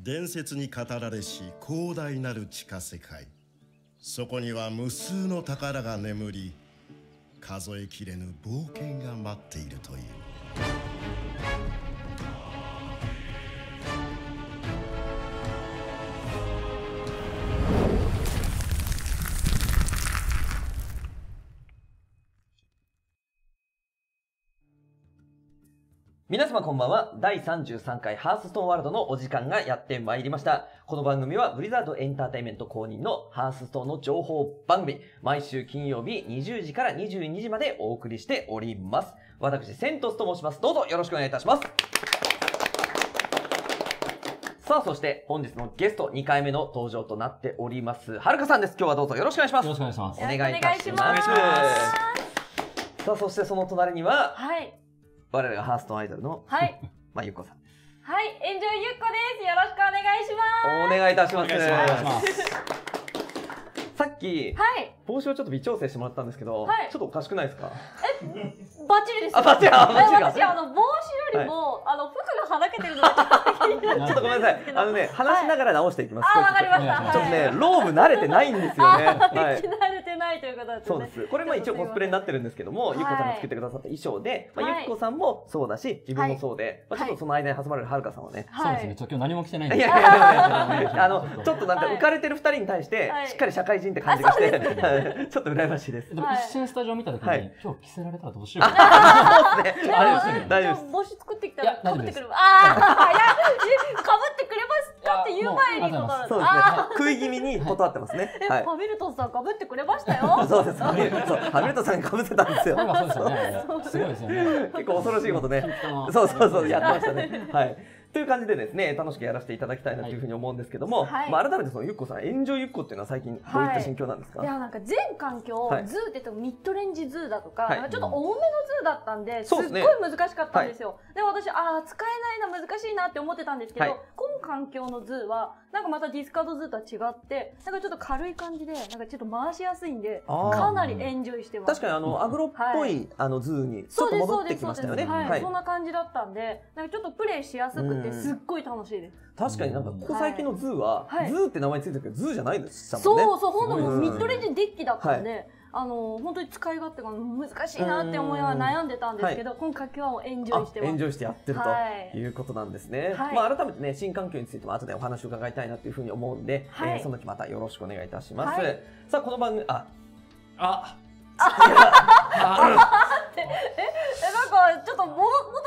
伝説に語られし広大なる地下世界、そこには無数の宝が眠り、数えきれぬ冒険が待っているという。皆様こんばんは。第33回ハースストーンワールドのお時間がやってまいりました。この番組はブリザードエンターテインメント公認のハースストーンの情報番組、毎週金曜日20時から22時までお送りしております。私、セントスと申します。どうぞよろしくお願いいたします。さあ、そして本日のゲスト2回目の登場となっております、はるかさんです。今日はどうぞよろしくお願いします。よろしくお願いします。お願いいたします。さあ、そしてその隣には、はい。我々がハーストアイドルの、はい。まあ、ゆっこさんです。はい、エンジョイゆっこです。よろしくお願いします。お願いいたします。お願いします。さっき、はい。帽子をちょっと微調整してもらったんですけど、はい。ちょっとおかしくないですか？え、バッチリです。あ、バッチリ。私、帽子よりも、服がはだけてるのがちょっと気になっちゃった。ちょっとごめんなさい。ね、話しながら直していきます。あ、わかりました。ちょっとね、ローブ慣れてないんですよね。慣れてないということですね。そうです。これも一応コスプレになってるんですけども、ゆっこさんが作ってくださった衣装で、ゆっこさんもそうだし、自分もそうで、ちょっとその間に挟まれるはるかさんはね。そうですね。今日何も着てないんですよ。ちょっとなんか浮かれてる二人に対して、しっかり社会人って感じがして、ちょっと羨ましいです。でも一瞬スタジオ見た時に、今日着せられたらどうしよう。そうですね。大丈夫です。帽子作ってきたらかぶってくる。ああ、かぶってくれますかって言う前に断る。そうですね。食い気味に断ってますね。ハミルトンさんかぶってくれましたよ。そうです。ハミルトンさんかぶってたんですよ。すごいですよね。結構恐ろしいことね。そうそうそう、やってましたね。はい。という感じでですね、楽しくやらせていただきたいなというふうに思うんですけども、改めてそのゆっこさん、エンジョイゆっこっていうのは最近どういった心境なんですか？いや、なんか全環境、ズーって言ってもミッドレンジズーだとか、ちょっと重めのズーだったんで、すっごい難しかったんですよ。で、私、ああ、使えないな、難しいなって思ってたんですけど、今環境のズーは、なんかまたディスカードズーとは違って、なんかちょっと軽い感じで、なんかちょっと回しやすいんで、かなりエンジョイしてます。確かにアグロっぽいズーに、ちょっと戻ってきましたよね。そんな感じだったんで、なんかちょっとプレイしやすくすっごい楽しいです。確かになんかここ最近のズーはズーって名前ついてるけどズーじゃないですもんね。そうそう、本当にミッドレンジデッキだったんで、本当に使い勝手が難しいなって思いながら悩んでたんですけど、今回はエンジョイしてます。エンジョイしてやってるということなんですね。まあ改めてね、新環境についても後でお話を伺いたいなというふうに思うんで、その時またよろしくお願いいたします。さあこの番組なんかちょっと元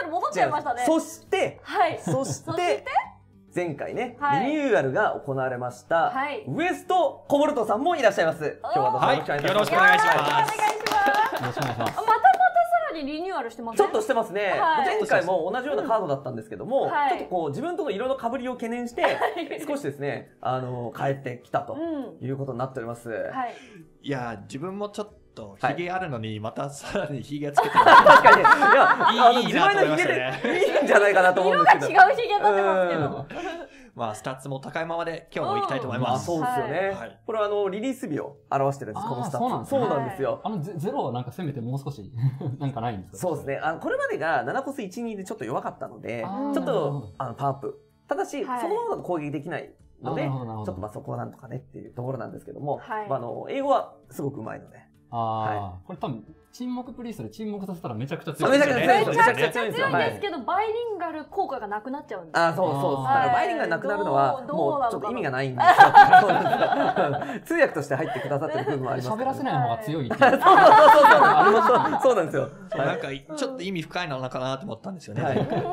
に戻っちゃいましたね。そして前回ねリニューアルが行われましたウエストコボルトさんもいらっしゃいます。今日はよろしくお願いします。よろしくお願いします。またまたさらにリニューアルしてますね。ちょっとしてますね。前回も同じようなカードだったんですけども、ちょっとこう自分との色の被りを懸念して少しですね変えてきたということになっております。いや自分もちょっと。ヒゲあるのにまたさらにヒゲつけてる。確かに。いや、自前のヒゲでいいんじゃないかなと思うんですけど。色が違うヒゲになってますけど。まあスタッツも高いままで今日も行きたいと思います。そうですよね。これはリリース日を表してるんです。このスタッツ。そうなんですよ。ゼロはなんかせめてもう少しなんかないんですか？そうですね。これまでが7コス 1,2 でちょっと弱かったので、ちょっとパワーアップ。ただしそのままだと攻撃できないので、ちょっとまあそこはなんとかねっていうところなんですけども、英語はすごくうまいので。ああ、これ多分、沈黙プリースで沈黙させたらめちゃくちゃ強いですよね。めちゃくちゃ強いんですけど、バイリンガル効果がなくなっちゃうんです。あ、そうそう。バイリンガルなくなるのは、もうちょっと意味がないんですよ。通訳として入ってくださってる部分もあります。喋らせない方が強いっていう。そうそうそう。そうなんですよ。なんか、ちょっと意味深いのかなと思ったんですよね。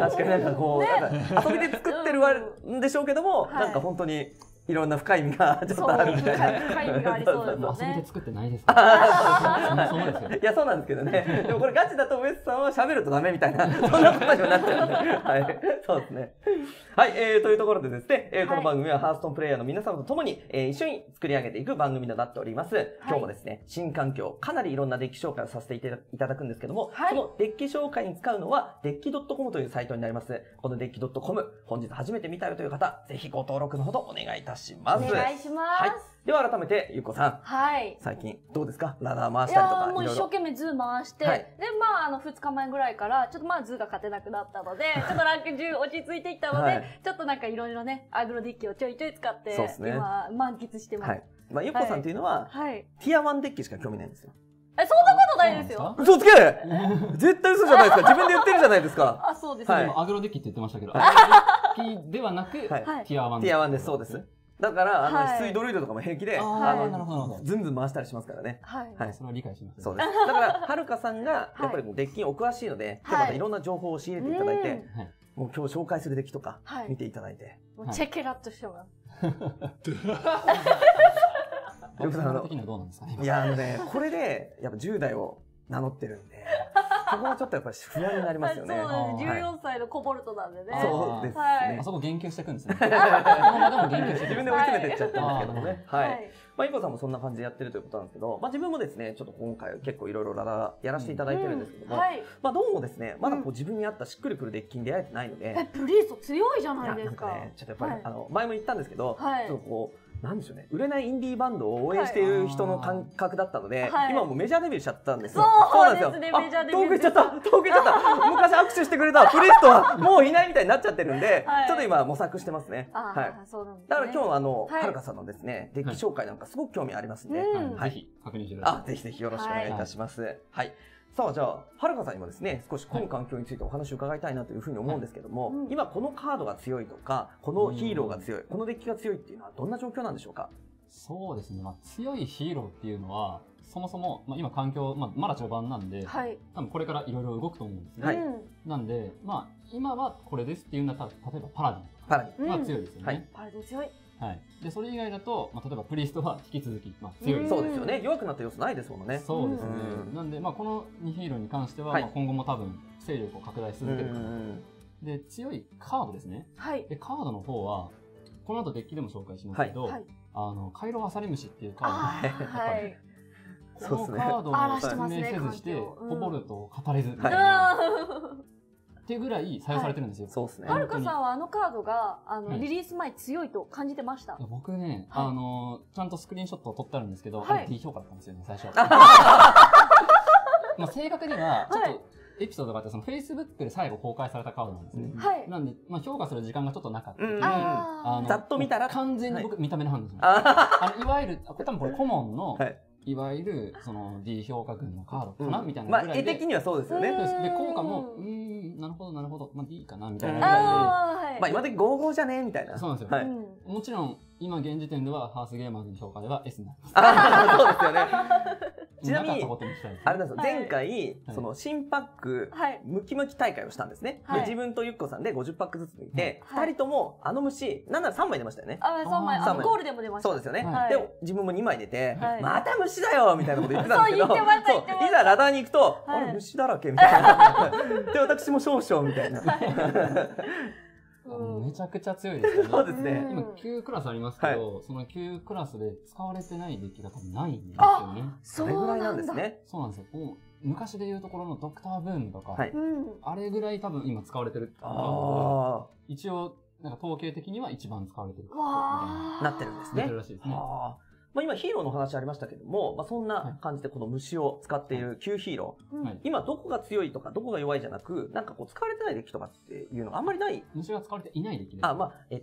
確かになんかこう、遊びで作ってるんでしょうけども、なんか本当に、いろんな深い意味がちょっとあるみたいな。深い意味がありそうですよね。遊びで作ってないですから。そうですよ。いや、そうなんですけどね。でもこれガチだとウエスさんは喋るとダメみたいな、そんなことにもなっちゃうんで。はい。そうですね。はい。というところでですね、この番組はハーストーンプレイヤーの皆様と共に、一緒に作り上げていく番組となっております。今日もですね、新環境、かなりいろんなデッキ紹介をさせていただくんですけども、そのデッキ紹介に使うのは、デッキ .com というサイトになります。このデッキ .com、本日初めて見たよという方、ぜひご登録のほどお願いいたします。お願いします。はい。では改めてゆっこさん、はい、最近どうですか、ラダー回したりとか。いやもう一生懸命図回して、はい、でまあ2日前ぐらいからちょっとまあ図が勝てなくなったのでちょっとランク10落ち着いていったので、はい、ちょっとなんかいろいろねアグロデッキをちょいちょい使って、ね、今満喫してます。はい、まあゆっこさんというのは、はい、ティア1デッキしか興味ないんですよ。そんなことないですよ。嘘つけ。絶対嘘じゃないですか。自分で言ってるじゃないですか。あ、そうですね。アグロデッキって言ってましたけど、アグロデッキではなくティア1。ティア1です。そうです。だから水ドルイドとかも平気でずんずん回したりしますからね。はい。それは理解します。そうです。だからはるかさんがやっぱりデッキお詳しいので、またいろんな情報を仕入れていただいて、もう今日紹介するデッキとか見ていただいて、チェケラッとしてもらう。よくさんいやね、これでやっぱ10代を名乗ってるんで、そこはちょっとやっぱり不安になりますよね。14歳のコボルトなんでね。そうですね。あそこ言及していくんですね。自分でも追い詰めていっちゃったんですけどもね。はい。まあゆっこさんもそんな感じでやってるということなんですけど、まあ自分もですね、ちょっと今回結構いろいろラダーやらせていただいてるんですけども、まあどうもですね、まだこう自分に合ったしっくりくるデッキに出会えてないので、プリースト強いじゃないですか。ちょっとやっぱり前も言ったんですけど、ちょっとこう。なんでしょうね、売れないインディーバンドを応援している人の感覚だったので、今もうメジャーデビューしちゃったんですよ。そうですね、メジャーデビュー。遠く行っちゃった、遠く行っちゃった。昔握手してくれたプリストはもういないみたいになっちゃってるんで、ちょっと今模索してますね。はい。だから今日はるかさんのですね、デッキ紹介なんかすごく興味ありますんで、ぜひ確認してください。あ、ぜひぜひよろしくお願いいたします。はい。さあじゃあはるかさんにもですね少しこの環境についてお話を伺いたいなというふうに思うんですけども、はい、今このカードが強いとかこのヒーローが強い、このデッキが強いっていうのはどんな状況なんでしょうか。そうですね、まあ、強いヒーローっていうのはそもそも、まあ、今環境、まあ、まだ序盤なんで、はい、多分これからいろいろ動くと思うんですね、はい、なんで、まあ、今はこれですっていうんだったら例えばパラディンは強いですよね、はい、パラディン強い、はい、でそれ以外だと、まあ、例えばプリストは引き続き、まあ、強い、そうですよね、弱くなった要素ないですもんね。そうですね、なんで、まあ、この2ヒーローに関しては、はい、まあ今後も多分勢力を拡大し続けるかなと。で強いカードですね、はい、でカードの方はこの後デッキでも紹介しますけど、はい、カイロアサリムシっていうカードが、はい、このカードを説明せずしてコボルトを語れずみたいな。ってぐらい採用されてるんですよ。はるかさんはあのカードがリリース前強いと感じてました。僕ね、ちゃんとスクリーンショットを撮ってあるんですけど、低評価だったんですよね、最初。まあ正確にはちょっとエピソードがあって、その Facebook で最後公開されたカードなんですね。なんでまあ評価する時間がちょっとなかった時に、ざっと見たら完全に僕見た目の判断しました。いわゆる多分これコモンの。いわゆるその D 評価群のカードかなみたいなぐらいで、まあ絵的にはそうですよね。で効果もなるほどなるほど、まあ D かなみたいなぐらいで、まあ今的55じゃねみたいな。そうなんですよ。もちろん今現時点ではハースゲーマーズの評価では S になります。あ、そうですよね。ちなみにあれなんですよ、前回その新パックムキムキ大会をしたんですね。で自分とゆっこさんで50パックずつ抜いて、2人ともあの虫なんなら3枚出ましたよね。あ、3枚、ゴールでも出ました。そうですよね。で自分も2枚出て、また虫だよみたいなこと言ってたんですけど、いざラダーに行くと、あれ虫だらけみたいな。で私も少々みたいな。めちゃくちゃ強いですよね。そうですね。今9クラスありますけど、その9クラスで使われてないデッキが多分ないんですよね。それぐらいなんですね。そうなんですよ。昔でいうところのドクターブームとか、あれぐらい多分今使われてる。一応なんか統計的には一番使われてるみたいななってるんですね。なってるらしいですね。まあ今ヒーローの話ありましたけども、まあそんな感じでこの虫を使っている旧ヒーロー、今どこが強いとかどこが弱いじゃなく、なんかこう使われてないデッキとかっていうのがあんまりない。虫が使われていないデッキです。あ、まあヒ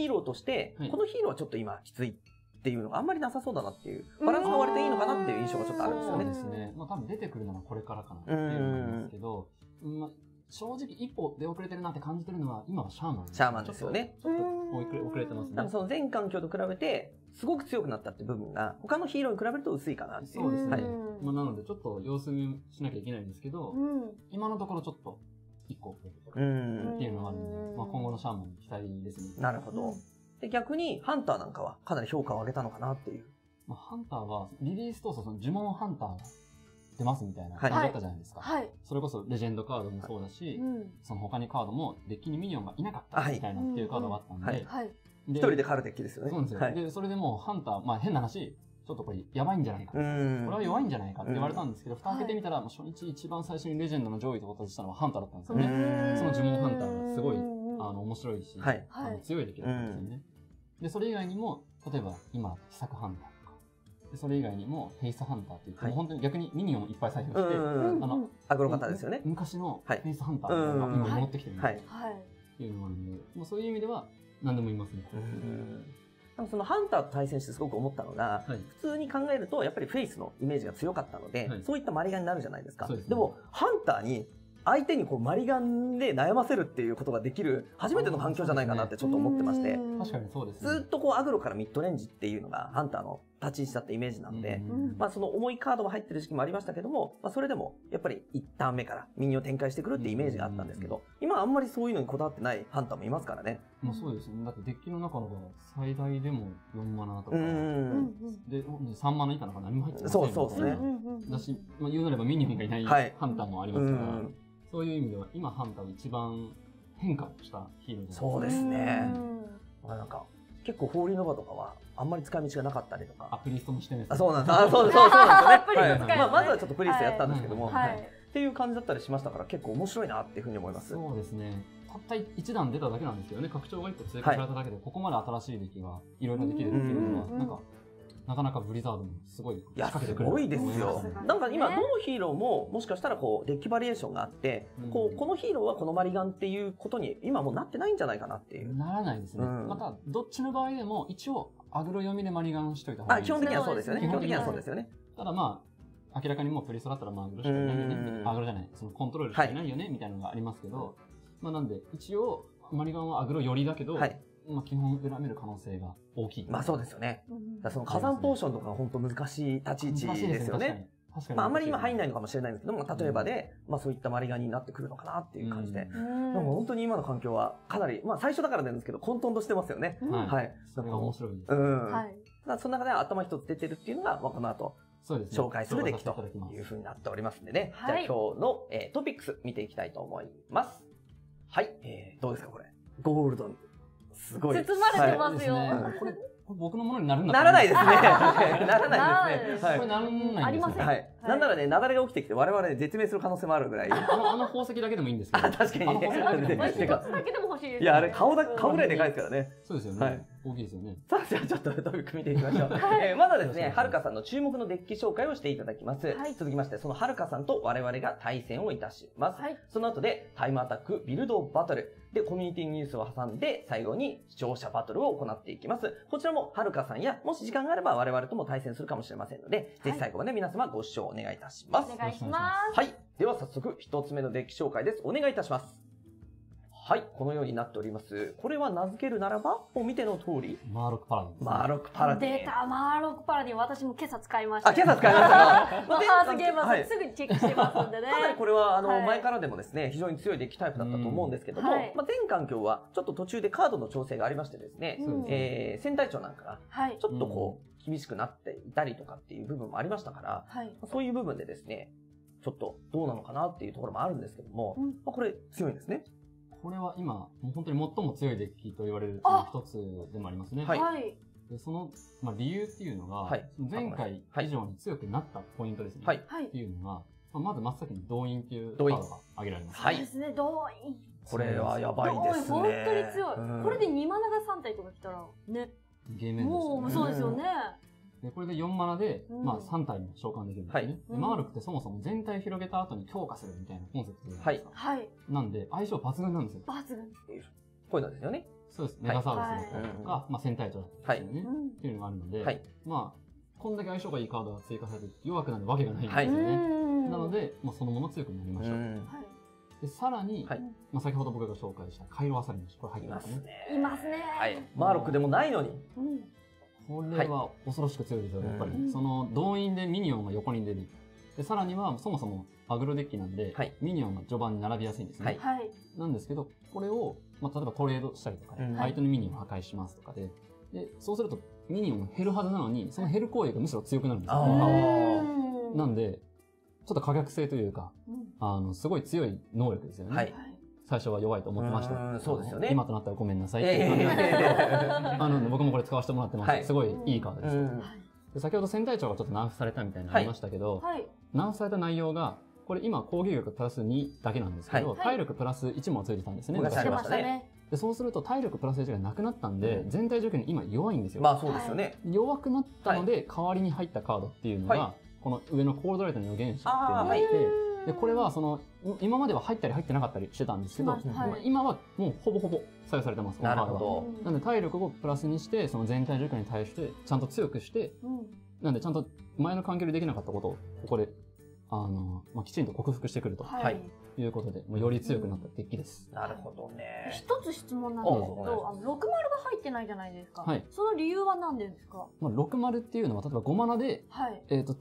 ーローとしてこのヒーローはちょっと今きついっていうのがあんまりなさそうだなっていう、バランスが割れていいのかなっていう印象がちょっとあるんですよね。そうですね。まあ多分出てくるのはこれからかなっていうのなんですけど、まあ正直一歩出遅れてるなって感じてるのは今はシャーマン。シャーマンですよね。ちょっと遅れてますね。その前環境と比べて。すごく強くなったって部分が他のヒーローに比べると薄いかなっていう。そうですね。まあなのでちょっと様子見しなきゃいけないんですけど、今のところちょっと1個っていうのがあるので、まあ今後のシャーマンに期待ですね。なるほど。で逆にハンターなんかはかなり評価を上げたのかなっていう。まあハンターはリリース当初その呪文ハンターが出ますみたいな感じだったじゃないですか。はい。それこそレジェンドカードもそうだし、その他にカードもデッキにミニオンがいなかったみたいなっていうカードがあったんで。はい。一人で狩るデッキですよね。そうなんですよ。はい、で、それでもうハンター、まあ変な話、ちょっとこれやばいんじゃないか。これは弱いんじゃないかって言われたんですけど、蓋開けてみたら、もう初日一番最初にレジェンドの上位とお立ちしたのはハンターだったんですよね。その呪文ハンターがすごい、面白いし、はい、強いデッキだったんですよね。で、それ以外にも、例えば今、秘策ハンターとか、でそれ以外にもフェイスハンターっていって、はい、もう本当に逆にミニオンをいっぱい採用して、アグロ型ですよね。昔のフェイスハンターとか今戻ってきてるんで、っていうのがあるんで、もうそういう意味では何でもいますね。そのハンターと対戦してすごく思ったのが、はい、普通に考えるとやっぱりフェイスのイメージが強かったので、はい、そういったマリガンになるじゃないですか。でもハンターに相手にこうマリガンで悩ませるっていうことができる初めての環境じゃないかなってちょっと思ってまして、確かにそうですね。ずっとこうアグロからミッドレンジっていうのがハンターの立ち位置だったイメージなので、まあその重いカードも入ってる時期もありましたけども、まあ、それでもやっぱり1ターン目からミニを展開してくるってイメージがあったんですけど、今あんまりそういうのにこだわってないハンターもいますからね。まあそうですね。だってデッキの中の最大でも4マナとかで3マナ以下なんか何も入ってないみたいな、そうですね。だし、まあ、言うなればミニオンがいないハンターもありますから、そういう意味では今ハンターが一番変化をしたヒーローです。そうですね。なんか結構ホーリーノバとかはあんまり使い道がなかったりとか、プリストもしてないです。そうなんです。そうですよね。まずはちょっとプリストやったんですけども、っていう感じだったりしましたから結構面白いなっていうふうに思います。そうですね。たった一段出ただけなんですけどね、拡張が1個追加されただけでここまで新しいデッキがいろいろできるっていうのはなんか。なかなかブリザードもすごい仕掛けてくる。すごいですよ。なんか今どのヒーローももしかしたらこうデッキバリエーションがあって、このヒーローはこのマリガンっていうことに今もうなってないんじゃないかなっていう。ならないですね。またどっちの場合でも一応アグロ読みでマリガンしといた方がいいです。基本的にはそうですよね。基本的にはそうですよね。ただまあ明らかにもうプリストだったらまあアグロしかいないよね。アグロじゃない。そのコントロールしかいないよねみたいなのがありますけど、まあなんで一応マリガンはアグロ寄りだけど。まあ基本選べる可能性が大きい。まあそうですよね。その火山ポーションとか本当難しい立ち位置ですよね。まああんまり今入んないのかもしれないんですけども、例えばでまあそういったマリガンになってくるのかなっていう感じで、でも本当に今の環境はかなりまあ最初だからなんですけど混沌としてますよね。はい。それが面白いです。はい。その中で頭一つ出てるっていうのがこの後紹介するデッキというふうになっておりますんでね。じゃあ今日のトピックス見ていきたいと思います。はい。どうですかこれ？ゴールドに。すごい包まれてますよ。これ僕のものになるんだ。ならないですね。ならないですね。これならないです。ありません。なんならね、雪崩が起きてきて我々絶命する可能性もあるぐらい。あの宝石だけでもいいんですけど。確かに。一つだけでも欲しいです。いやあれ顔ぐらいでかいですからね。そうですよね。大きいですよね。さあじゃあちょっとトピック見ていきましょう。まずはですね、はるかさんの注目のデッキ紹介をしていただきます。続きましてそのはるかさんと我々が対戦をいたします。その後でタイムアタックビルドバトル。で、コミュニティニュースを挟んで、最後に視聴者バトルを行っていきます。こちらも、はるかさんや、もし時間があれば我々とも対戦するかもしれませんので、ぜひ最後まで皆様ご視聴お願いいたします。お願いします。はい。では早速、一つ目のデッキ紹介です。お願いいたします。はい。このようになっております。これは名付けるならば、もう見ての通り。マーロックパラディン。マーロックパラディン。出た、マーロックパラディン。私も今朝使いました。あ、今朝使いましたか。まあ、ハードゲームはすぐにチェックしてますんでね。かなりこれは、前からでもですね、非常に強いデッキタイプだったと思うんですけども、まあ、全環境は、ちょっと途中でカードの調整がありましてですね、戦隊長なんかが、ちょっとこう、厳しくなっていたりとかっていう部分もありましたから、そういう部分でですね、ちょっとどうなのかなっていうところもあるんですけども、まあ、これ強いんですね。これは今、もう本当に最も強いデッキと言われる一つでもありますね。はい、でその、まあ、理由っていうのが、はい、前回以上に強くなったポイントですね。はい、っていうのが、まず真っ先に動員っていうカードが挙げられます。そうですね、動員。これはやばいですね。本当に強い。これで2マナが3体とか来たら、ね。ゲームもうそうですよね。でこれで4マナで、まあ、3体も召喚できるんですね。マールクってそもそも全体を広げた後に強化するみたいなコンセプトじゃないですか。はい。なんで、相性抜群なんですよ。抜群。こういうのですよね。そうです。メガサウルスだとか、まあ、戦隊長だったりですよね。っていうのがあるので、まあ、こんだけ相性がいいカードが追加されて弱くなるわけがないんですよね。なので、まあ、そのまま強くなりましょう。でさらに、まあ先ほど僕が紹介したカイロアサリのこれ入ってますね。いますね。マールクでもないのに。これは恐ろしく強いですよ、やっぱり。その動員でミニオンが横に出る。で、さらにはそもそもアグロデッキなんで、ミニオンが序盤に並びやすいんですね。なんですけど、これを、まあ、例えばトレードしたりとかで、相手のミニオンを破壊しますとかで、そうするとミニオンが減るはずなのに、その減る行為がむしろ強くなるんですよ。なんで、ちょっと可逆性というか、すごい強い能力ですよね。最初は弱いと思ってました。そうですよね。今となったらごめんなさいっていう感じなんですけど、僕もこれ使わせてもらってまして、すごいいいカードです。先ほど戦隊長がちょっとナーフされたみたいになりましたけど、ナーフされた内容が、これ今攻撃力プラス2だけなんですけど、体力プラス1もついてたんですね。でそうすると体力プラス1がなくなったんで、うん、全体状況に今弱いんですよ。まあそうですよね。弱くなったので、はい、代わりに入ったカードっていうのが、はい、この上のコールドライトの予言者っていうのがあって、でこれはその今までは入ったり入ってなかったりしてたんですけど、はい、今はもうほぼほぼ採用されてます。なるほど。なので体力をプラスにして、その全体状況に対してちゃんと強くして、うん、なんでちゃんと前の環境でできなかったことをここできちんと克服してくると。はい。いうことで、もうより強くなったデッキです。なるほどね。一つ質問なんですけど、60が入ってないじゃないですか。はい。その理由は何ですか？まあ60っていうのは、例えば5マナで、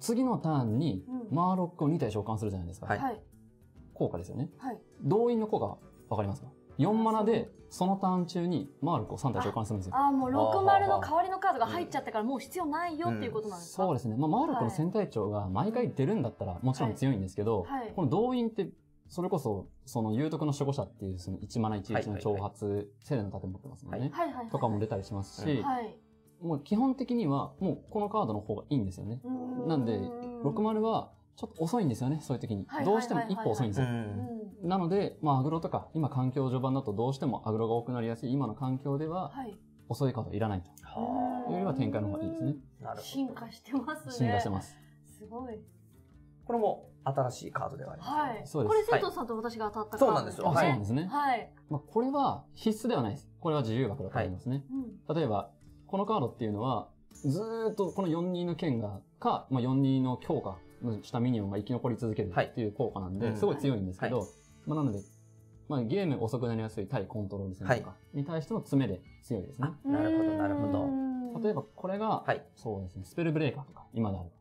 次のターンにマーロックを2体召喚するじゃないですか。はい。効果ですよね。はい。動員の効果わかりますか？4マナでそのターン中にマーロックを3体召喚するんですよ。ああ、もう60の代わりのカードが入っちゃったからもう必要ないよっていうことなんですか？そうですね。まあマーロックの戦隊長が毎回出るんだったらもちろん強いんですけど、この動員ってそれこそ、その、幽徳の守護者っていう、その、1マナ11の挑発、セレの盾持ってますもんね。とかも出たりしますし、はい、もう基本的には、もうこのカードの方がいいんですよね。なんで、60は、ちょっと遅いんですよね、そういう時に。どうしても一歩遅いんですよ。なので、まあ、アグロとか、今環境序盤だとどうしてもアグロが多くなりやすい、今の環境では、遅いカードいらないと。いうよりは展開の方がいいですね。進化してますね。進化してます。すごい。これも新しいカードではあります。はい。これ、生徒さんと私が当たったカード。そうなんですよ。そうなんですね。はい。まあ、これは必須ではないです。これは自由枠だと思いますね。例えば、このカードっていうのは、ずっとこの4-2の剣が、まあ4-2の強化したミニオンが生き残り続けるっていう効果なんで、すごい強いんですけど、まあなので、まあゲーム遅くなりやすい対コントロール戦とかに対しての詰めで強いですね。なるほど、なるほど。例えば、これが、そうですね、スペルブレーカーとか、今であれば。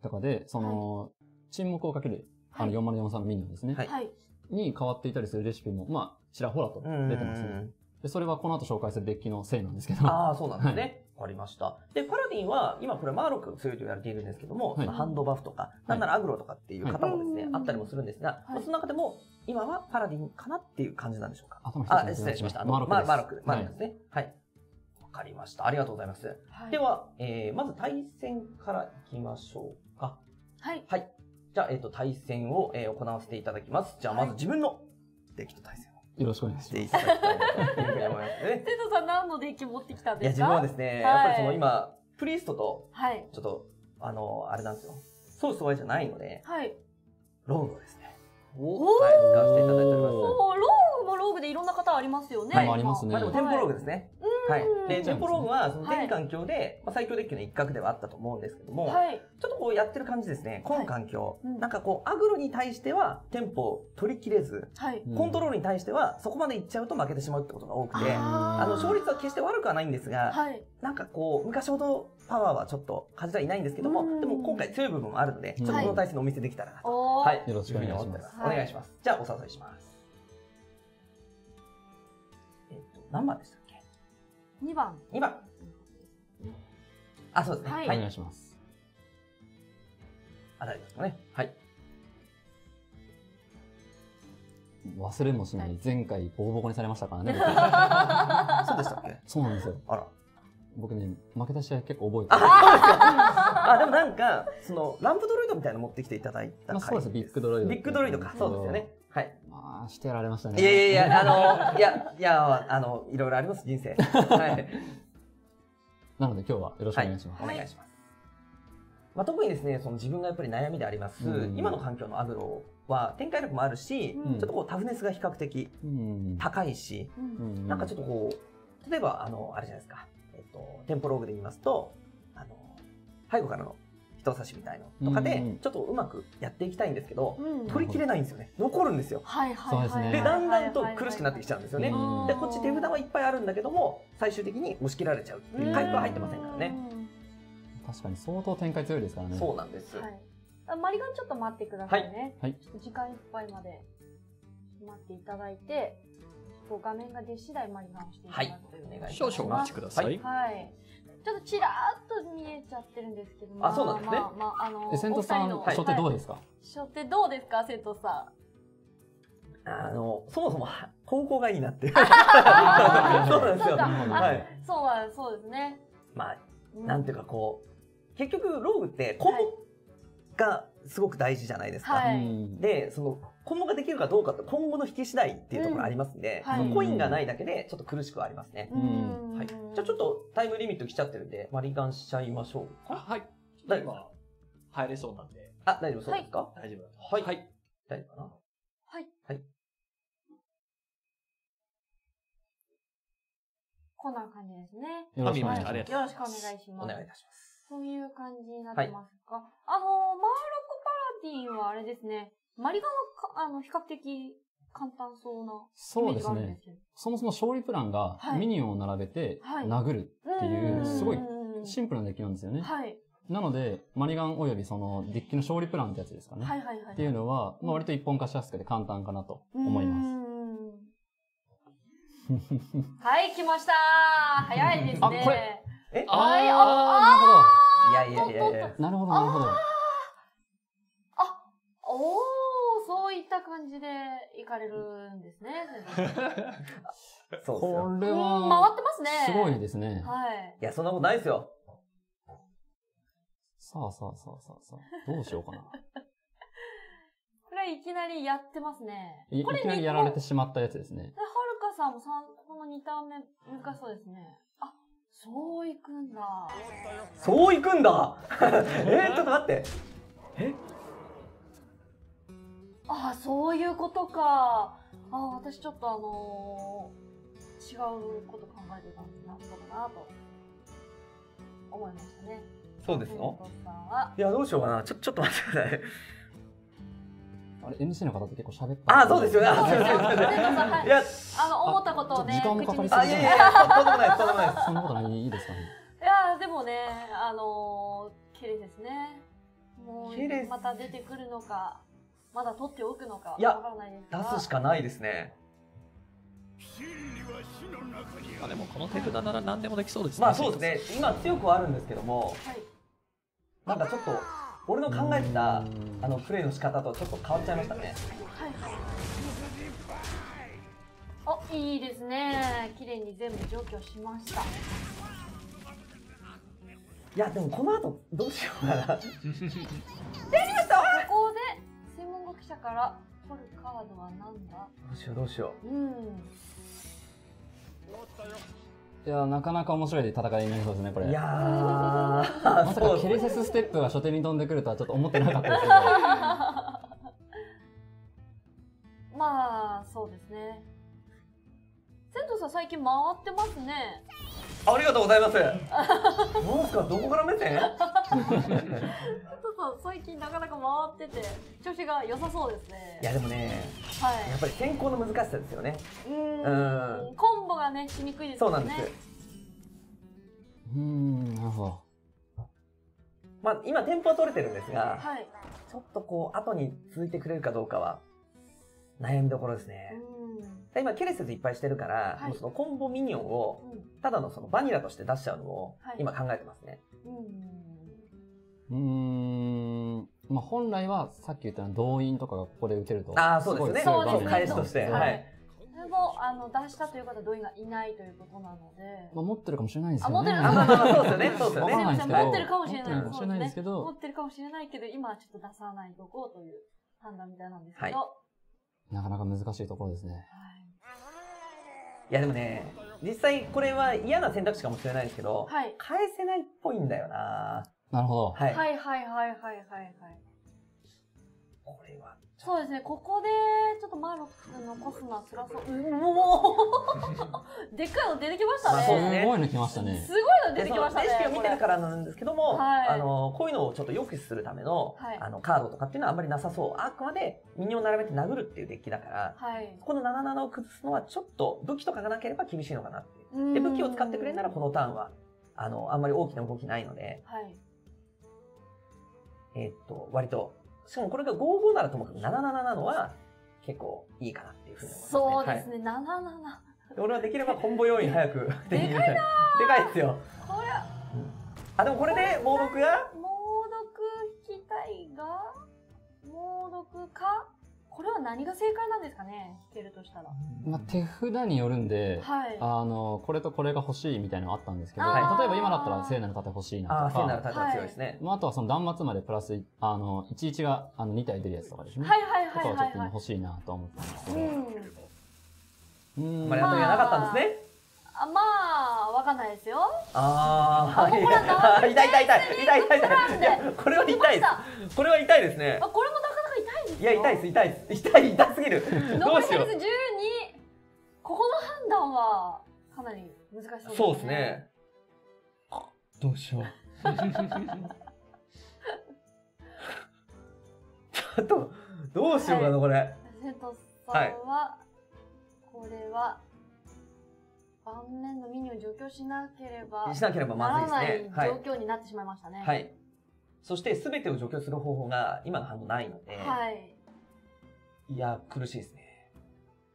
とかで、その、沈黙をかける、4043のミニオンですね。はい。に変わっていたりするレシピも、まあ、ちらほらと出てますね。で、それはこの後紹介するデッキのせいなんですけど。ああ、そうなんですね。わかりました。で、パラディンは、今これマーロックが強いと言われているんですけども、ハンドバフとか、なんならアグロとかっていう方もですね、あったりもするんですが、その中でも、今はパラディンかなっていう感じなんでしょうか。あ、失礼しました。マーロックですね。はい。わかりました。ありがとうございます。はい、では、まず対戦からいきましょうか。はい。はい。じゃあ、対戦を、行わせていただきます。じゃあ、まず自分のデッキと対戦を。よろしくお願いします。生徒さん、何のデッキ持ってきたんですか？いや、自分はですね、やっぱりその今、プリストと、ちょっと、あれなんですよ。ソウスワイじゃないので、ローグをですね、使わせていただいております。ローグもローグでいろんな方ありますよね。ありますね。まあでも、テンポローグですね。はい。で、テンポローグは、その全環境で、最強デッキの一角ではあったと思うんですけども、はい、ちょっとこうやってる感じですね。この環境。はい、なんかこう、アグロに対しては、テンポを取り切れず、はい、コントロールに対しては、そこまでいっちゃうと負けてしまうってことが多くて、勝率は決して悪くはないんですが、はい、なんかこう、昔ほどパワーはちょっと感じてはいないんですけども、でも今回強い部分もあるので、ちょっとこの対戦のお見せできたらなと。はい。よろしくお願いします。お願いします。じゃあ、お誘いします。何番でした？2番。あ、そうですね。はい。お願いします。あたりですかね。はい。忘れもしない。前回ボコボコにされましたからね。そうでしたっけ？そうなんですよ。あら。僕ね、負けた試合結構覚えてる。あ、でもなんか、その、ランプドロイドみたいなの持ってきていただいた。そうです。ビッグドロイド。ビッグドロイドか。そうですよね。はい。まあ、してやられましたね。いろいろあります、人生。はい。なので、今日はよろしくお願いします。お願いします。まあ、特にですね、その自分がやっぱり悩みであります、今の環境のアグロは展開力もあるし、ちょっとこう、タフネスが比較的高いし、なんかちょっとこう、例えば、あれじゃないですか、テンポローグで言いますと、背後からの、人差しみたいのとかでちょっとうまくやっていきたいんですけど、取りきれないんですよね。残るんですよ。でだんだんと苦しくなってきちゃうんですよね。でこっち手札はいっぱいあるんだけども最終的に押し切られちゃうっていう回復は入ってませんからね。確かに相当展開強いですからね。そうなんです。マリガンちょっと待ってくださいね。時間いっぱいまで待っていただいて画面が出次第マリガンをしていただくというお願いします。少々お待ちください。ちょっとちらーっと見えちゃってるんですけども。あ、そうなんですね。生徒さん、初手どうですか？初手どうですか、生徒さん。そもそも、高校がいいなって。そうなんですよ。そうですね。まあ、なんていうかこう、結局、ローグって、コンボがすごく大事じゃないですか。はい、で、その今後ができるかどうかって今後の引き次第っていうところありますんで、うんはい、コインがないだけでちょっと苦しくはありますね。うんはい、じゃあちょっとタイムリミット来ちゃってるんで、割り勘しちゃいましょうか。はい。大丈夫かな？入れそうなんで。あ、大丈夫そうですか？はい、大丈夫。はい。はい。大丈夫かな？はい。はい。こんな感じですね。よろしくお願いします。よろしくお願いします。お願いいたします。そういう感じになってますか。はい、マーロックパラディはあれですね。マリガは、比較的簡単そうなイメージがあるんですよ。そうですね。そもそも勝利プランがミニオンを並べて殴るっていう、すごいシンプルなデッキなんですよね。はい。なので、マリガン及びそのデッキの勝利プランってやつですかね。はいはいはい。っていうのは、まあ割と一本化しやすくて簡単かなと思います。はい、来ましたー。早いですね。あ、これ。え？はい、あ、なるほど。いやいやいや。なるほど、なるほど。あ、おー、そういった感じで行かれるんですね。そうですよ。これは、回ってますね。すごいですね。はい。いや、そんなことないですよ。さあ、どうしようかな。これいきなりやってますね。いきなりやられてしまったやつですね。はるかさんもこの2ターン目、難しそうですね。あ、そういくんだ。そういくんだちょっと待って。え？あ、そういうことか。あ、私ちょっと違うこと考えてたんだなと思いましたね。そうですの？いや、どうしようかな。ちょっと待ってください。あれ、NC の方って結構喋った。あ、そうですよね。いや、思ったことをね、時間かかりそうです。いやいや、とんでもない。そんなことない、いいですかね。いや、でもね、綺麗ですね。もう、また出てくるのか、まだ取っておくのか、わからないですが。出すしかないですね。でもこの手札なら何でもできそうですね。まあそうですね。今強くはあるんですけども、なんかちょっと俺の考えてたプレイの仕方とちょっと変わっちゃいましたね。はい。あ、いいですね。綺麗に全部除去しました。いや、でもこの後どうしようかな。できました。ここで専門学者から取るカードはなんだ。どうしよう。いや、なかなか面白い戦いになりそうですね、これ。いやー、まさかケレセスステップが初手に飛んでくるとはちょっと思ってなかったですけど。まあ、そうですね。仙道さん、最近回ってますね。ありがとうございます。なんすか、どこから目線？最近なかなか回ってて調子が良さそうですね。いや、でもね、はい、やっぱり先行の難しさですよね。コンボがね、しにくいですよね。そうなんです。なるほど。まあ今テンポは取れてるんですが、はい、ちょっとこう後に続いてくれるかどうかは悩みどころですね。今ケレセスいっぱいしてるから、はい、そのコンボミニオンをただのそのバニラとして出しちゃうのを今考えてますね。はい、まあ本来はさっき言った動員とかがここで打てると。ああ、そうですね。そうです。返しとして。はい。それも出したという方は動員がいないということなので。まあ持ってるかもしれないですよね。持ってるかもしれない。そうですよね。そうですよね。持ってるかもしれない。持ってるかもしれないけど、今はちょっと出さないとこうという判断みたいなんですけど。なかなか難しいところですね。いや、でもね、実際これは嫌な選択肢かもしれないですけど、返せないっぽいんだよな。なるほど。はい。これは。そうですね、ここで、ちょっとマーロック残すのは辛そう。でっかいの出てきましたね。すごいの来ましたね。すごいの出てきましたね。レシピを見てるからなんですけども、こういうのをちょっと抑止するための、カードとかっていうのはあんまりなさそう。あくまでミニを並べて殴るっていうデッキだから、この77を崩すのはちょっと武器とかがなければ厳しいのかなって。で、武器を使ってくれるならこのターンは、あんまり大きな動きないので、割と、しかもこれが55ならともかく77なのは結構いいかなっていうふうに思いますね。そうですね、77。俺はできればコンボ要員早く手に入れたい。でかいですよ。これ、あ、でもこれで猛毒が猛毒引きたいが、猛毒か、これは何が正解なんですかね、捨てるとしたら。まあ、手札によるんで、はい、これとこれが欲しいみたいなのがあったんですけど、例えば今だったら聖なる盾欲しいなとか、聖なる盾は強いですね。まあ、あとはその断末までプラス、11が2体出るやつとかですね。はいはいはい。とかはちょっと今欲しいなと思ったんですけど。あまり当たりがなかったんですね。あ、まあ、わかんないですよ。ああ、痛い痛い痛い痛い痛い痛い。これは痛いです。これは痛いですね。これもなかなか痛いです。いや、痛いです、痛いです。痛い、痛すぎる。どうしよう。12。ここの判断はかなり難しそうですね。そうですね。どうしよう。ちょっと、どうしようかな、これ。瀬戸さんは、これは。盤面のミニオンを除去しなければならない状況になってしまいましたね。はい。そして全てを除去する方法が今の反応ないので、はい。いや苦しいですね。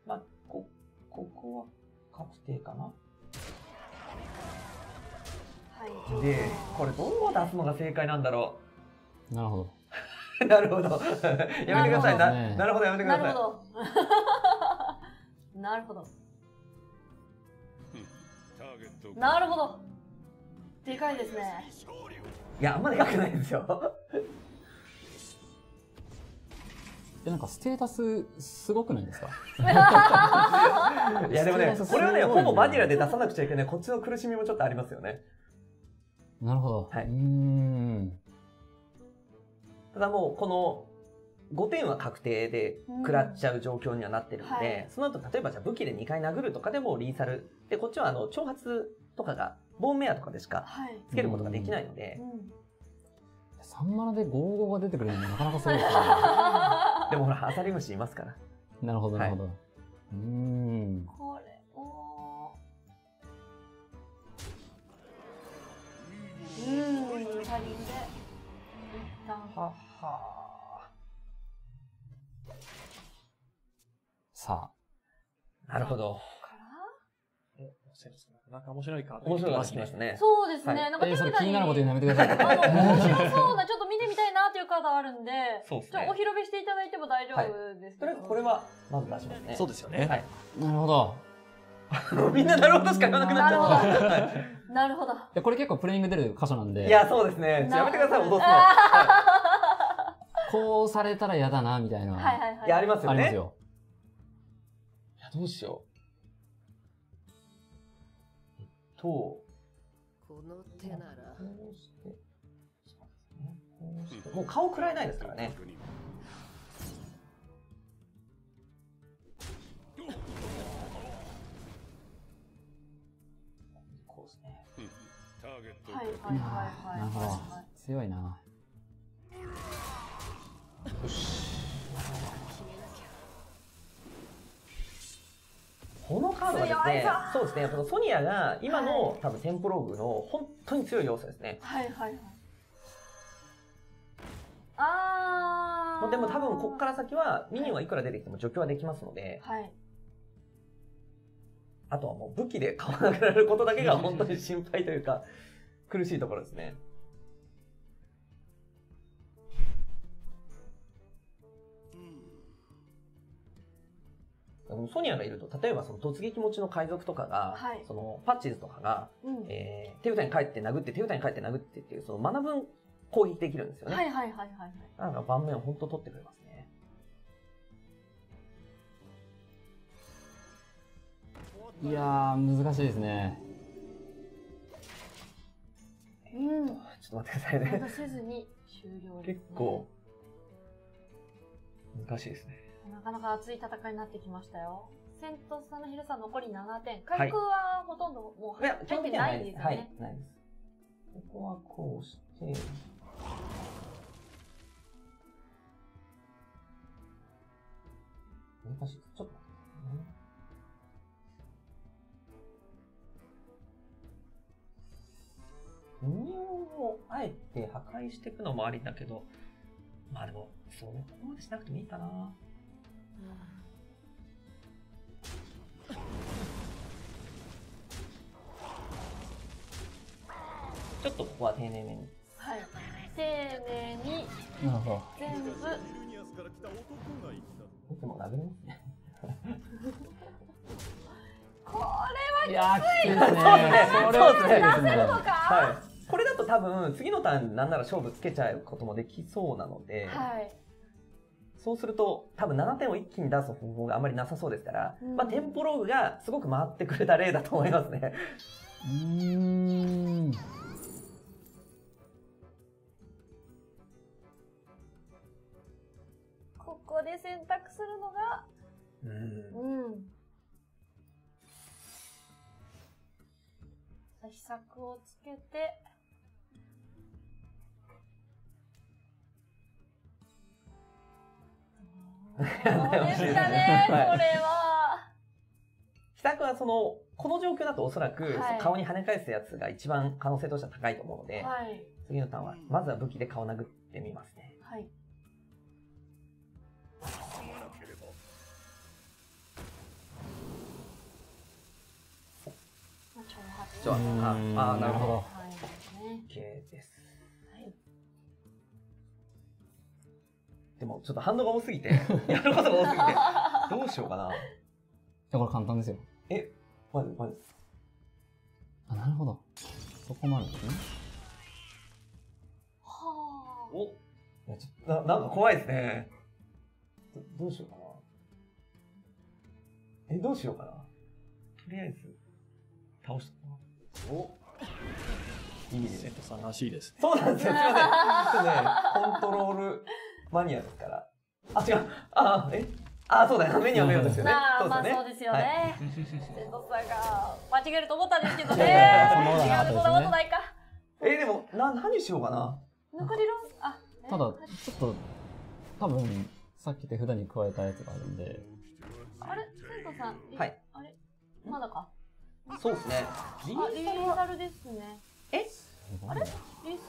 まあここは確定かな。はい。でこれどう出すのが正解なんだろう。なるほど。なるほど。やめてください。なるほどやめてください。なるほど。なるほど。なるほど、でかいですね。いや、あんまでかくないんですよ。なんかステータスすごくないですか？いやでもね、これはね、ほぼマニラで出さなくちゃいけない、こっちの苦しみもちょっとありますよね。なるほど。はい。ただもうこの5点は確定で食らっちゃう状況にはなってるんで、うんはい、その後例えばじゃあ武器で2回殴るとかでもリーサルで、こっちは挑発とかがボーンメアとかでしかつけることができないので、3マナで55が出てくるのもなかなかすごいですね。でもほらアサリムシいますから。なるほどなるほど。はい、これ2人で一旦はは。さあ、なるほど。なんか面白いカード。面白いですね。そうですね。なんか手札に気になること言うのやめてください。面白そうなちょっと見てみたいなというカードあるんで、お披露目していただいても大丈夫です。とりあえずこれはまず出しますね。そうですよね。はい。なるほど。みんななるほどしか言わなくなっちゃった。なるほど。いやこれ結構プレイング出る箇所なんで。いやそうですね。やめてください。戻すの。こうされたらやだなみたいな。はいはいはい。いやありますよね。ありますよ。どうしよう。この手ならもう顔食らえないですからね。こうですね。はいはいはいはい。強いな。よし。このカードはですね、そうですね、このソニアが今の、はい、多分テンポローグの本当に強い要素ですね。はいはいはい。ああ。でも多分ここから先はミニオンはいくら出てきても除去はできますので。はい。あとはもう武器で買わなくなることだけが本当に心配というか苦しいところですね。ソニアがいると、例えばその突撃持ちの海賊とかが、はい、そのパッチーズとかが、手札に帰って殴って手札に帰って殴ってっていう、その学ぶ攻撃できるんですよね。はいはいはいはいはい。なんか盤面を本当取ってくれますね。いやー難しいですね。ちょっと待ってくださいね。せずに終了ですね。結構難しいですね。なかなか熱い戦いになってきましたよ。セントさんのヒルさん残り7点、回復はほとんどもう入ってないですよね。ないです。ここはこうして。難しい。ちょっと。ミニオンをあえて破壊していくのもありだけど、まあでもそうね、ここまでしなくてもいいかな。ちょっとここは丁寧めに。はい。丁寧に。全部スから来た男が言った。いつもラブレですね。これはきついですね。出せるのか、はい、これだと多分次のターンなんなら勝負つけちゃうこともできそうなので、はい、そうすると多分7点を一気に出す方法があまりなさそうですから、うん、まあテンポローグがすごく回ってくれた例だと思いますね。ここで選択するのが、うん、秘策をつけて。そうでしたね、これは。秘策はその、この状況だとおそらく、はい、顔に跳ね返すやつが一番可能性としては高いと思うので、はい、次のターンは、まずは武器で顔を殴ってみますね。はい。挑発。ああ、なるほど。はい。OK です。でもちょっと反応が多すぎて、やることが多すぎて、どうしようかな。これ簡単ですよ。え、まずまず。あ、なるほど。そこもあるんですね。はあ。お、いやちょっとなんか怖いですね。どうしようかな。え、どうしようかな。とりあえず倒した。お。いいですね。瀬戸さんらしいですね。そうなんですよ。すみません。ね、コントロール。マニアですから。あ、違う。あ、え、あ、そうだよ。目には目をですよね。まあ、そうですよね。瀬戸さんが間違えると思ったんですけどね。違う、そんなことないか。でも、何しようかな。残りロン、あ、ただ、ちょっと、多分、さっき手札に加えたやつがあるんで。あれ、瀬戸さん。はい。あれ、まだか。そうですね。リーサルですね。え。あれリ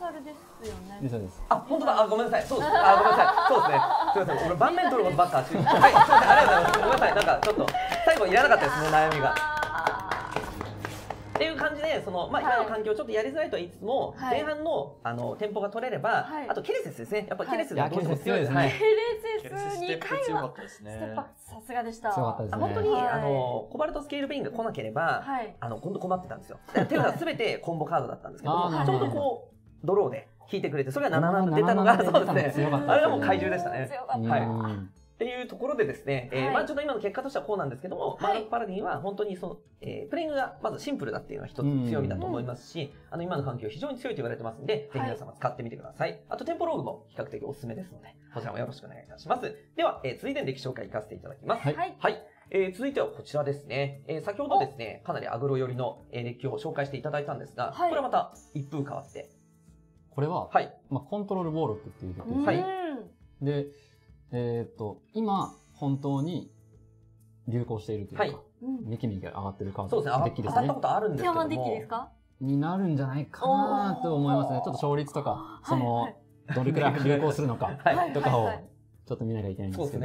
サルですよね。リサルです。あ、本当だ。あ、ごめんなさい。そうです。あ、ごめんなさい。そうですね。すみません。俺盤面取ることばっか。はい。すみません。ありがとうございます。ごめんなさい。なんかちょっと最後いらなかったですね。悩みが。っていう感じで、そのまあ今の環境ちょっとやりづらいとは言いつつも、前半のテンポが取れれば、あとケレセスですね。やっぱケレセスがどうしても強いですね。ケレセス2回はステップアップさすがでした。本当にコバルトスケールベインが来なければ、今度困ってたんですよ。手札すべてコンボカードだったんですけど、ちょうどこうドローで引いてくれて、それが7出たのがそうですね。あれがもう怪獣でしたね。はい。っていうところでですね、まあちょっと今の結果としてはこうなんですけども、マーロック・パラディンは本当にその、プレイングがまずシンプルだっていうのは一つ強みだと思いますし、今の環境非常に強いと言われてますんで、ぜひ皆様使ってみてください。あとテンポローグも比較的おすすめですので、こちらもよろしくお願いいたします。では、続いてのデッキ紹介いかせていただきます。はい。続いてはこちらですね。先ほどですね、かなりアグロ寄りのデッキを紹介していただいたんですが、これはまた一風変わって。これは、まあコントロール・ウォーロックっていうデッキです。はい。で、今、本当に流行しているというか、めきめき上がってるカードデッキですね。上がったことあるんですけども。デッキですかになるんじゃないかなと思いますね。ちょっと勝率とか、どれくらい流行するのかとかを、ちょっと見なきゃいけないんですけど。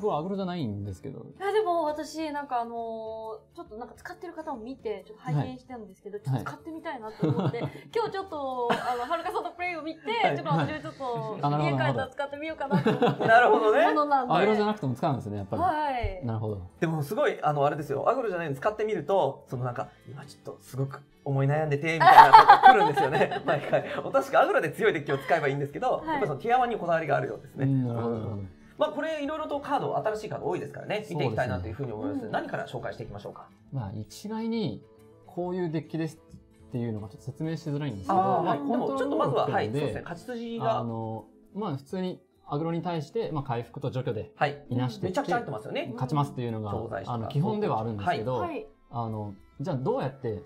僕はアグロじゃないんですけど。いや、でも私、なんかちょっとなんか使ってる方を見て、ちょっと拝見してたんですけど、ちょっと使ってみたいなと思って、今日ちょっと、はるかさんのプレイを見て、ちょっと私もちょっと、家帰ったら使ってみようかなと思って。なるほどね。アグロじゃなくても使うんですね、やっぱり。はい。なるほど。でもすごい、あれですよ、アグロじゃないの使ってみると、そのなんか、今ちょっとすごく、思い悩んでて、みたいなことが来るんですよね。毎回。確かアグラで強いデッキを使えばいいんですけど、やっぱそのティア1にこだわりがあるようですね。まあこれいろいろとカード、新しいカード多いですからね、見ていきたいなというふうに思います。何から紹介していきましょうか。まあ一概にこういうデッキですっていうのがちょっと説明しづらいんですけど、まあでもちょっとまずは、はい、そうですね、勝ち筋が。まあ普通にアグロに対して、まあ回復と除去で、いなして、めちゃくちゃ入ってますよね。勝ちますっていうのが、基本ではあるんですけど、じゃあどうやって、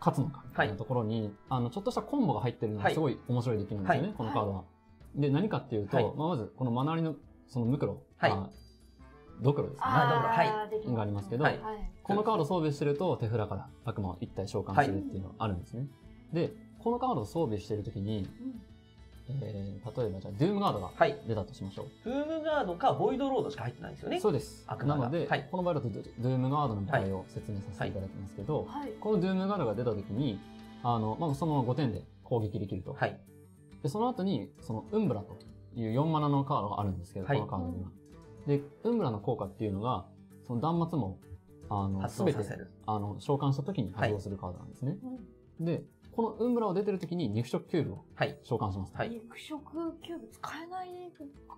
勝つのかみたいなところに、ちょっとしたコンボが入ってるのがすごい面白いデッキなんですよね、このカードは。で、何かっていうと、まず、このマナリの、そのムクロ、ドクロですね。がありますけど、このカードを装備してると、手札から悪魔を1体召喚するっていうのがあるんですね。で、このカードを装備してるときに、例えば、じゃあ、ドゥームガードが出たとしましょう。ドゥームガードか、ボイドロードしか入ってないんですよね。そうです。なので、この場合だと、ドゥームガードの場合を説明させていただきますけど、このドゥームガードが出たときに、そのまま5点で攻撃できると。で、その後に、その、ウンブラという4マナのカードがあるんですけど、はい、このカードには。で、ウンブラの効果っていうのが、その断末も、すべて、召喚した時に発動するカードなんですね。はい、で、このウンブラを出てる時に肉食キューブを召喚します。はいはい、肉食キューブ使えない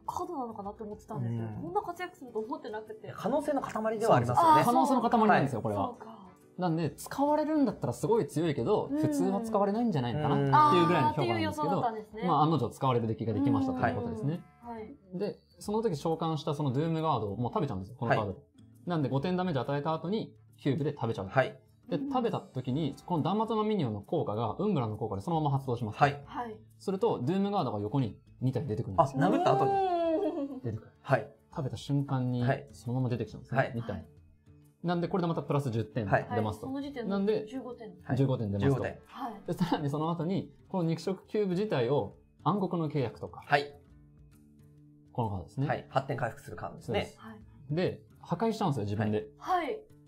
カードなのかなって思ってたんですけど、こんな活躍すると思ってなくて。可能性の塊ではありますよね。可能性の塊なんですよ、これは。なんで、使われるんだったらすごい強いけど、普通は使われないんじゃないのかなっていうぐらいの評価なんですけど、まあ案の定使われるデッキができましたということですね。で、その時召喚したそのドゥームガードをもう食べちゃうんですよ、このカード。なんで5点ダメージ与えた後にキューブで食べちゃう。で、食べた時に、この断末のミニオンの効果が、ウンブラの効果でそのまま発動します。すると、ドゥームガードが横に2体出てくるんですよ。あ、殴った後に出てくる。食べた瞬間に、そのまま出てきちゃうんですね、2体。なんで、これでまたプラス10点出ますと。なんで、15点出ますと。さらにその後に、この肉食キューブ自体を暗黒の契約とか。このカードですね。8点回復するカードですね。で、破壊しちゃうんですよ、自分で。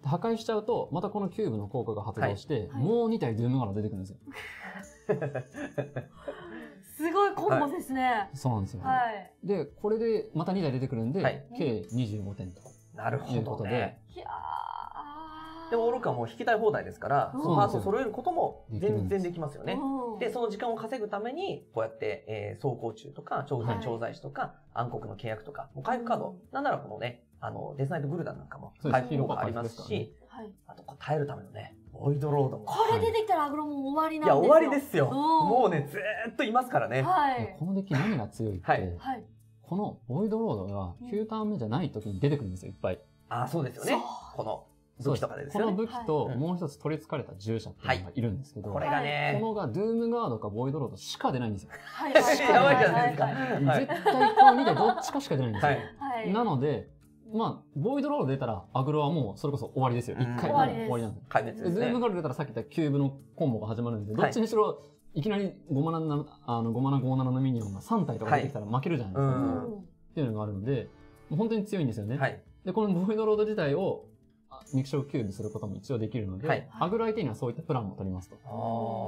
破壊しちゃうと、またこのキューブの効果が発動して、もう2体ドゥームガード出てくるんですよ。すごいコンボですね。そうなんですよ。で、これでまた2体出てくるんで、計25点と。なるほどね。でもオールカンも引きたい放題ですから、そのパーツを揃えることも全然できますよね。で、その時間を稼ぐために、こうやって、走行中とか、超常剤師とか、暗黒の契約とか、回復カード、なんならこのね、デスナイトグルダンなんかも回復効果ありますし、あと耐えるためのね、ボイドロードも。これ出てきたらアグロも終わりなんですよ。いや、終わりですよ。もうね、ずーっといますからね。このデッキ何が強いって、このボイドロードが9ターン目じゃない時に出てくるんですよ、いっぱい。ああ、そうですよね。この。武器とかですね。この武器と、もう一つ取り憑かれた従者っていうのがいるんですけど、これがね、このがドゥームガードかボイドロードしか出ないんですよ。やばいじゃないですか。絶対この2体どっちかしか出ないんですよ。なので、まあ、ボイドロード出たら、アグロはもうそれこそ終わりですよ。1回も終わりなんです。壊滅ですね。ドゥームガード出たらさっき言ったキューブのコンボが始まるんですけど、どっちにしろ、いきなり5マナ57のミニオンが3体とか出てきたら負けるじゃないですか。っていうのがあるので、本当に強いんですよね。で、このボイドロード自体を、肉食キューブすることも一応できるので、アグロ相手にはそういったプランも取りますと。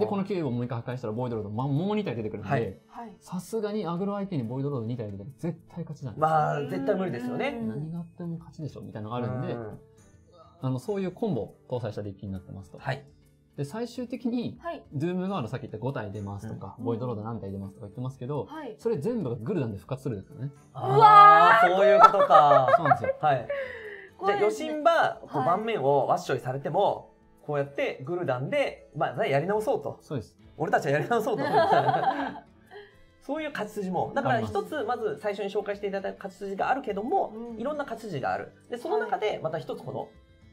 で、このキューブをもう一回破壊したらボイドロード、もう2体出てくるので、さすがにアグロ相手にボイドロード2体出てくる絶対勝ちじゃないですか。まあ、絶対無理ですよね。何があっても勝ちでしょみたいなのがあるんで、そういうコンボを搭載したデッキになってますと。で、最終的に、ドゥームガードさっき言った5体出ますとか、ボイドロード何体出ますとか言ってますけど、それ全部がグルダンで復活するんですよね。うわー、そういうことか。そうなんですよ。じゃあ、ヨシンバ、盤面をワッショイされても、こうやってグルダンで、まあ、やり直そうと。そうです。俺たちはやり直そうと。そういう勝ち筋も。だから一つ、まず最初に紹介していただいた勝ち筋があるけども、いろんな勝ち筋がある。で、その中で、また一つこの、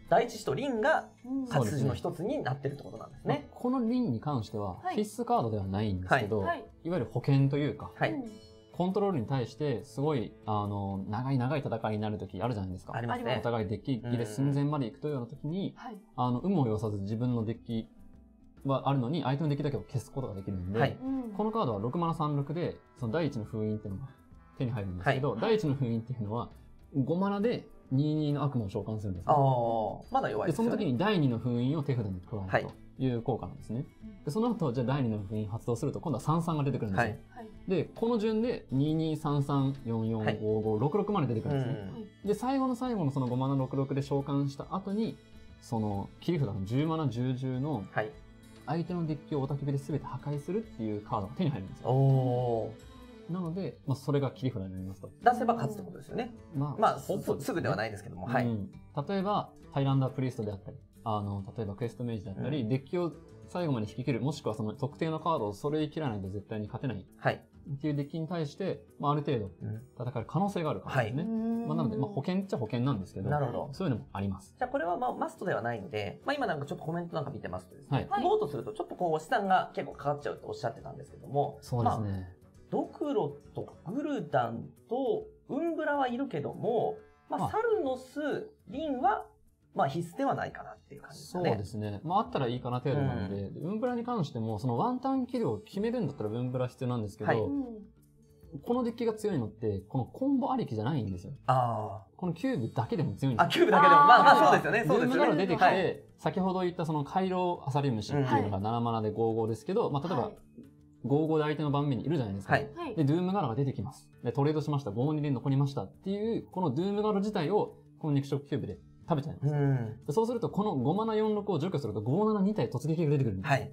第一子とリンが勝ち筋の一つになってるってことなんですね。このリンに関しては、必須カードではないんですけど、いわゆる保険というか、コントロールに対して、すごい、長い戦いになるときあるじゃないですか。ありますね。お互いデッキ切れ寸前まで行くというようなときに、有無を要さず自分のデッキはあるのに、相手のデッキだけを消すことができるんで、このカードは6マナ36で、その第1の封印っていうのが手に入るんですけど、第1の封印っていうのは、5マナで22の悪魔を召喚するんですよ。まだ弱いですね。で、その時に第2の封印を手札に加えるという効果なんですね。で、その後、じゃあ第2の封印発動すると、今度は33が出てくるんですよ。で、この順で、2233445566まで出てくるんですね。で、最後の最後のその5マナ66で召喚した後に、その切り札の10マナ1010の、相手のデッキをオタキベで全て破壊するっていうカードが手に入るんですよ。なので、まあ、それが切り札になりますと。出せば勝つってことですよね。まあ、すぐではないですけども。例えば、ハイランダープリストであったり、例えばクエストメイジだったり、デッキを最後まで引き切る、もしくはその特定のカードを揃え切らないと絶対に勝てない。っていうデッキに対して、ある程度戦える可能性があるからですね。なので、保険っちゃ保険なんですけど、そういうのもあります。じゃあこれはマストではないので、今なんかちょっとコメントなんか見てますとですね、ノートするとちょっとこう、資産が結構かかっちゃうとおっしゃってたんですけども、そうですね。ドクロとグルダンとウンブラはいるけども、サルノス、リンは、必須ではないかなっていう感じですね。そうですね。あったらいいかな程度なので、ウンブラに関しても、そのワンターンキルを決めるんだったらウンブラ必要なんですけど、このデッキが強いのって、このコンボありきじゃないんですよ。このキューブだけでも強いんですよ。キューブだけでも、そうですよね、そうですね。ウンブラが出てきて、先ほど言ったその回廊アサリムシっていうのが7マナで55ですけど、例えば、5-5で相手の盤面にいるじゃないですか。はい。で、ドゥームガードが出てきます。で、トレードしました。5-2で残りました。っていう、このドゥームガード自体を、この肉食キューブで食べちゃいます。でそうすると、この5マナ46を除去すると、5-7-2体突撃が出てくるんです。はい。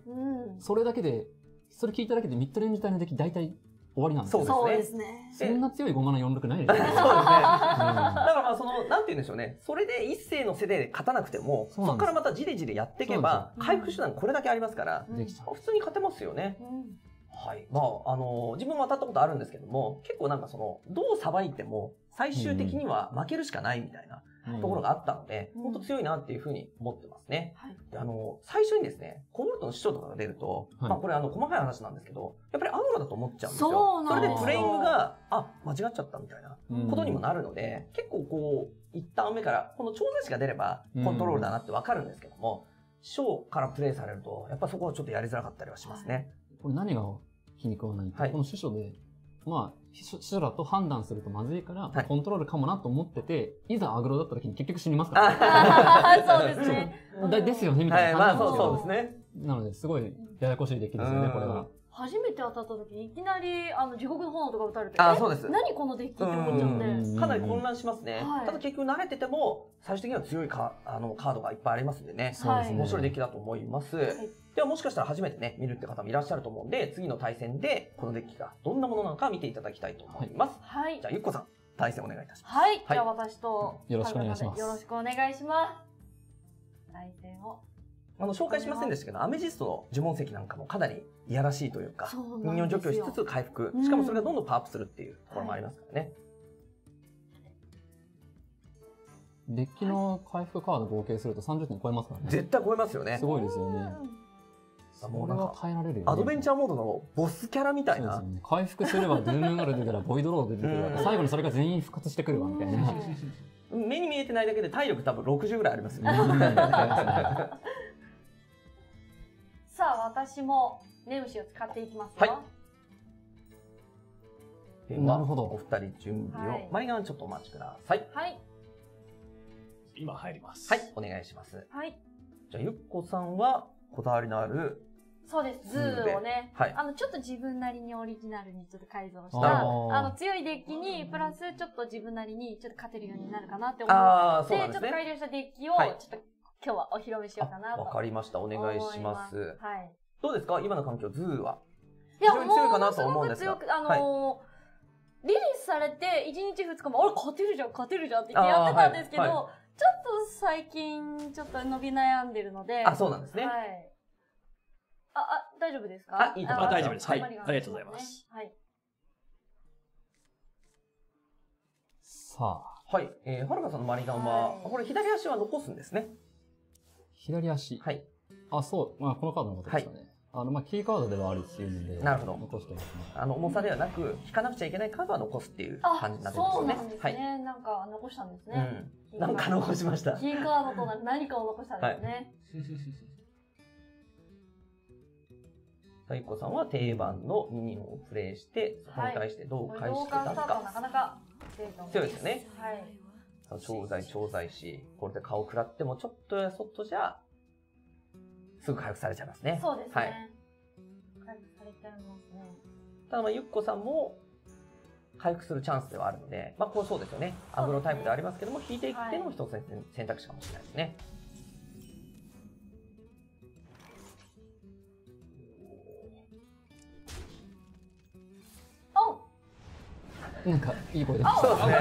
それだけで、それ聞いただけでミッドレンジ隊の出来大体終わりなんですよね。そうですね。そんな強い5-7-46ないですね。そうですね。だからまあその、なんて言うんでしょうね。それで一世の世で勝たなくても、そこからまたじりじりやっていけば、回復手段これだけありますから、普通に勝てますよね。はい。まあ、自分も当たったことあるんですけども、結構なんかその、どうさばいても、最終的には負けるしかないみたいなところがあったので、本当強いなっていうふうに思ってますね。で、最初にですね、コボルトの師匠とかが出ると、まあこれ細かい話なんですけど、やっぱりアムロだと思っちゃうんですよ。それでプレイングが、あ、間違っちゃったみたいなことにもなるので、結構こう、一旦目から、この調査士が出れば、コントロールだなってわかるんですけども、師匠からプレイされると、やっぱそこはちょっとやりづらかったりはしますね。これ何が皮肉はないか、この主書で、まあ、主書だと判断するとまずいから、コントロールかもなと思ってて、いざアグロだった時に結局死にますから。そうですね。ですよね、みたいな。まあ、そうですね。なので、すごいややこしい出来ですよね、これは。初めて当たった時にいきなり地獄の炎とか打たれて、何このデッキって思っちゃって、かなり混乱しますね。ただ結局慣れてても、最終的には強いカードがいっぱいありますんでね、面白いデッキだと思います。ではもしかしたら初めてね、見るって方もいらっしゃると思うんで、次の対戦でこのデッキがどんなものなのか見ていただきたいと思います。じゃあゆっこさん、対戦お願いいたします。はい、じゃあ私と、よろしくお願いします。よろしくお願いします。対戦を。紹介しませんでしたけど、アメジストの呪文石なんかもかなりいやらしいというか、ミニオン除去しつつ回復、しかもそれがどんどんパワーアップするっていうところもありますからね。デッキの回復カード合計すると30点超えますからね。絶対超えますよね。すごいですよね。もうなんか変えられるよね。アドベンチャーモードのボスキャラみたいな。回復すればドゥームガル出たらボイドロー出てくるから、最後にそれが全員復活してくるわみたいな。目に見えてないだけで体力多分60ぐらいありますよね。さあ、私もネムシを使っていきますよ。はい。なるほど。お二人準備を。はい、マリガンちょっとお待ちください。はい。今入ります。はい、お願いします。はい。じゃあゆっこさんはこだわりのある。そうです。ズーをね、はい、ちょっと自分なりにオリジナルにちょっと改造した、強いデッキに、プラスちょっと自分なりにちょっと勝てるようになるかなって思います。で、ちょっと改良したデッキを、ちょっと今日はお披露目しようかなと。わかりました。お願いします。はい。どうですか今の環境、ズーは。いや、非常に強いかなと思うんですが。リリースされて、1日2日も、俺勝てるじゃん、勝てるじゃんって言ってやってたんですけど、ちょっと最近、ちょっと伸び悩んでるので。あ、そうなんですね。はい。あ、大丈夫ですか？あ、いいと思います。大丈夫です。はい。ありがとうございます。はい。さあ。はい。はるかさんのマリガンは、これ左足は残すんですね。左足。はい。あ、そう。まあ、このカードのことですかね。まあ、キーカードではあるっていうので。なるほど。残してますね。重さではなく、引かなくちゃいけないカードは残すっていう感じになってますね。そうなんですね。なんか、残したんですね。なんか残しました。キーカードと何かを残したんですね。ゆっこさんは定番のミニオンをプレイして、そこに対してどう返していたのか。なかなか強いですね。はい。調剤し、これで顔食らってもちょっとやそっとじゃ、すぐ回復されちゃいますね。そうですね。はい。回復されちゃいますね。ただまあ、ゆっこさんも回復するチャンスではあるので、まあ、こうそうですよね。アグロタイプではありますけども、引いていくっていうのも一つ選択肢かもしれないですね。おうなんか、いい声です。そうですね。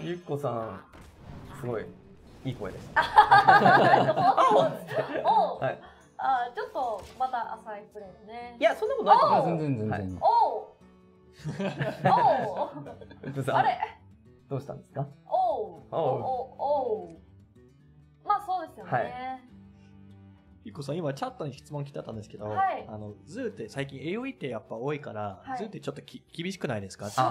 ゆっこさん、すごい、いい声でした。あ、ちょっと、また浅いプレーね。いや、そんなことないと思う。全然。あれどうしたんですか？まあ、そうですよね。ゆっこさん、今、チャットに質問来てたんですけど、ズーって最近、AOE ってやっぱ多いから、ズーってちょっと厳しくないですか？正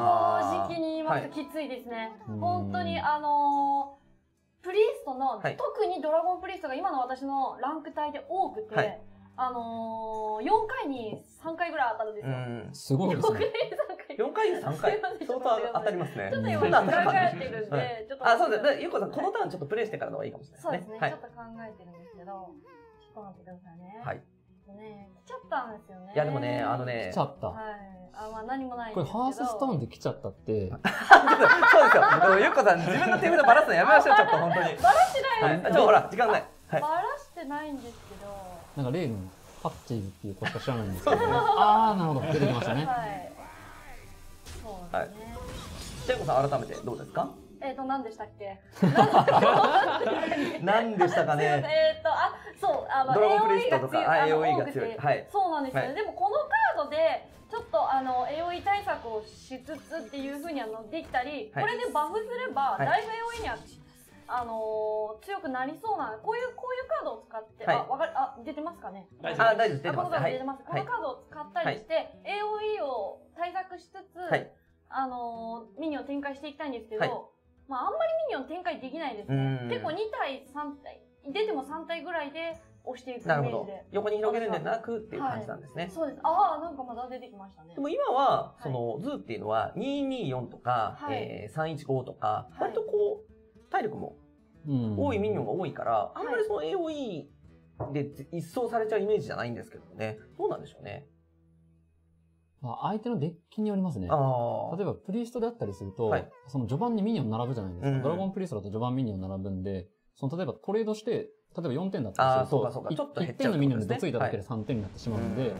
直に言いますときついですね。本当に、プリストの、特にドラゴンプリストが今の私のランク帯で多くて、4回に3回ぐらい当たるんですよ。すごいですね。4回に3回相当当たりますね。ちょっと今、考えてるんで、ちょっと。あ、そうです。ゆっこさん、このターンちょっとプレイしてからの方がいいかもしれないですね。そうですね。ちょっと考えてるんですけど。はい。ね、来ちゃったんですよね。いやでもね、あのね、来ちゃった。はい。あ、まあ何もないんですけど。これハースストーンで来ちゃったって。そうですよ。ゆっこさん、自分の手札ばらすのやめましょう、ちょっと本当に。ばらしてないですよ。ほら、時間ない。ばらしてないんですけど。なんか例のパッチーズっていう子しか知らないんですけど。ああ、なるほど、出てきましたね。はい。そうですね。じゃあゆっこさん、改めてどうですか？何でしたっけ？何でしたかね。あ、そう、あの AOE が強くて、はい、そうなんですよね。でもこのカードでちょっとあの AOE 対策をしつつっていう風にあのできたり、これでバフすればだいぶ AOE には強くなりそうな、こういうカードを使って、あ、わかる、あ、出てますかね。あ、大丈夫、出てます。このカードを使ったりして、AOE を対策しつつ、ミニを展開していきたいんですけど。まああんまりミニオン展開できないですね。結構2体3体出ても3体ぐらいで押していくイメージで、なるほど、横に広げるんじゃなくっていう感じなんですね、はい、そうです。ああ、なんかまだ出てきましたね。でも今はそのズーっていうのは224とか、はい、315とか割とこう体力も多いミニオンが多いから、はい、あんまりその AOE で一掃されちゃうイメージじゃないんですけどね。どうなんでしょうね。まあ相手のデッキによりますね。例えばプリーストであったりすると、はい、その序盤にミニオン並ぶじゃないですか。うんうん、ドラゴンプリーストだと序盤ミニオン並ぶんで、その例えばトレードして、例えば4点だったりすると、1点のミニオンでついただけで3点になってしまうので、はい、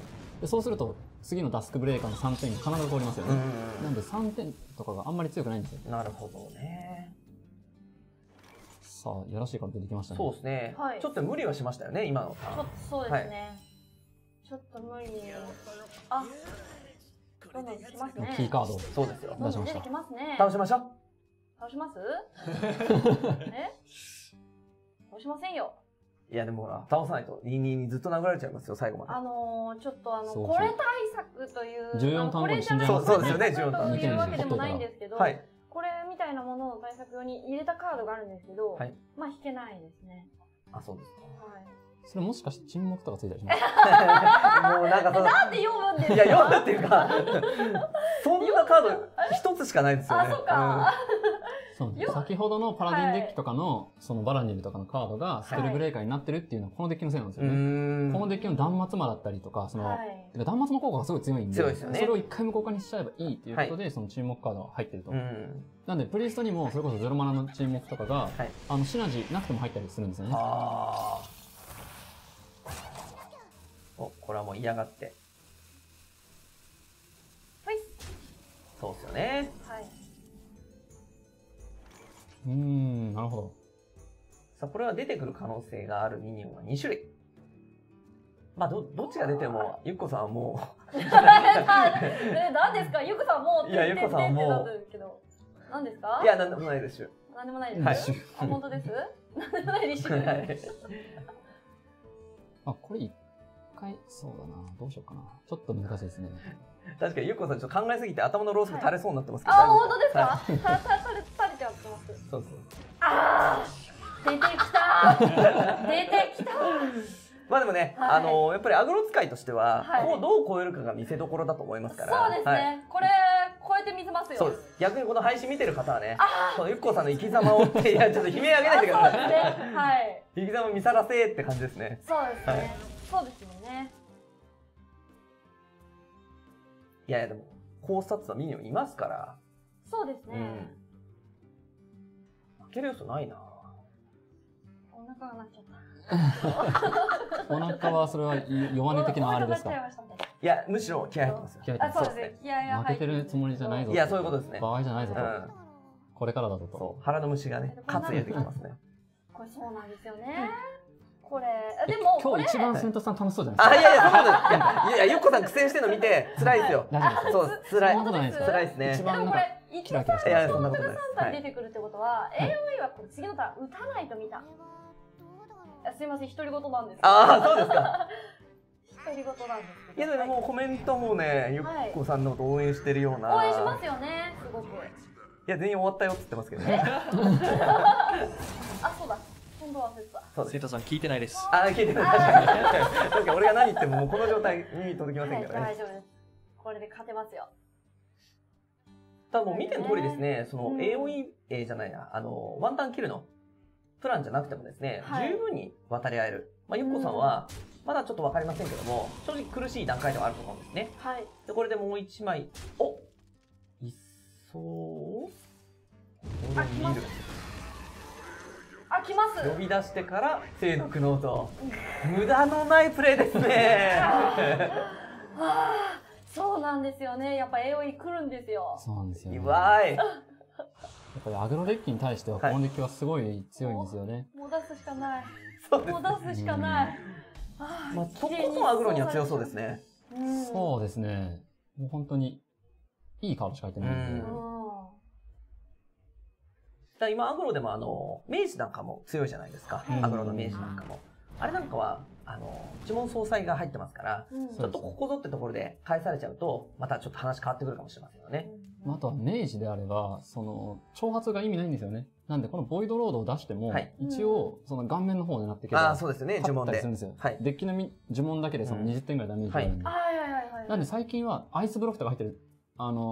でそうすると次のダスクブレーカーの3点に必ず通りますよね。うん、なんで3点とかがあんまり強くないんですよ。なるほどね。さあ、やらしいから出てきましたね。そうですね。はい、ちょっと無理はしましたよね、今の。そうですね。はい、ちょっと無理に。あ、キーカード、そうですよ。出しました。倒しましょう。倒します？倒しませんよ。いやでもほら、倒さないと2にずっと殴られちゃいますよ、最後まで。ちょっとこれ対策という14単語に死んじゃいます。そうですよね、14単語というわけでもないんですけど、これみたいなものの対策用に入れたカードがあるんですけど、まあ引けないですね。あ、そうですか。はい、それもしかして沈黙とかついたりします？もうなんかなんで読むんですか？いや、読むっていうか、そんなカード一つしかないですよね。あ、そうか。そう、先ほどのパラディンデッキとかのそのバラニルとかのカードがスペルブレーカーになってるっていうのはこのデッキのせいなんですよね。このデッキの断末魔だったりとか、その断末の効果がすごい強いんで、それを一回無効化にしちゃえばいいっていうことでその沈黙カードが入ってると。なんでプリストにもそれこそゼロマナの沈黙とかがシナジーなくても入ったりするんですよね。お、これはもう嫌がって。はい。そうですよね。はい。なるほど。さあ、これは出てくる可能性があるミニオンは2種類。まあ、どっちが出ても、ゆっこさんはもう。何ですか、ゆっこさんはもう。いや、ゆっこさんはもう。何ですか。いや、なんでもないです。なんでもないです。あ、本当です。なんでもないです。あ、これ。そうだな、どうしようかな、ちょっと難しいですね。確かにゆっこさん、ちょっと考えすぎて頭のロースが垂れそうになってますけど。あ、本当ですか。垂れちゃってます。そうそう。ああ、出てきた。まあでもね、やっぱりアグロ使いとしてはこうどう超えるかが見せどころだと思いますから。そうですね、これ超えてみせますよ。そうです。逆にこの配信見てる方はね、ゆっこさんの生き様を、いや、ちょっと悲鳴上げないでください。はい、生き様見さらせって感じですね。そうですね、そうですよね。いやいや、でも考察はミニオンいますから。そうですね。負ける要素ないな。お腹がなっちゃった。お腹はそれは弱音的なあれですか。いや、むしろ気合入ってますよ。あ、そうですね。負けてるつもりじゃないぞ。いや、そういうことですね。場合じゃないぞと。これからだぞと。腹の虫がね、かつ入れてきますね。これそうなんですよね。これでも今日一番セントさん楽しそうじゃないですか。あ、いやいや、そうです。いや、ゆっこさん苦戦してるの見て辛いですよ。そう、辛いですね。でもこれ一番なんか3体出てくるってことは AOE はこれ次のターン打たないと見た。すいません、独り言なんです。ああ、そうですか。独り言なんです。いやでもコメントもね、ゆっこさんのこと応援してるような。応援しますよね、すごく。いや、全員終わったよって言ってますけどね。あ、そうだ。生徒さん聞いてないです。あ、聞いてない。確かに俺が何言ってももうこの状態に届きませんからね。大丈夫です。これで勝てますよ。ただもう見ての通りですね、その AOE じゃないな、ワンタンキルのプランじゃなくてもですね、十分に渡り合えるまあ、ゆっこさんはまだちょっと分かりませんけども、正直苦しい段階ではあると思うんですね。はい。でこれでもう1枚おいっそうあ、来ます。あ、来ます。呼び出してから聖の苦悩と無駄のないプレーですね。あ、そうなんですよね。やっぱ AOE 来るんですよ。そうなんですよね。わーい。やっぱりアグロデッキに対しては攻撃はすごい強いんですよね。もう出すしかない。もう出すしかない。まあそこもアグロには強そうですね。そうですね。もう本当にいいカードしか入ってないんで。だ今アグロでも明治なんかも強いじゃないですか。アグロの明治なんかも。あれなんかは呪文総裁が入ってますから、ちょっとここぞってところで返されちゃうとまたちょっと話変わってくるかもしれませんよね。あとは明治であれば、その、挑発が意味ないんですよね。なんで、このボイドロードを出しても、一応、その顔面の方になっていけば、勝ったりするんですよ。デッキの呪文だけでその20点ぐらいダメージがあるんで。なんで最近はアイスブロフとか入ってる、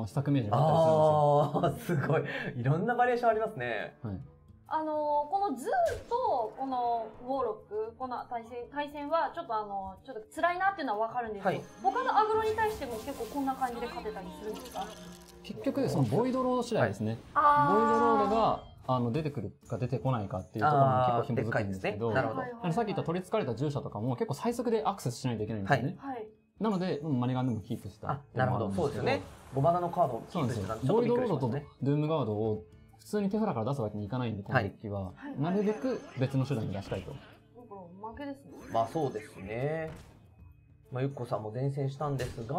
試作明治があったりするんですよ。あー、すごい。いろんなバリエーションありますね。はい。このズーと、このウォーロック、この対戦は、ちょっとちょっと辛いなっていうのはわかるんですけど、はい、他のアグロに対しても結構こんな感じで勝てたりするんですか？結局、そのボイドロード次第ですね。ボイドロードが、出てくるか出てこないかっていうところも結構紐づくんですけど、さっき言った取り憑かれた従者とかも結構最速でアクセスしないといけないんですね。はい、なので、マネガンでもキープした。あ、なるほど。そうですよね。ゴバナのカードをキープしてたんで、ボイドロードとドゥームガードを普通に手札から出すわけにいかないんで、このデッキは、なるべく別の手段に出したいと。だから負けですね。まあそうですね。まあ、ゆっこさんも伝染したんですが、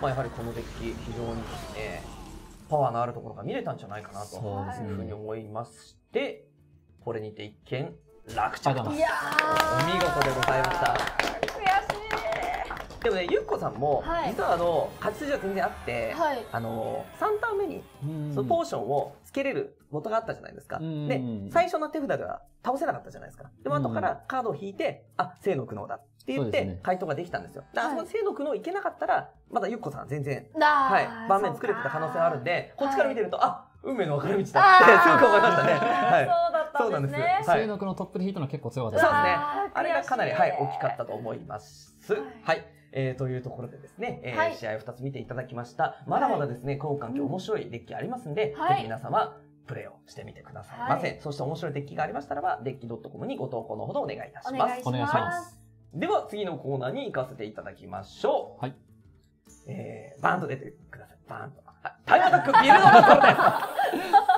まあ、やはりこのデッキ、非常にですね、パワーのあるところが見れたんじゃないかなというふうに思いまして、これにて一件落着と。いやー、お見事でございました。悔しい。でもね、ゆっこさんも、実は勝ち筋は全然あって、はい、3ターン目に、そのポーションをつけれる元があったじゃないですか。で、最初の手札では倒せなかったじゃないですか。でも、後からカードを引いて、あ、聖の苦悩だ。って言って、回答ができたんですよ。だから、その聖の苦悩いけなかったら、まだゆっこさん全然、はい、盤面作れてた可能性があるんで、こっちから見てると、あ、運命の分かれ道だって、すごく思いましたね。はい。そうだったんですね。聖の苦悩トップで引いたのは結構強かったですね。そうですね。あれがかなり、はい、大きかったと思います。はい。というところでですね、試合を2つ見ていただきました。まだまだですね、今環境面白いデッキありますんで、ぜひ皆様、プレイをしてみてくださいませ。そして面白いデッキがありましたらば、デッキ .com にご投稿のほどお願いいたします。お願いします。では、次のコーナーに行かせていただきましょう。はい。バーンと出てください。バーンと。タイムアタックビルドのところです。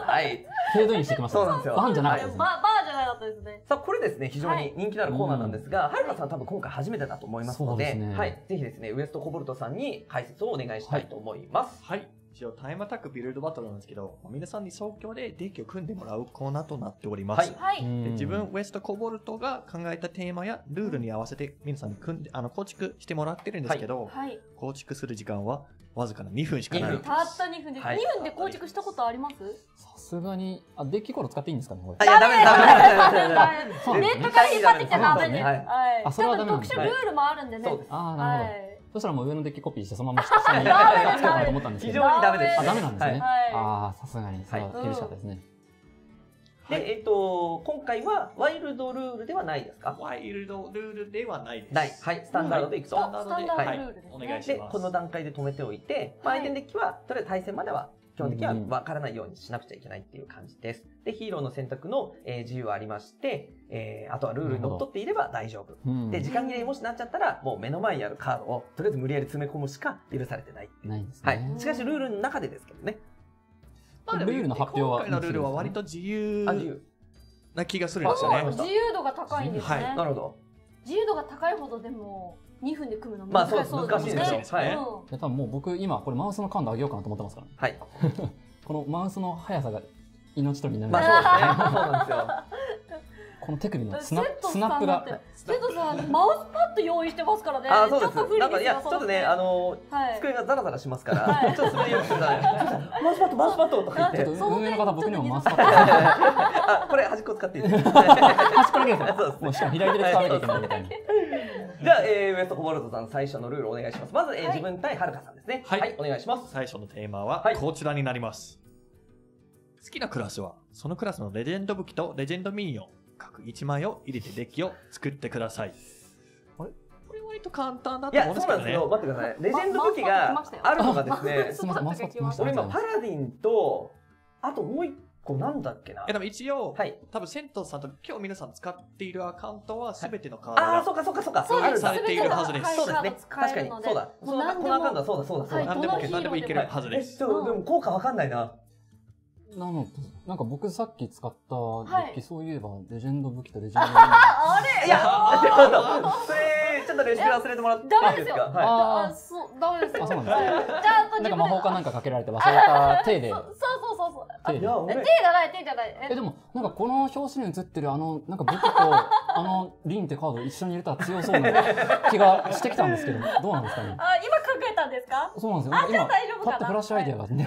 はい。程度にしてきました。そうなんですよ。バーンじゃなかったですね。バーンじゃなかったですね。さあ、これですね、非常に人気のあるコーナーなんですが、はるかさん多分今回初めてだと思いますので、はい。ぜひですね、ウエストコボルトさんに解説をお願いしたいと思います。はい。一応、タイムアタックビルドバトルなんですけど、皆さんに即興でデッキを組んでもらうコーナーとなっております。はい。自分、ウエストコボルトが考えたテーマやルールに合わせて、皆さんに組んで、構築してもらってるんですけど、はい。構築する時間は、わずかな2分しかない。たった2分です。2分で構築したことあります？さすがに、あ、デッキコード使っていいんですかね、これ。ダメです、ダメです。ネットから引っ張ってきちゃダメね。はい。あ、それはダメなんですね。特殊ルールもあるんでね。そうです。ああ、なるほど。そしたらもう上のデッキコピーしてそのまま下につけようかなと思ったんですけど。非常にダメです。あ、ダメなんですね。ああ、さすがに。それは厳しかったですね。で、今回はワイルドルールではないですか？ワイルドルールではないです。はい、スタンダードでいくと。スタンダードで、はい、お願いします。で、この段階で止めておいて、相手のデッキは、とりあえず対戦までは、基本的には分からないようにしなくちゃいけないっていう感じです。で、ヒーローの選択の自由はありまして、あとはルールにのっとっていれば大丈夫。で、時間切れにもしなっちゃったら、もう目の前にあるカードを、とりあえず無理やり詰め込むしか許されてない。ないんですね。はい。しかし、ルールの中でですけどね。まあでも、今回のルールは割と自由な気がするんですよね。自由度が高いんですね。なるほど。自由度が高いほどでも、2分で組むの難しそうですね。難しいですね。多分もう僕今これマウスの感度上げようかなと思ってますから。はい。このマウスの速さが命取りになる。まあそうですね。そうなんですよ。この手首のスナップが。セトさんマウスパッド用意してますからね。あ、そうです。なんかいやちょっとね机がザラザラしますから。ちょっとそれよくない。マウスパッドとか言って。ちょっと運営の方僕にもマウスパッド。あ、これ端っこ使っていいです。端っこだけです。そうです。もうしかも左手で使わなきゃいけないみたいな。じゃあ、ウエストコボルトさん、最初のルールお願いします。まず、自分対はるかさんですね。はい、お願いします。最初のテーマは、こちらになります。好きなクラスは、そのクラスのレジェンド武器とレジェンドミニオン、角1枚を入れてデッキを作ってください。あれこれ割と簡単だと思うんですけどね。いやそうなんですよ。待ってください。レジェンド武器があるのがですね、俺今パラディンとあともう一個なんだっけな。でも一応多分セントさんと今日皆さん使っているアカウントは全てのカードが表示されているはずです。そうですね。確かにそうだ。このアカウントはそうだ。何でもいけるはずです。でも効果わかんないな。なんか僕さっき使ったデッキ、そういえばレジェンド武器とレジェンド武器あれいやそれちょっとレシピ忘れてもらっていいですか。あそうダメですよ。なんか魔法かなんかかけられて忘れた手で。そう手じゃない手じゃない。でもなんかこの表紙に写ってるなんか武器とリンってカード一緒に入れたら強そうな気がしてきたんですけど、どうなんですかね。あ今考えたんですか。そうなんですよ。今パッとフラッシュアイデアがね。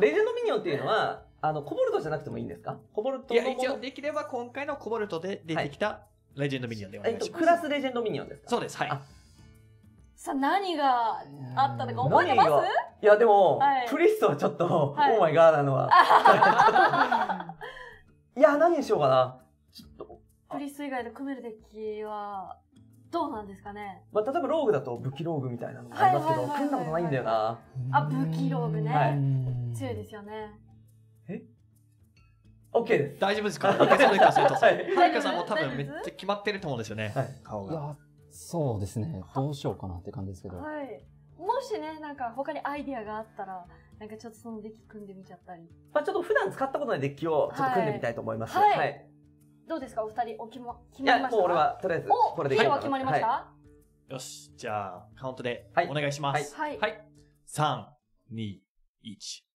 レジェンドミニオンっていうのはコボルトじゃなくてもいいんですか。コボルト。いや一応できれば今回のコボルトで出てきたレジェンドミニオンでお願いします。クラスレジェンドミニオンですか。そうですはい。さあ何があったのか覚えてます？いやでもプリストはちょっとオーマイガーなのは。いや何にしようかな。ちょっとプリスト以外で組めるデッキはどうなんですかね。まあ例えばローグだと武器ローグみたいなのがありますけど、組んだことないんだよな。あ武器ローグね。強いですよね。え？オッケーです。大丈夫ですか？はるかさんも多分めっちゃ決まってると思うんですよね。顔が。そうですね。どうしようかなって感じですけど。はい。もしねなんか他にアイディアがあったらなんかちょっとそのデッキ組んでみちゃったり。まあちょっと普段使ったことないデッキをちょっと組んでみたいと思います。はい。どうですかお二人お決まりましたか？いやもう俺はとりあえずこれで。お、決まりました？よしじゃあカウントでお願いします。はい。3、2、1。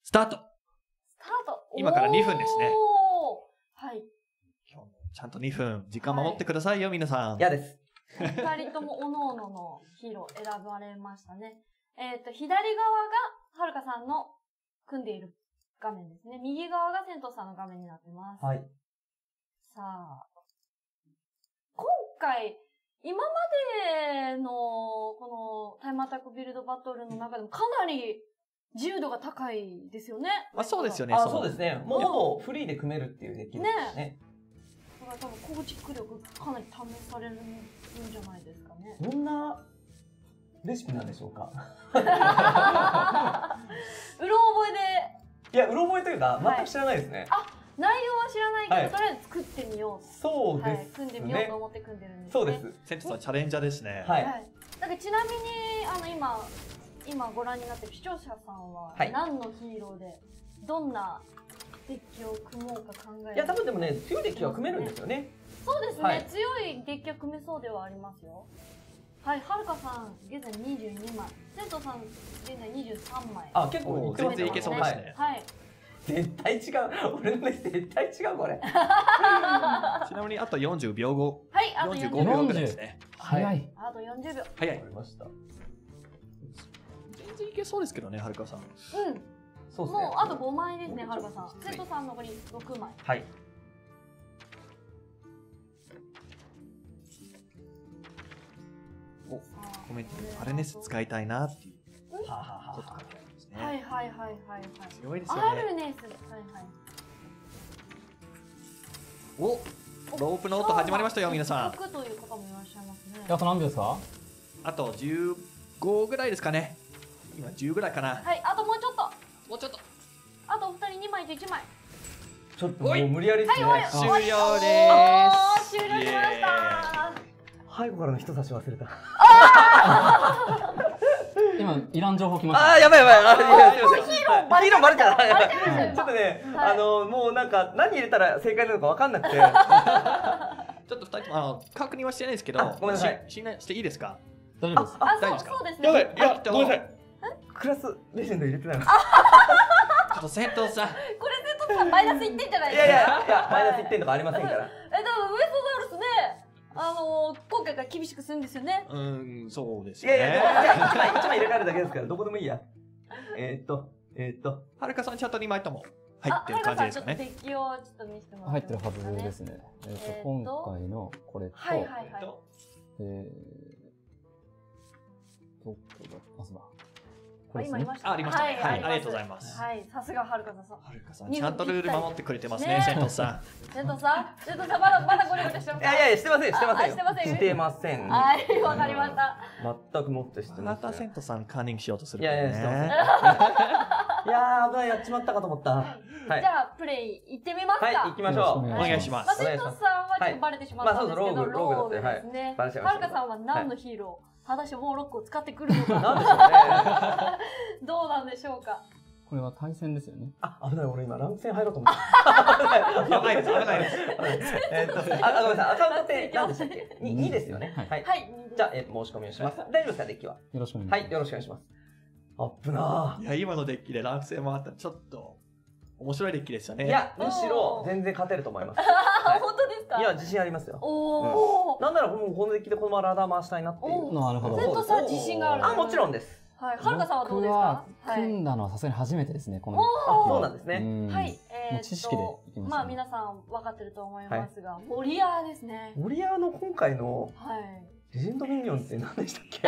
スタート。今から2分ですね。はい。今日もちゃんと2分時間守ってくださいよ、皆さん。嫌です。二人ともおのおののヒーロー選ばれましたね。左側がはるかさんの組んでいる画面ですね。右側がセントさんの画面になってます。はい。さあ、今回、今までのこのタイムアタックビルドバトルの中でもかなり自由度が高いですよね。まあそうですよね。そうですね。もうフリーで組めるっていうデッキですね。だから多分構築力かなり試されるんじゃないですかね。どんなレシピなんでしょうか。うろ覚えで。いやうろ覚えというか全く知らないですね。あ、内容は知らないけどとりあえず作ってみよう。そうですね。組んでみようと思って組んでるんです。そうです。セントさんチャレンジャーですね。はい。なんかちなみに今ご覧になっている視聴者さんは何のヒーローでどんなデッキを組もうか考えて、いや多分でもね強いデッキは組めるんですよね。そうですね、はい、強いデッキは組めそうではありますよ。はい、はるかさん現在22枚、セントさん現在23枚。あ結構全然いけそうですね。はい、はい、絶対違う俺の目絶対違うこれ。ちなみにあと40秒後。はい、あと45秒ぐらいですね。早い。あと40秒。早い。わかりました。いけそうですけどね、はるかさん。うん。そうですね。もうあと5枚ですね、はるかさん。セントさん残り6枚。はい。お、コメントハルネス使いたいなっていうこと書いてありますね。はいはいはいはいはい。強いですよね。ハルネス。はいはい。お、ロープの音始まりましたよ皆さん。6という方もいらっしゃいますね。あと何秒ですか？あと15ぐらいですかね。今10ぐらいかな。はい、あともうちょっとあとお二人2枚と1枚。ちょっともう無理やりですね。終了です。終了しました。背後からの人差し忘れた。今いらん情報きました。あーやばいやばい。ヒーローバレちゃった。ちょっとねもうなんか何入れたら正解なのか分かんなくてちょっと2人確認はしてないですけどごめんなさい信頼していいですか。大丈夫です。大丈夫ですか。やばいやばいごめんなさいクラスレジェンド入れてないの。ちょっとセントさん。これセントさんマイナス1点じゃないですか。いやマイナス1点とかありませんから。でもウエストザウルスね、今回から厳しくするんですよね。そうですよね。1枚入れ替えるだけですからどこでもいいや。はるかさんちゃんと2枚とも入ってる感じですかね。はるかさんちょっと適用ちょっと見せてもらって入ってるはずですね。今回のこれとどこだ。あそうだ。これ今いましたね。ありましたね。はい、ありがとうございます。はい、さすがはるかさん。はるかさん、ちゃんとルール守ってくれてますね、セントさん。セントさん、セントさん、まだゴリゴリしてますか？いやいや、してません、してません。してません。はい、わかりました。全くもってしてません。またセントさん、カーニングしようとする。いやいや、してません。いやー、危ない、やっちまったかと思った。じゃあ、プレイ行ってみますか。はい、行きましょう。お願いします。セントさんはちょっとバレてしまったんですけど、ローグですね。はるかさんは何のヒーロー？ただしモーロックを使ってくるのかどうなんでしょうか。これは対戦ですよね。あ、危ない、俺今乱戦入ろうと思った。やばいです、危ないです。あ、ごめんなさい、アカウントって何でしたっけ？2ですよね。はい。じゃあ、申し込みをします。大丈夫ですか、デッキは？よろしくお願いします。はい、よろしくお願いします。あっぶなー。いや、今のデッキで乱戦もあったらちょっと面白いデッキでしたね。いや、むしろ全然勝てると思います。本当ですか？いや、自信ありますよ。なんならもうこのデッキでこのままラダー回したいなっていう。なるほど。セントさん自信がある。あ、もちろんです。はるかさんはどうですか？組んだのはさすがに初めてですね、この。そうなんですね。はい、知識でまあ皆さん分かってると思いますが、ウォリアーですね。ウォリアーの今回のレジェンドミニオンって何でしたっけ？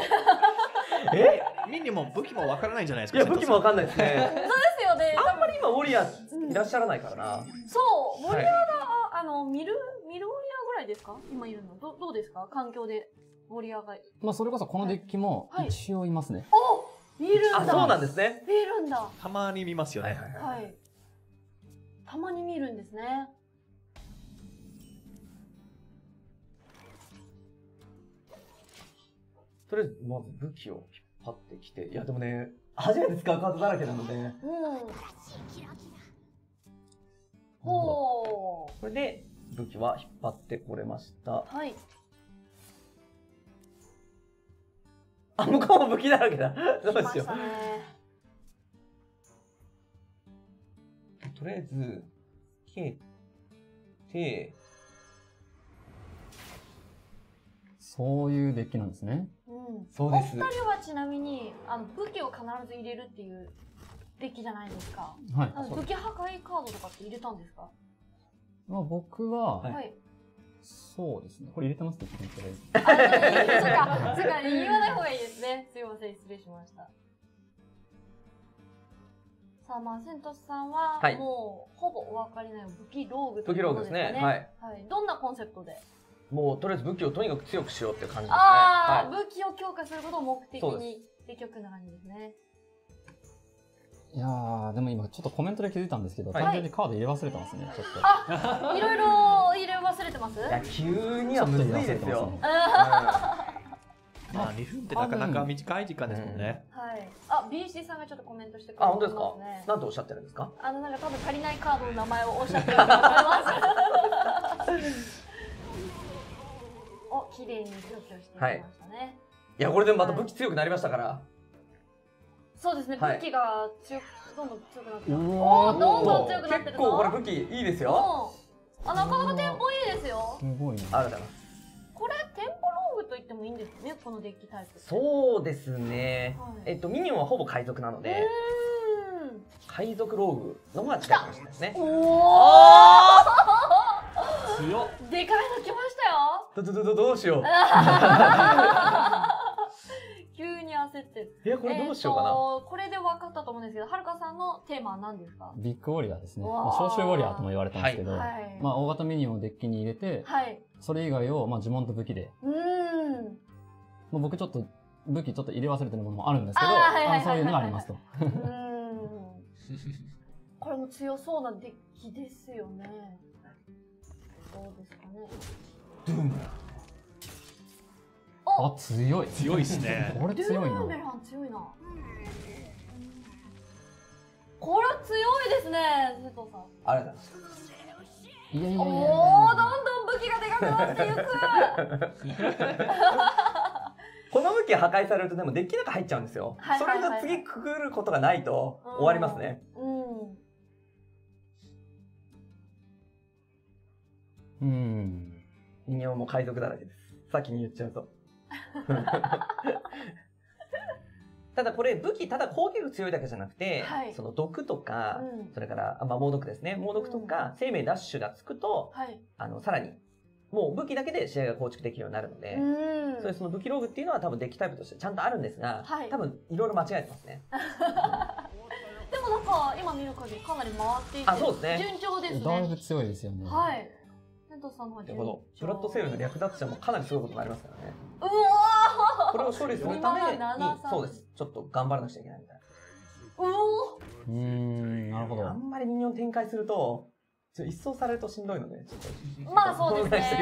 え、ミニも武器も分からないんじゃないですか？いや、武器も分かんないですね。そうですよね。あんまり今ウォリアーいらっしゃらないからな。そう、ウォリアーがミルウォリアーぐらいですか？今いるのどうですか？環境でウォリアーが。まあそれこそこのデッキも一応いますね。お、いるんだ。そうなんですね。いるんだ。たまに見ますよね。はい。たまに見るんですね。とりあえずまず武器を引っ張ってきて、いやでもね、初めて使うカードだらけなので。うん。おー。これで武器は引っ張ってこれました。はい。あ、向こうも武器だらけだ。そうですよ。とりあえず消えて。そういうデッキなんですね。そうです。お二人はちなみに武器を必ず入れるっていうデッキじゃないですか。はい。武器破壊カードとかって入れたんですか？まあ僕は、そうですね。これ入れてますね。とりあえず。そうか言わない方がいいですね。すいません、失礼しました。さあ、まあセントスさんはもうほぼお分かりない武器ローグということですね。はい。どんなコンセプトで？もうとりあえず武器をとにかく強くしようっていう感じですね。ああ、武器を強化することを目的に積極的な感じですね。いやー、でも今ちょっとコメントで気づいたんですけど、単純にカード入れ忘れてますね、ちょっと。あ、いろいろ入れ忘れてます？いや、急にはむずいですよ。まあ2分ってなかなか短い時間ですもんね。はい。あ、BC さんがちょっとコメントしてくれてますね。あ、本当ですか？なんておっしゃってるんですか？なんか多分足りないカードの名前をおっしゃってると思います。綺麗に強くしていましたね。いや、これでもまた武器強くなりましたから。そうですね、武器がどんどん強くなってる。おお、どんどん強くなってる。結構これ武器いいですよ。あ、なかなかテンポいいですよ。すごいね。ありがとうございます。これテンポローグと言ってもいいんですね、このデッキタイプ。そうですね。ミニオンはほぼ海賊なので。海賊ローグの方が近いかもしれないですね。おお。強っ。でかいの来ましたよ。どうしよう。急に焦って。いや、これどうしようかな。これで分かったと思うんですけど、はるかさんのテーマは何ですか？ビッグウォリアーですね。召集ウォリアーとも言われたんですけど、まあ大型ミニオンをデッキに入れて、それ以外をまあ呪文と武器で。まあ僕ちょっと武器ちょっと入れ忘れてるものもあるんですけど、そういうのがありますと。これも強そうなデッキですよね。どうですかね。ドゥン。あ、強い。強いですね。これ強いな。強いな。これは強いですね、瀬戸さん。あれだ。おお、どんどん武器がでかくなっていく。この武器破壊されるとでもデッキの中入っちゃうんですよ。それが次くぐることがないと終わりますね。ミニオンも海賊だらけです、先に言っちゃうと。ただこれ武器、ただ攻撃力強いだけじゃなくて、その毒とか、それから、まあ、猛毒ですね。猛毒とか生命ダッシュがつくと、さらにもう武器だけで試合が構築できるようになるので、うん、その武器ログっていうのは多分デッキタイプとしてちゃんとあるんですが、はい、多分いろいろ間違えてますね。でもなんか今見る限りかなり回っていて、そうですね、順調ですね。だいぶ強いですよね。はい。ネットさんは順調。ブラッドセールの略奪者もかなりすごいことになりますからね。うわー。これを勝利するために、そうです。ちょっと頑張らなくちゃいけないみたいな。なるほど。あんまりミニオン展開すると。一掃されるとしんどいので、ね、まあそうですね。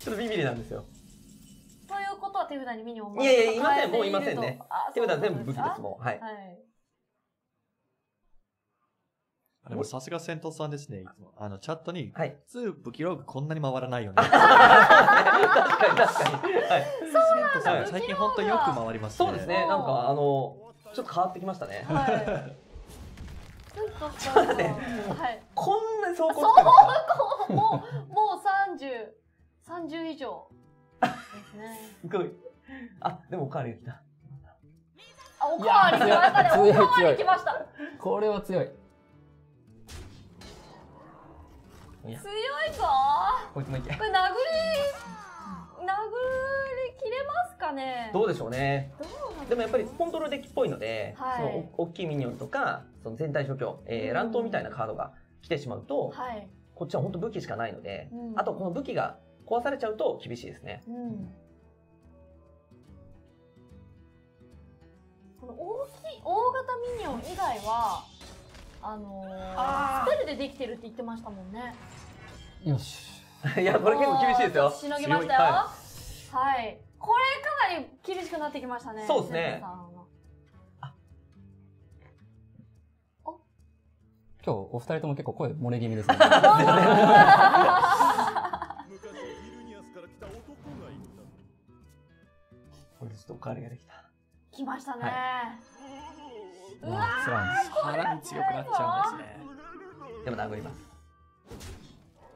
ちょっとビビりなんですよ。ということは手札にミニオンもいやいやいません、もういませんね。手札全部武器ですもん。はい。あれもさすが戦闘さんですね。いつもチャットに普通武器ログこんなに回らないよね。確かに確かに。はい。戦闘さん最近本当よく回りますね。そうですね。なんかちょっと変わってきましたね。はい。ちょっと待って、こんな走行もう30以上ですね。すごい。あ、でもおかわりが来た。あ、おかわり来ました。これは強い。強いぞ。こいつもいけ。これ殴り切れますかね。どうでしょうね。でもやっぱりコントロールデッキっぽいので、その大きいミニオンとかその全体除去、乱闘みたいなカードが来てしまうと、はい、こっちは本当武器しかないので、うん、あとこの武器が壊されちゃうと厳しいですね。うん、この大型ミニオン以外はスペルでできてるって言ってましたもんね。よし。いやこれ結構厳しいですよ。しのぎましたよ。はい。はいこれかなり厳しくなってきましたね。そうですね。今日お二人とも結構声漏れ気味ですね。これちょっとおかわりができた。来ましたね。うわー、さらに強くなっちゃうんですね。でも殴ります。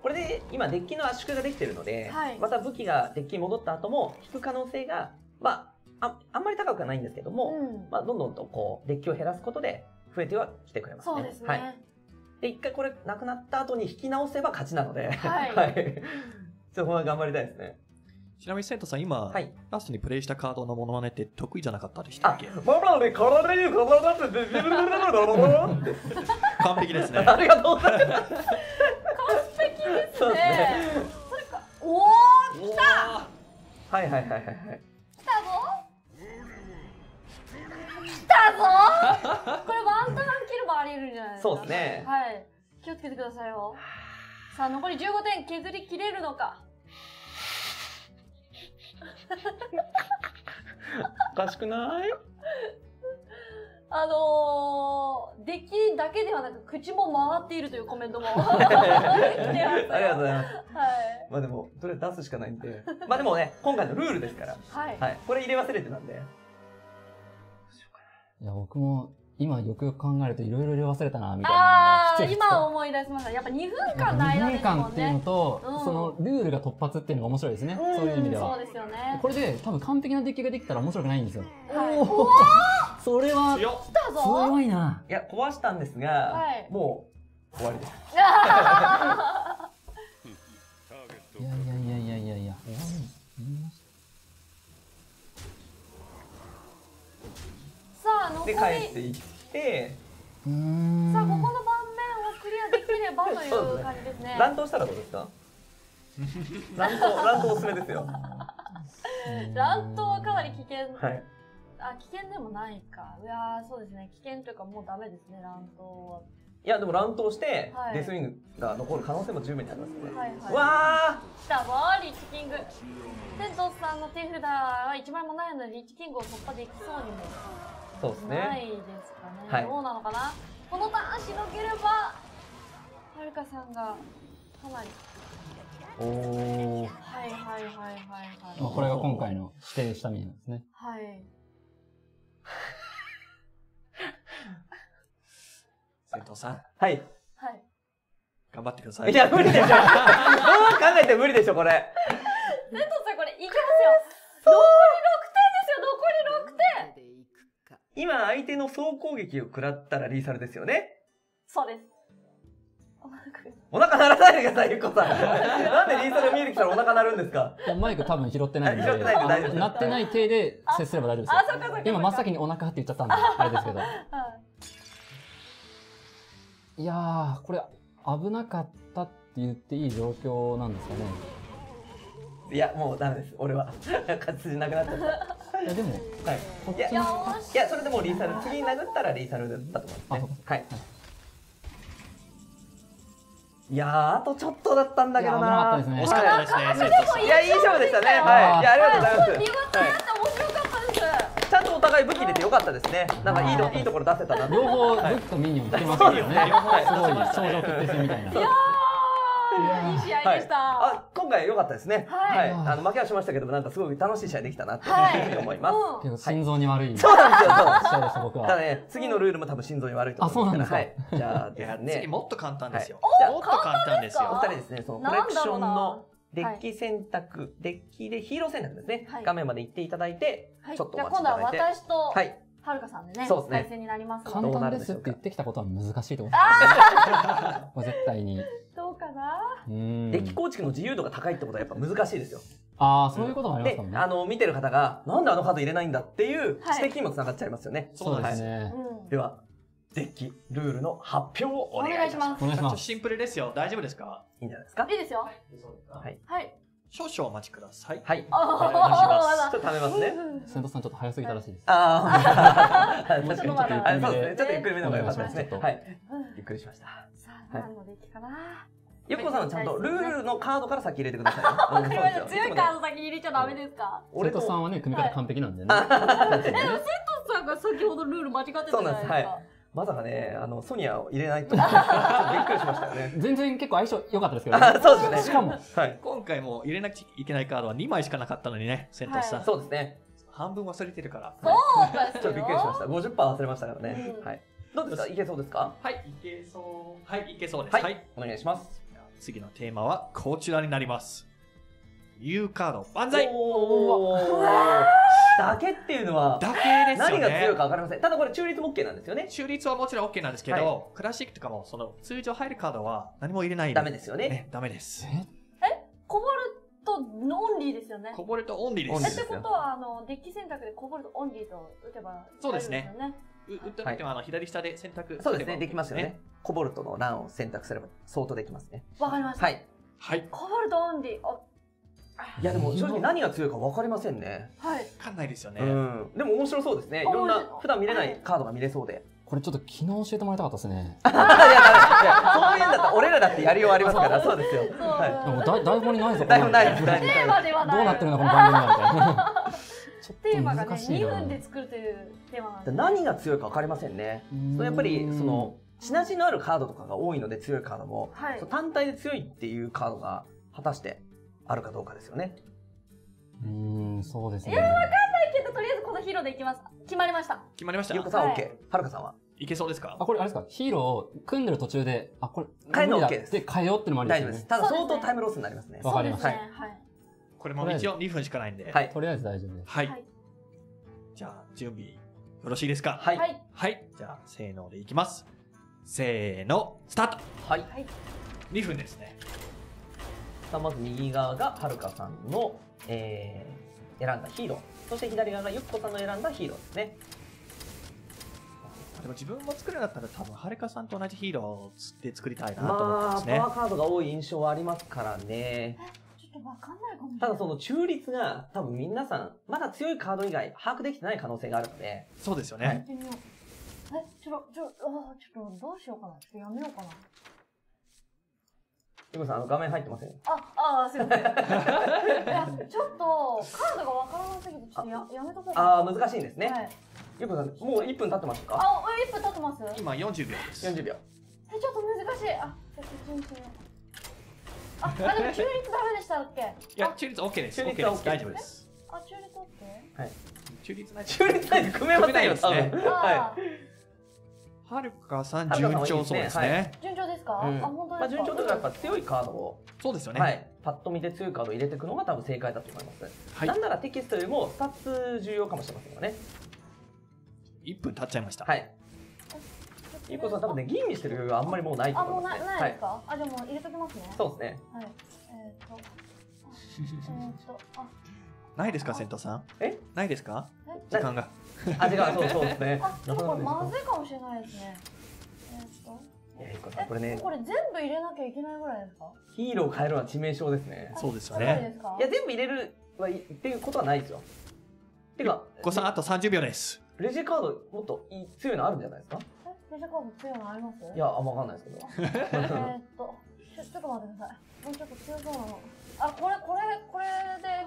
これで今デッキの圧縮ができているので、はい、また武器がデッキに戻った後も引く可能性が、まあ、あんまり高くはないんですけども、うん、まあどんどんとこうデッキを減らすことで増えてはきてくれますね。そうですね。はい。で一回これなくなった後に引き直せば勝ちなので、はい。はい、そこは頑張りたいですね。ちなみにセントさん今、はい、ラストにプレイしたカードのモノマネって得意じゃなかったでしたっけ？ママね、体に体って全然完璧ですね。ありがとうございます。そうですね。それか、おお、来た。はいはいはいはいはい。来たぞ。来たぞ。これワンターンキルもあり得るんじゃないですか。そうですね。はい。気をつけてくださいよ。さあ残り15点削り切れるのか。おかしくない？デッキだけではなく口も回っているというコメントも来てます。ありがとうございます。はい。まあでもとりあえず出すしかないんで。まあでもね今回のルールですから。はい。はい。これ入れ忘れてたんで。どうしようかな。いや僕も今よくよく考えるといろいろ入れ忘れたなみたいな。ああ今思い出しました。やっぱ2分間の間ですもんね。2分間っていうのと、うん、そのルールが突発っていうのが面白いですね。そういう意味では。そうですよね。これで多分完璧なデッキができたら面白くないんですよ。はい、おお。それは強いな。いや壊したんですが、もう終わりです。いやいやいやいやいや。さあ残りで返していって、さあここの盤面をクリアできればという感じですね。乱闘したらどうですか？乱闘おすすめですよ。乱闘はかなり危険。はい。あ、危険でもないか。いやそうですね。危険というかもうダメですね、乱闘は。いや、でも乱闘して、デスウィングが残る可能性も10名にありますね。はい、わー来たわー、リッチキング。テントスさんの手札は1枚もないので、リッチキングを突破できそうにも。そうですね。ないですかね。はい、どうなのかな。このターンしのげれば、はるかさんがかなり。おー。はいはいはいはいはい。まあこれが今回の指定したミニですね。はい。斉藤さん、はい、はい、頑張ってください。いや無理でしょ。どう考えても無理でしょこれ。斉藤さんこれいけますよ。残り6点ですよ。残り6点。今相手の総攻撃を食らったらリーサルですよね。そうです。お腹鳴らないでください、ゆっこさん。なんでリーサル見えてきたらお腹鳴るんですか。マイク多分拾ってないんで、鳴ってない体で接すれば大丈夫です。今真っ先にお腹って言っちゃったんであれですけど。いやー、これ危なかったって言っていい状況なんですかね。いや、もうダメです。俺は勝ちなくなっちゃった。いやでも、はい。いや、それでもリーサル、次殴ったらリーサルだったと思うんですね。はい。いやー、あとちょっとだったんだけどなー。惜しかったですね。いや、いい勝負でしたね。はい。いや、ありがとうございます。見事だった。面白かったです。ちゃんとお互い武器入れてよかったですね。なんかいいところ出せたな。両方武器とミニオン出ますよね。すごい頂上決定戦みたいな。いやー、いい試合でした。あ、今回良かったですね。はい。負けはしましたけども、なんかすごい楽しい試合できたなって思います。けど心臓に悪い。そうなんですよ。そうです、僕は。ただね、次のルールも多分心臓に悪いと思う。あ、そうなんですか。はい。じゃあね、次もっと簡単ですよ。もっと簡単ですよ。お二人ですね、そのコレクションのデッキ選択、デッキでヒーロー選択ですね。画面まで行っていただいて、ちょっとお待ちいただいて。じゃあ今度は私とはるかさんでね、対戦になりますので。簡単ですって言ってきたことは難しいと思います。絶対に。どうかな。デッキ構築の自由度が高いってことはやっぱ難しいですよ。ああ、そういうこともありますもんね。で、見てる方がなんであのカード入れないんだっていう指摘にもつながっちゃいますよね。そうですね。ではデッキルールの発表をお願いします。めちゃくちゃシンプルですよ。大丈夫ですか？いいんじゃないですか？いいですよ。はい。はい。少々お待ちください。はい。お願いします。ちょっと食べますね。千田さんちょっと早すぎたらしいです。ああ。確かにそうですね。ちょっとゆっくりめの方が良かったですね。はい。びっくりしました。さあ、何のデッキかな。ゆっこさんはちゃんとルールのカードから先入れてください。わかりました。強いカード先入れちゃダメですか？俺とさんはね、組み方完璧なんでね。え、でも千田さんが先ほどルール間違ってたじゃないですか。まさかね、ソニアを入れないとびっくりしましたよね。全然結構相性良かったですけどね。そうですね。しかも、今回も入れなきゃいけないカードは2枚しかなかったのにね、セントさん。そうですね。半分忘れてるから。そうですよ。びっくりしました。50% 忘れましたからね。はい。どうですか？いけそうですか？はい、いけそう。はい、いけそうです。はい、お願いします。次のテーマはこちらになります。U カード万歳。だけっていうのは何が強いか分かりません。ただこれ中立も OK なんですよね。中立はもちろん OK なんですけど、クラシックとかもその通常入るカードは何も入れない。ダメですよね。ダメです。コボルトオンリーですよね。コボルトオンリーです。ってことはデッキ選択でコボルトオンリーと打てばそうですね。打ってなくても左下で選択そうですねできますよね。コボルトの欄を選択すれば相当できますね。わかりました。はいはい。コボルトオンリー。いやでも正直何が強いか分かりませんね。はい。分かんないですよね。うん。でも面白そうですね。いろんな普段見れないカードが見れそうで。これちょっと昨日教えてもらいたかったですね。いやそういうんだったら俺らだってやりようありますから。そうですよ。はい。台本にないぞ。台本ないです。テーマではない。どうなってるのこの番組はみたいな。テーマがね2分で作るというテーマなんで。何が強いか分かりませんね。やっぱりそのシナジーのあるカードとかが多いので強いカードも単体で強いっていうカードが果たして。あるかどうかですよね。そうですね。いや、わかんないけど、とりあえずこのヒーローでいきます。決まりました。決まりました。ゆうこさん、オッケー。はるかさんは。いけそうですか。あ、これあれですか。ヒーローを組んでる途中で、あ、これ。変えのオッケーです。で、変えようってのもあります。大丈夫です。ただ、相当タイムロスになりますね。わかります。はい。これも一応2分しかないんで。はい。とりあえず大丈夫です。はい。じゃあ、準備。よろしいですか。はい。はい。じゃあ、せーのでいきます。せーの、スタート。はい。2分ですね。まず右側がはるかさんの、選んだヒーロー、そして左側がゆっこさんの選んだヒーローですね。でも自分も作るんだったら多分はるかさんと同じヒーローで作りたいなと思ってますね。まあパワーカードが多い印象はありますからね。ちょっとわかんないかも。ただその中立が多分皆さんまだ強いカード以外把握できてない可能性があるので。そうですよね。はい、ちょっとどうしようかな。ちょっとやめようかな。ゆうこさん、画面入ってません。すいません。ちょっと、カードがわからなすぎて、ちょっとやめとこうかな。難しいんですね。はい、ゆうこさん、もう1分経ってますか。1分経ってます。今40秒です。40秒。ちょっと難しい。でも中立ダメでしたっけ。いや、中立 OK です。中立は OK です。大丈夫です。中立 OK？ はい。中立ない。組めませんよ、多分。はい。はるかさん順調そうですね。順調ですか？順調とかやっぱ強いカードを、そうですよね。パッと見て強いカードを入れていくのが多分正解だと思います。なんならテキストよりも2つ重要かもしれませんよね。1分経っちゃいました。はい。ゆうこさん多分ね、吟味してるあんまりもうないと思いますね。あ、もうないですか。あ、でも入れときますね。そうですね。はい。あ、ないですか、センタさん。え、ないですか。時間が。あ、違う、そうですね。あ、でもこれまずいかもしれないですね。これね、これ全部入れなきゃいけないぐらいですか。ヒーローを変えるのは致命傷ですね。そうですよね。いや、全部入れるっていうことはないですよ。てか、ごさんあと30秒です。レジカードもっと強いのあるんじゃないですか。レジカード強いのあります？いや、あんまわかんないですけど。ちょっと待ってください。もうちょっと強そうなの。あ、これで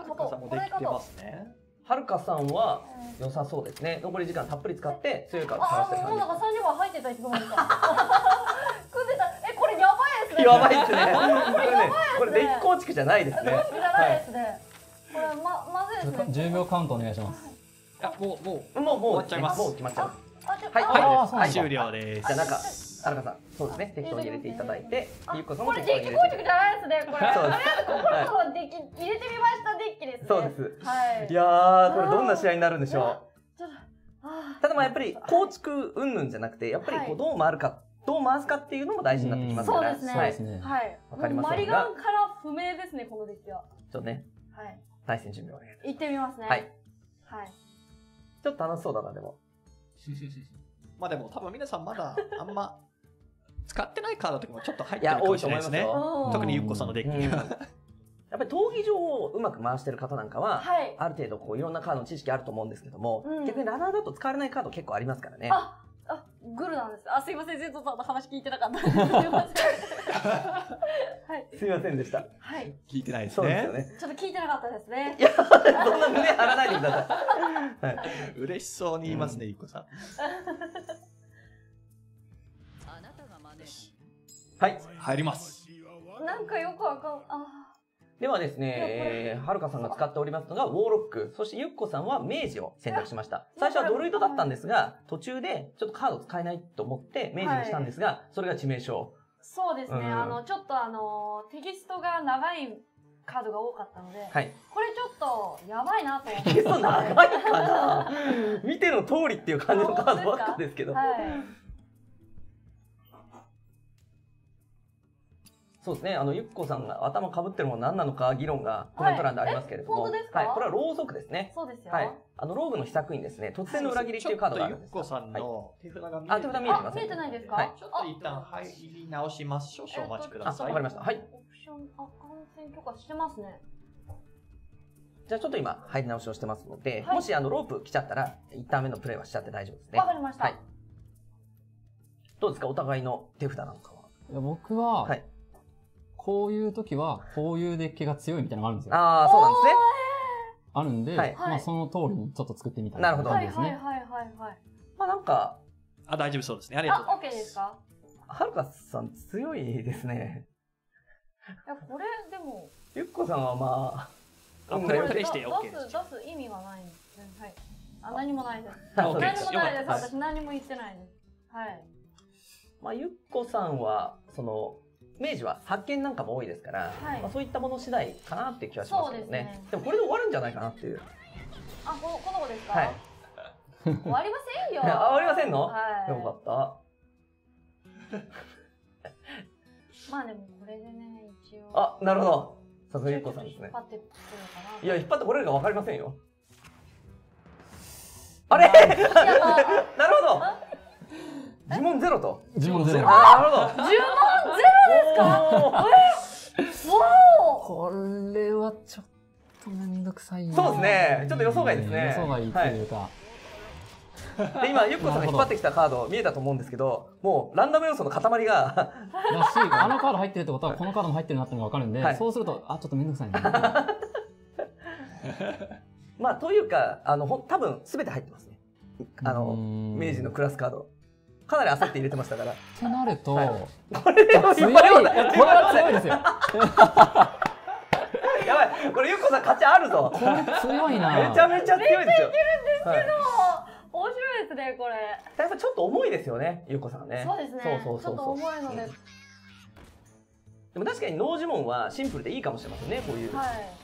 もと、これかと。はるかさんは良さそうですね。残り時間たっぷり使って強いから探してる感じ。あ、もうなんか30番入ってたいつの間にか。組んでた。え、これやばいですね。やばいですね。これね、これ電気構築じゃないですね。電気構築じゃないですね。これまずいですね。10秒カウントお願いします。あ、もう終わっちゃいます。もう決まっちゃう。はい、終了です。じゃあなんか、はるかさん、そうですね、適当に入れていただいて、ゆうこさんも適当に入れて。これ電気構築じゃないですね、これ。とりあえずここのデッキ入れてみましたデッキですね。そうです。はい。いやー、これどんな試合になるんでしょう。ただまあやっぱり構築云々じゃなくて、やっぱりこうどう回るか、どう回すかっていうのも大事になってきますから。そうですね。はい。わかります。マリガンから不明ですね、このデッキは。ちょっとね。はい。対戦準備をね。行ってみますね。はい。はい。ちょっと楽しそうだなでも。まあでも多分皆さんまだあんま使ってないカードとかもちょっと入ってるかもしれないですね。特にゆっこさんのデッキが。やっぱり闘技場をうまく回してる方なんかは、はい、ある程度こういろんなカードの知識あると思うんですけども、うん、逆にラダーだと使われないカード結構ありますからね。あ、グルなんです。あ、すいません、Zさんの話聞いてなかった。すいません。はい。すいませんでした。はい。聞いてないですね。そうですよね。ちょっと聞いてなかったですね。いや、そんな胸張らないでください。はい。嬉しそうに言いますね、ゆっこさん。あなたが真似し。はい、入ります。なんかよくわかん、あ。ではですね、はるかさんが使っておりますのがウォーロック、そしてゆっこさんは明治を選択しました。最初はドルイドだったんですが、途中でちょっとカード使えないと思って明治にしたんですが、はい、それが致命傷。そうですね、ちょっとテキストが長いカードが多かったので、はい、これちょっとやばいなと思って。テキスト長いかな見ての通りっていう感じのカードばっかですけど。そうですね、ゆっこさんが頭かぶってるもの何なのか議論がコメント欄でありますけれども、はい、これはろうそくですね。そうですよ。はい、ローグの秘策にですね、突然の裏切りっていうカードがあるんです。ゆっこさんの手札が見えてます。見えてないですか？はい、ちょっと一旦入り直しましょう。少々お待ちください。わかりました。はい。オプション、あ、感染許可してますね。じゃあちょっと今入り直しをしてますので、もしロープ来ちゃったら一旦目のプレイはしちゃって大丈夫ですね。わかりました。はい。どうですか、お互いの手札なんかは？いや、僕は。はい。こういう時は、こういうデッキが強いみたいなのがあるんですよ。ああ、そうなんですね。あるんで、まあその通りにちょっと作ってみたいな感じですね。なるほど。はい。まあなんか。あ、大丈夫そうですね。ありがとうございます。あ、OK ですか？はるかさん強いですね。いや、これでも。ゆっこさんはまあ、これプレイして OK です。出す意味はないんです。はい。あ、何もないです。何もないです。私何も言ってないです。はい。まあゆっこさんは、明治は発見なんかも多いですから、はい、まあそういったもの次第かなっていう気はしますけどね。でもこれで終わるんじゃないかなっていう。あ、この子ですか。はい、終わりませんよ。終わりませんの？はい、よかった。まあでもこれでね、一応。あ、なるほど。さすがゆっこさんですね。引っ張ってくるかな。いや、引っ張ってこれるかわかりませんよ。あれ？なるほど。呪文ゼロと。呪文ゼロ。あ、なるほど。呪文ゼロ。これはちょっとめんどくさい。そうですね。ちょっと予想外ですね。予想外というか。今ゆっこさんが引っ張ってきたカード見えたと思うんですけど、もうランダム要素の塊が。らしい。あのカード入ってるってことはこのカードも入ってるなってのがわかるんで、そうするとあ、ちょっとめんどくさいな。まあというか多分すべて入ってますね。明治のクラスカード。かなり焦って入れてましたから。となると、これは強い。これは強いですよ。やばい、これゆっこさん勝ちあるぞ。これ強いな。めちゃめちゃ強いですよ。めっちゃいけるんですけど、面白いですねこれ。ただちょっと重いですよね、ゆっこさんね。そうですね。ちょっと重いので。でも確かに農呪文はシンプルでいいかもしれませんね、こういう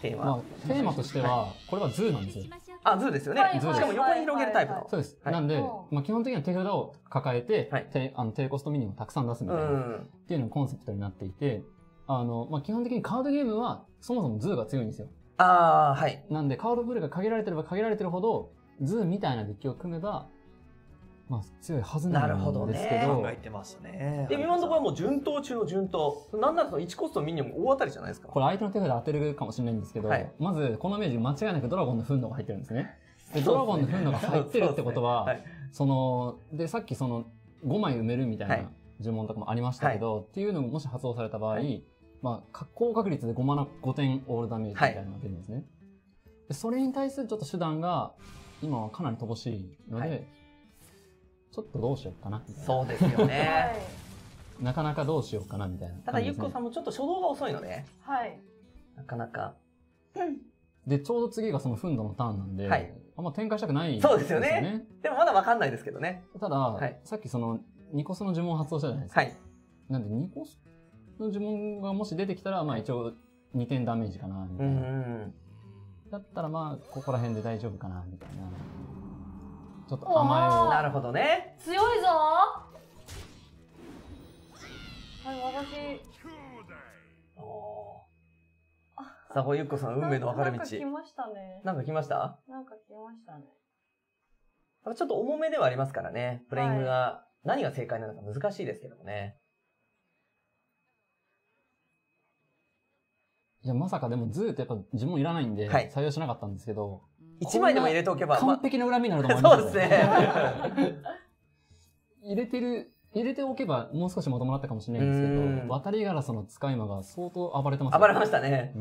点は。まあ、テーマとしては、これは図なんですよ。あ、図ですよね。しかも横に広げるタイプの。そうです。なんで、まあ基本的には手札を抱えて、低コストミニをたくさん出すみたいな、っていうのがコンセプトになっていて、まあ基本的にカードゲームはそもそも図が強いんですよ。ああ、はい。なんで、カードブルが限られてれば限られてるほど、図みたいなデッキを組めば、まあ強いはずなんですけど、考えてますね。で、今のところはもう順当中の順当。なんならその1コストミニオンも大当たりじゃないですか。これ相手の手札当てるかもしれないんですけど、まずこのメージ間違いなくドラゴンの憤怒が入ってるんですね。で、ドラゴンの憤怒が入ってるってことは、その、で、さっきその5枚埋めるみたいな呪文とかもありましたけど、っていうのももし発動された場合、まあ、高確率で5マナ5点オールダメージみたいなのが出るんですね。それに対するちょっと手段が、今はかなり乏しいので、ちょっとどうしようかな。そうですよね。なかなかどうしようかなみたいな。ただゆっこさんもちょっと初動が遅いので。はい。なかなか。で、ちょうど次がその憤怒のターンなんで、あんま展開したくない。そうですよね。でもまだわかんないですけどね。ただ、さっきその2コスの呪文を発動したじゃないですか。はい。なんで2コスの呪文がもし出てきたら、まあ一応2点ダメージかな、みたいな。だったらまあ、ここら辺で大丈夫かな、みたいな。ちょっと甘い。なるほどね。強いぞ。はい、私。さほゆっこさん、運命の分かれ道。なんか来ましたね。なんか来ました。なんか来ましたね。ちょっと重めではありますからね。プレイングが何が正解なのか難しいですけどもね。いや、まさかでもずーっとやっぱ呪文いらないんで、採用しなかったんですけど。1枚でも入れておけば完璧な恨みになると思います。そうですね。入れておけばもう少しまともだったかもしれないんですけど、渡りガラスの使い魔が相当暴れてますね。暴れましたね。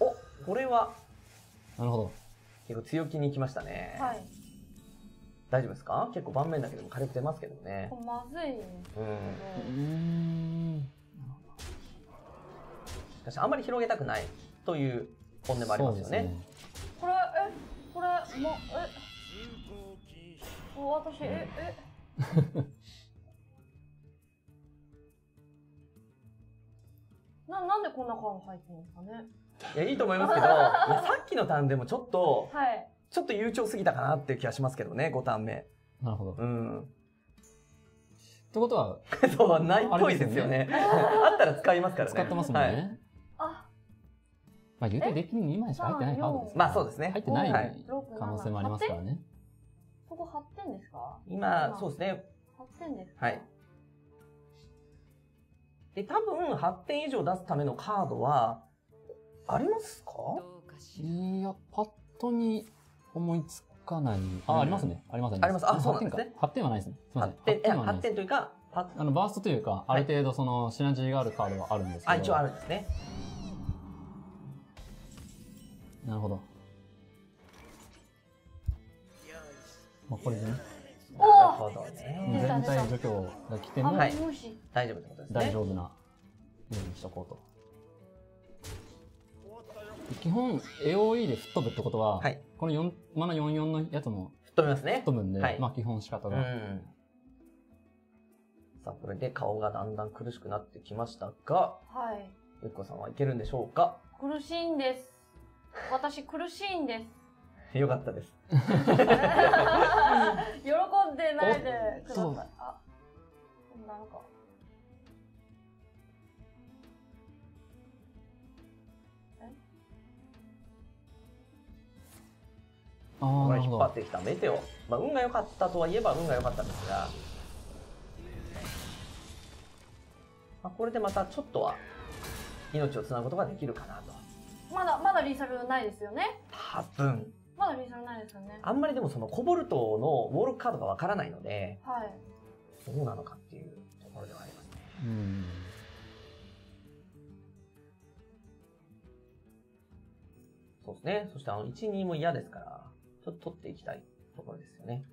お、これは。なるほど。結構強気に行きましたね。はい。大丈夫ですか？結構盤面だけでも火力出ますけどね。まずいんですけど。しかしあんまり広げたくないという本音もありますよね。これ、これ、私、なんでこんな顔入ってるんですかね。いや、いいと思いますけど、さっきのターンでもちょっと悠長すぎたかなっていう気がしますけどね、5ターン目。なるほど。うん。ってことは、そう、ないっぽいですよね。あったら使いますからね。使ってますもんね。まあ、言うてデッキに2枚しか入ってないカードですから。まあそうですね。入ってない可能性もありますからね。ここ8点ですか？今、そうですね。8点ですか？はい。で、多分8点以上出すためのカードは、ありますか？いや、パッとに思いつかない。あ、ありますね。ありますね。あります。あ、そうなんですね。8点はないですね。すみません。8点というか、バーストというか、ある程度そのシナジーがあるカードはあるんですけど。あ、一応あるんですね。なるほど。まあこれでね。なるほどね。全体除去が来ても大丈夫ってことですね。大丈夫なようにしとこうと。基本 AOE で吹っ飛ぶってことは、このマナ44のやつも吹っ飛びますね。吹っ飛ぶんで、まあ基本仕方が。さあこれで顔がだんだん苦しくなってきましたが、ゆっこさんはいけるんでしょうか？苦しいんです。私苦しいんです。よかったです。喜んでないでください。あ、なんか。これ引っ張ってきたメテオ。まあ運が良かったとはいえば運が良かったんですが、まあこれでまたちょっとは命をつなぐことができるかなと。まだリーサルないですよね。多分。まだリーサルないですよね。あんまりでもそのコボルトのウォールカードがわからないので、どうなのかっていうところではありますね。そうですね。そして1、2も嫌ですから、ちょっと取っていきたいところですよね。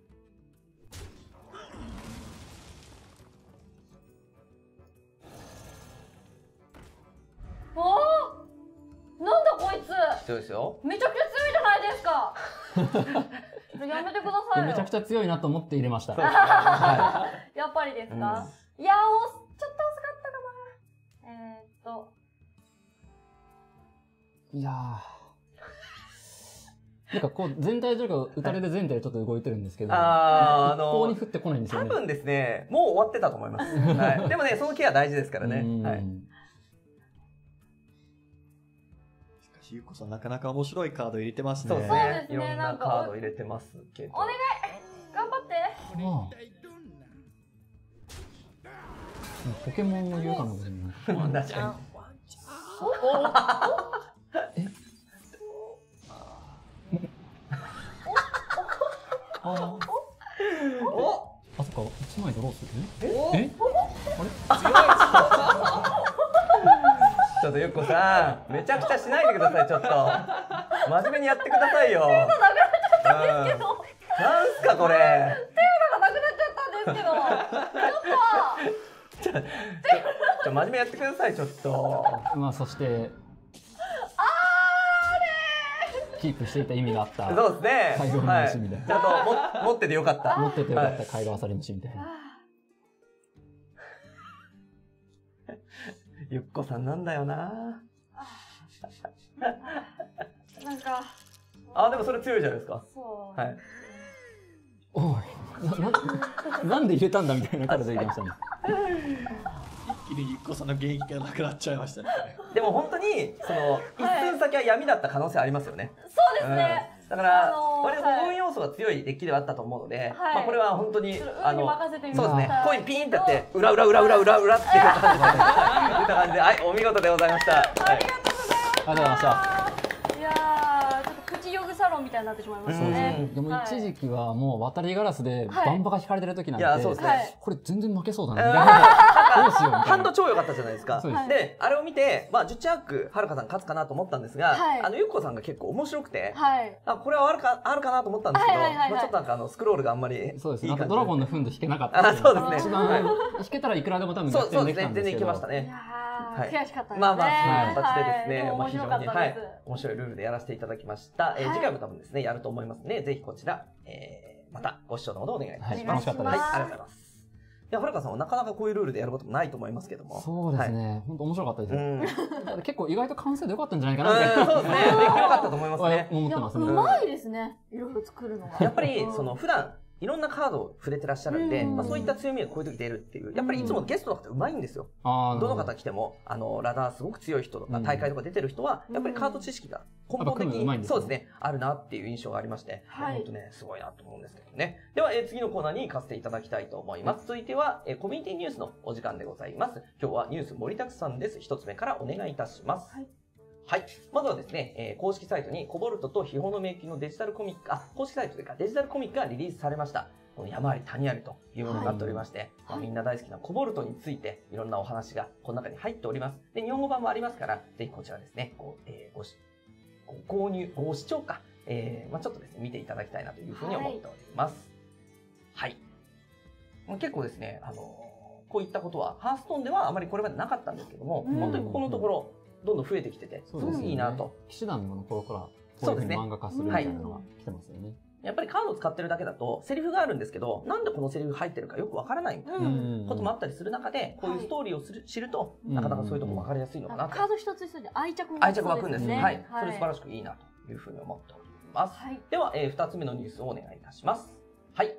なんだこいつ。強いですよ。めちゃくちゃ強いじゃないですか。やめてくださいよ。めちゃくちゃ強いなと思って入れました。やっぱりですか。いや、ちょっと遅かったかな。いやー。なんかこう、全体というか、打たれで全体でちょっと動いてるんですけど、一向に降ってこないんですよね。多分ですね、もう終わってたと思います。はい、でもね、そのケア大事ですからね。はい、しかし、ゆうこさん、なかなか面白いカード入れてますね。そうですね。いろんなカード入れてますけど。お願い頑張って。ポケモンの言うかな、これね。確かに。え？あ、そっか、一枚ドローする。え？あれ？ちょっとゆっこさん、めちゃくちゃしないでください。ちょっと真面目にやってくださいよ。手がなくなっちゃったんですけど。なんすかこれ。手がなくなっちゃったんですけど。ちょっと。真面目やってください、ちょっと。まあ、そして。キープしていた意味があった。そうですね。海外の虫みたいな。ちゃんと、持っててよかった。持っててよかった、海外アサリ虫みたいな。ゆっこさんなんだよな。なんか。あ、でも、それ強いじゃないですか。そう。はい。おい、なんで入れたんだみたいな感じで言いましたね。一気にゆっこさんの現役がなくなっちゃいましたね。でも本当にその一寸先は闇だった可能性ありますよね。そうですね。だから割と運要素が強いデッキではあったと思うので、まあこれは本当にそうですね。コインピーンってやって裏裏裏裏裏裏っていう感じで、はい、お見事でございました。ありがとうございます。ありがとうございました。みたいになってしまいましたね。でも一時期はもう渡りガラスでバンバが引かれてる時なんで、これ全然負けそうだな。どうしよう。ハンド超良かったじゃないですか。で、あれを見て、まあジュチャークはるかさん勝つかなと思ったんですが、ゆっこさんが結構面白くて、これはあるかなと思ったんですけど、ちょっとなんかスクロールがあんまりいい感じで、ドラゴンの糞で引けなかった。そうですね。引けたらいくらでも多分全然いけましたね。悔しかったですね。まあまあそういう形でですね、まあ非常に面白いルールでやらせていただきました。次回も多分ですねやると思いますので、ぜひこちらまたご視聴のほどお願いいたします。楽しかったです。ありがとうございます。いや、はるかさんはなかなかこういうルールでやることもないと思いますけども。そうですね。本当面白かったです。結構意外と完成度良かったんじゃないかな。そうですね。良かったと思いますね。思ってますね。うまいですね。いろいろ作るのが。やっぱりその普段。いろんなカードを触れてらっしゃるんで、まあそういった強みがこういう時出るっていう。やっぱりいつもゲストの方うまいんですよ。どの方来ても、ラダーすごく強い人とか、大会とか出てる人は、やっぱりカード知識が根本的に、そうですね、あるなっていう印象がありまして、本当ね、すごいなと思うんですけどね。では、次のコーナーに行かせていただきたいと思います。続いては、コミュニティニュースのお時間でございます。今日はニュース盛りだくさんです。一つ目からお願いいたします。はい。まずはですね、公式サイトにコボルトと秘宝の迷宮のデジタルコミック、公式サイトというかデジタルコミックがリリースされました。この山あり谷ありというものになっておりまして、みんな大好きなコボルトについていろんなお話がこの中に入っております。で、日本語版もありますから、ぜひこちらですね、ご購入、ご視聴か、まあちょっとですね、見ていただきたいなというふうに思っております。はい。結構ですね、こういったことは、ハーストーンではあまりこれまでなかったんですけども、本当にここのところ、どんどん増えてきてて、すごくいいなと。騎士団の頃から、こういうふうに漫画化するみたいなのが来てますよね。やっぱりカードを使ってるだけだと、セリフがあるんですけど、なんでこのセリフ入ってるかよくわからないみたいなこともあったりする中で、こういうストーリーを知ると、なかなかそういうところわかりやすいのかなと。カード一つ一つで愛着湧くんですね。はい。それ素晴らしくいいなというふうに思っております。では、二つ目のニュースをお願いいたします。はい。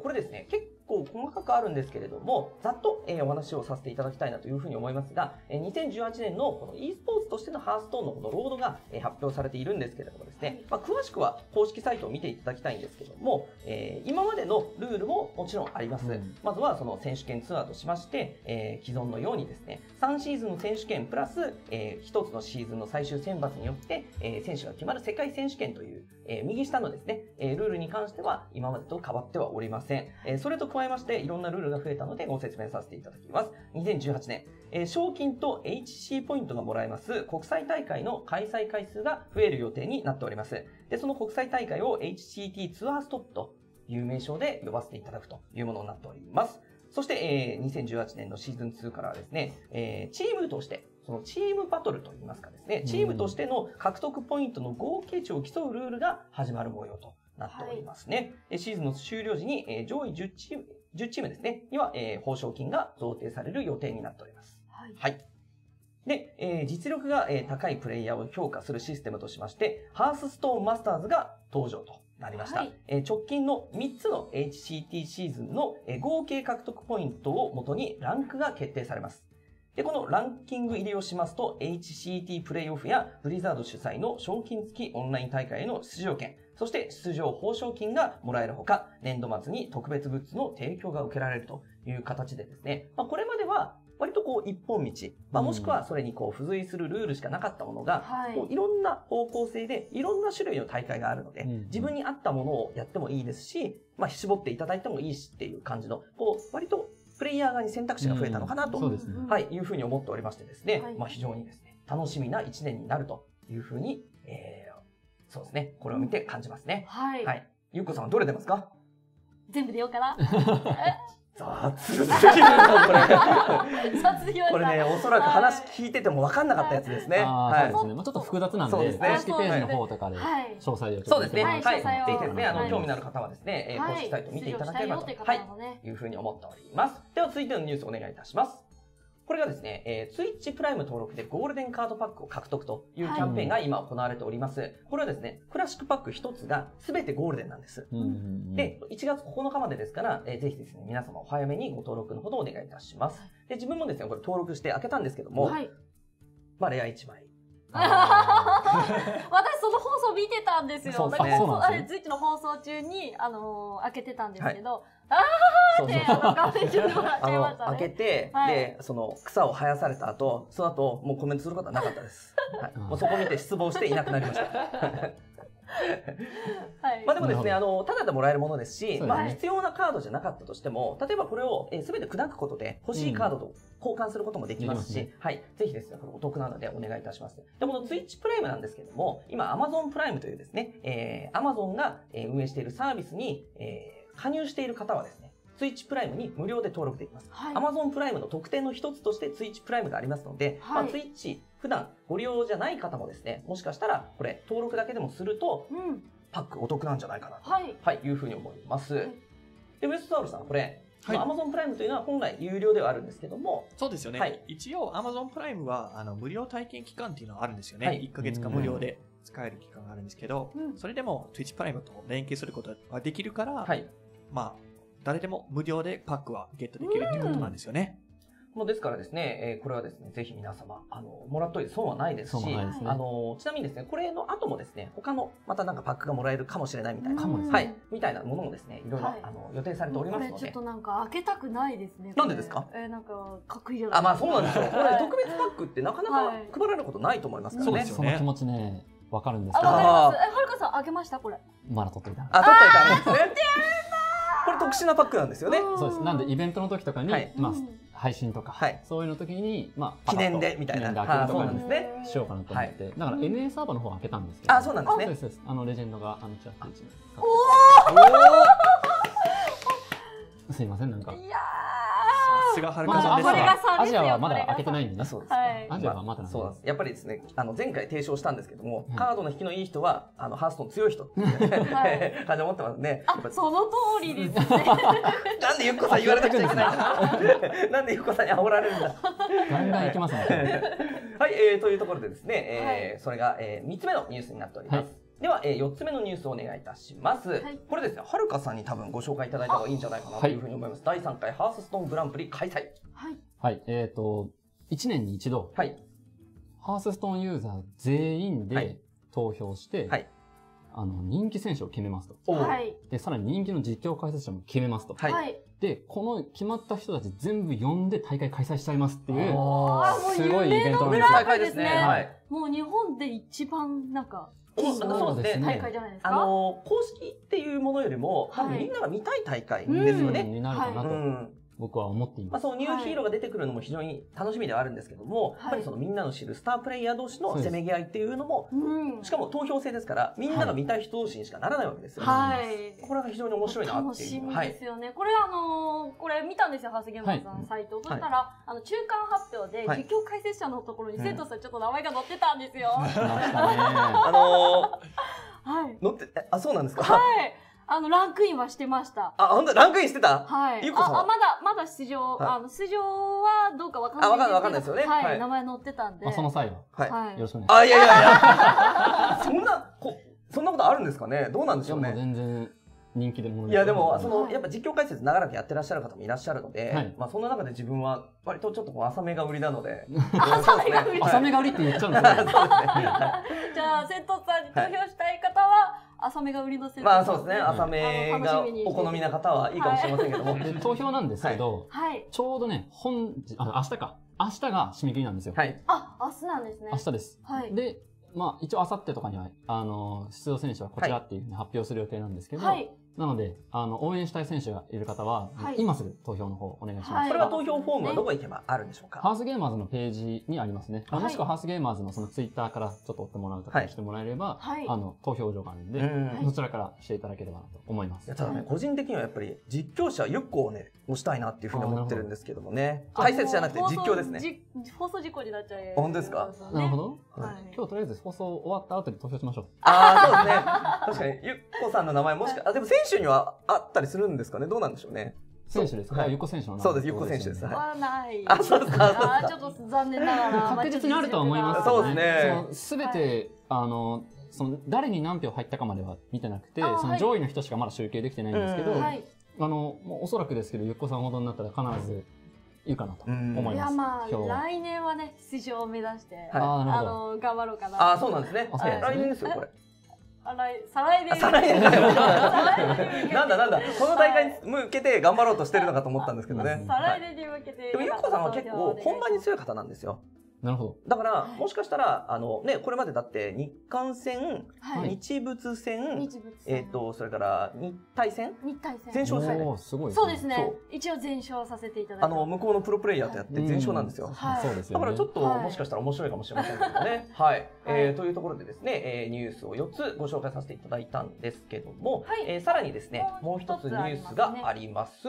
これですね、結構細かくあるんですけれども、ざっとお話をさせていただきたいなというふうに思いますが、2018年のこの e スポーツとしてのハーストーンのこのロードが発表されているんですけれどもですね、まあ、詳しくは公式サイトを見ていただきたいんですけども、今までのルールももちろんあります。まずはその選手権ツアーとしまして、既存のようにですね、3シーズンの選手権プラス、1つのシーズンの最終選抜によって、選手が決まる世界選手権という、右下のですね、ルールに関しては今までと変わってはおりません。それと加えまして、いろんなルールが増えたのでご説明させていただきます。2018年、賞金と HC ポイントがもらえます国際大会の開催回数が増える予定になっております。で、その国際大会を HCT ツアーストップという名称で呼ばせていただくというものになっております。そして、2018年のシーズン2からはですね、チームとして、そのチームバトルといいますかですね、チームとしての獲得ポイントの合計値を競うルールが始まる模様となっておりますね。シーズンの終了時に、上位10チームですね、には、報奨金が贈呈される予定になっております。はい。で、実力が高いプレイヤーを評価するシステムとしまして、ハースストーンマスターズが登場となりました。直近の3つの HCT シーズンの合計獲得ポイントをもとにランクが決定されます。で、このランキング入りをしますと、HCT プレイオフやブリザード主催の賞金付きオンライン大会への出場権、そして出場報奨金がもらえるほか、年度末に特別グッズの提供が受けられるという形でですね、これまでは割とこう一本道、もしくはそれにこう付随するルールしかなかったものが、こういろんな方向性でいろんな種類の大会があるので、自分に合ったものをやってもいいですし、絞っていただいてもいいしっていう感じの、こう割とプレイヤー側に選択肢が増えたのかなと、いうふうに思っておりましてですね、非常にですね、楽しみな一年になるというふうに、そうですね、これを見て感じますね。はい。ゆうこさんはどれ出ますか？全部出ようかな。雑すぎるこれね、おそらく話聞いてても分かんなかったやつですね。そうですね。ちょっと複雑なんで、公式ページの方とかで詳細を。そうですね。はい。ぜひですね、興味のある方はですね、公式サイトを見ていただければというふうに思っております。では、続いてのニュースお願いいたします。これがですね、Twitch プライム登録でゴールデンカードパックを獲得というキャンペーンが今行われております。これはですね、クラシックパック1つが全てゴールデンなんです。で、1月9日までですから、ぜひですね、皆様お早めにご登録のほどお願いいたします。で、自分もですね、これ登録して開けたんですけども、レア1枚。私その放送見てたんですよ。だからTwitchの放送中に開けてたんですけど、開けて、で、その草を生やされた後、その後、もうコメントすることはなかったです。もうそこ見て失望していなくなりました。まあでもですね、ただでもらえるものですし、必要なカードじゃなかったとしても、例えばこれを全て砕くことで欲しいカードと交換することもできますし、ぜひですね、これお得なのでお願いいたします。で、この Twitch プライムなんですけども、今 Amazon プライムというですね、Amazon が運営しているサービスに加入している方はですね、Twitch プライムに無料で登録できます。Amazon プライムの特典の一つとして Twitch プライムがありますので、Twitch 普段ご利用じゃない方もですね、もしかしたらこれ登録だけでもすると、パックお得なんじゃないかなと、いうふうに思います。で、ウエストタオルさん、これ、Amazon プライムというのは本来有料ではあるんですけども、そうですよね。一応 Amazon プライムは無料体験期間っていうのはあるんですよね。1ヶ月間無料で使える期間があるんですけど、それでも Twitch プライムと連携することができるから、誰でも無料でパックはゲットできるということなんですよね。もうですからですね、これはですね、ぜひ皆様、もらっといて損はないですし、ちなみにですね、これの後もですね、他の、またなんかパックがもらえるかもしれないみたいな、みたいなものもですね、いろいろ、予定されておりますので。これちょっとなんか開けたくないですね。なんでですか？なんか、かっこいいじゃないですか。そうなんですよ。これ特別パックってなかなか配られることないと思いますからね。その気持ちね、わかるんですけど。はるかさん、開けましたこれ。まだ取っといた。取っといたんですね。これ特殊なパックなんですよね。そうです。なんでイベントの時とかに、配信とか、そういうの時に、記念でみたいな、そうなんですね。しようかなと思って、だから NA サーバーの方を開けたんですけど。そうなんですね。レジェンドがチャット1枚。おお。すいません、なんか。いやー。さすがはるかさんですが。アジアはまだ開けてないんでね。そうです。アジアはまだ。そうなんです。やっぱりですね、前回提唱したんですけども、カードの引きのいい人はハーストン強い人って感じを持ってますね。その通りですね。なんでゆっこさん言われなくちゃいけないの？なんでゆっこさんに煽られるんだ。ガンガンいきますね。はい、というところでですね、それが3つ目のニュースになっております。では、4つ目のニュースをお願いいたします。これですね、はるかさんに多分ご紹介いただいた方がいいんじゃないかなというふうに思います。第3回ハースストーングランプリ開催。はい。1年に一度、ハースストーンユーザー全員で投票して、人気選手を決めますと。で、さらに人気の実況解説者も決めますと。で、この決まった人たち全部呼んで大会開催しちゃいますっていう、すごいイベントなんですよ。大会ですね。もう日本で一番なんか、そうですね。大会じゃないですか。公式っていうものよりも、多分みんなが見たい大会ですよね。になるかなと僕は思っています。ニューヒーローが出てくるのも非常に楽しみではあるんですけども、やっぱりそのみんなの知るスタープレイヤー同士のせめぎ合いっていうのも、しかも投票制ですから、みんなが見たい人同士にしかならないわけですよね。これが非常に面白いなっていう。楽しみですよね。これこれ見たんですよ、ハースゲームズさんのサイト。そしたら、中間発表で、実況解説者のところに生徒さんちょっと名前が載ってたんですよ。載ってたね。そうなんですか。ランクインはしてました。あ、本当ランクインしてた？はい。ゆうこさんは？あ、まだ出場、はい、出場はどうかわかんない。わかんないですよね。はい。はい、名前載ってたんで。まあ、その際は。はい。はい、よろしくお願いします。あ、いやいやいや。そんなことあるんですかね。どうなんでしょうね。全然。人気でもいやでもそのやっぱ実況解説長らくやってらっしゃる方もいらっしゃるので、はい、まあその中で自分は割とちょっとこう浅めが売りなので浅めが売りって言っちゃうんですね。じゃあセントさんに投票したい方は浅めが売りのセントさん、まあそうですね、浅めがお好みな方はいいかもしれませんけども、はい、投票なんですけど、はい、ちょうどね明日が締め切りなんですよ。はい、あ、明日なんですね。明日です。はい、でまあ一応あさってとかには出場選手はこちらっていうふうに発表する予定なんですけど、はい、なので応援したい選手がいる方は、はい、今すぐ投票の方お願いします。はい、これは投票フォームはどこ行けばあるんでしょうか。ハウスゲーマーズのページにありますね。はい、もしくはハウスゲーマーズのそのツイッターからちょっと追ってもらうとかしてもらえれば、はい、投票所があるんで、はい、そちらからしていただければなと思います。いやただね、個人的にはやっぱり実況者ゆっこをね押したいなっていうふうに思ってるんですけどもね。解説じゃなくて実況ですね。放送事故になっちゃう。本当ですか。なるほど。今日とりあえず放送終わった後に投票しましょう。ああ、そうですね。確かにゆっこさんの名前もしか、あ、でも選手にはあったりするんですかね。どうなんでしょうね。選手ですか。ゆっこ選手の名前。そうです。ゆっこ選手です。はない。あ、そうですか。ちょっと残念ながら確実にあるとは思います。そうですね。すべて誰に何票入ったかまでは見てなくて、その上位の人しかまだ集計できてないんですけど、おそらくですけどゆっこさんほどになったら必ず。いいかなと思います。いやまあ来年はね出場を目指して頑張ろうかな。あそうなんですね。来年ですよこれ。再来年。再来年。なんだこの大会に向けて頑張ろうとしてるのかと思ったんですけどね。再来年に向けて。でもゆっこさんは結構本番に強い方なんですよ。なるほど。だからもしかしたらねこれまでだって日韓戦、日仏戦、それから日体戦全勝ですね。そうですね。一応全勝させていただいて向こうのプロプレイヤーとやって全勝なんですよ。そうですよね。だからちょっともしかしたら面白いかもしれませんけどね。はい。というところでですねニュースを4つご紹介させていただいたんですけども、さらにですねもう一つニュースがあります。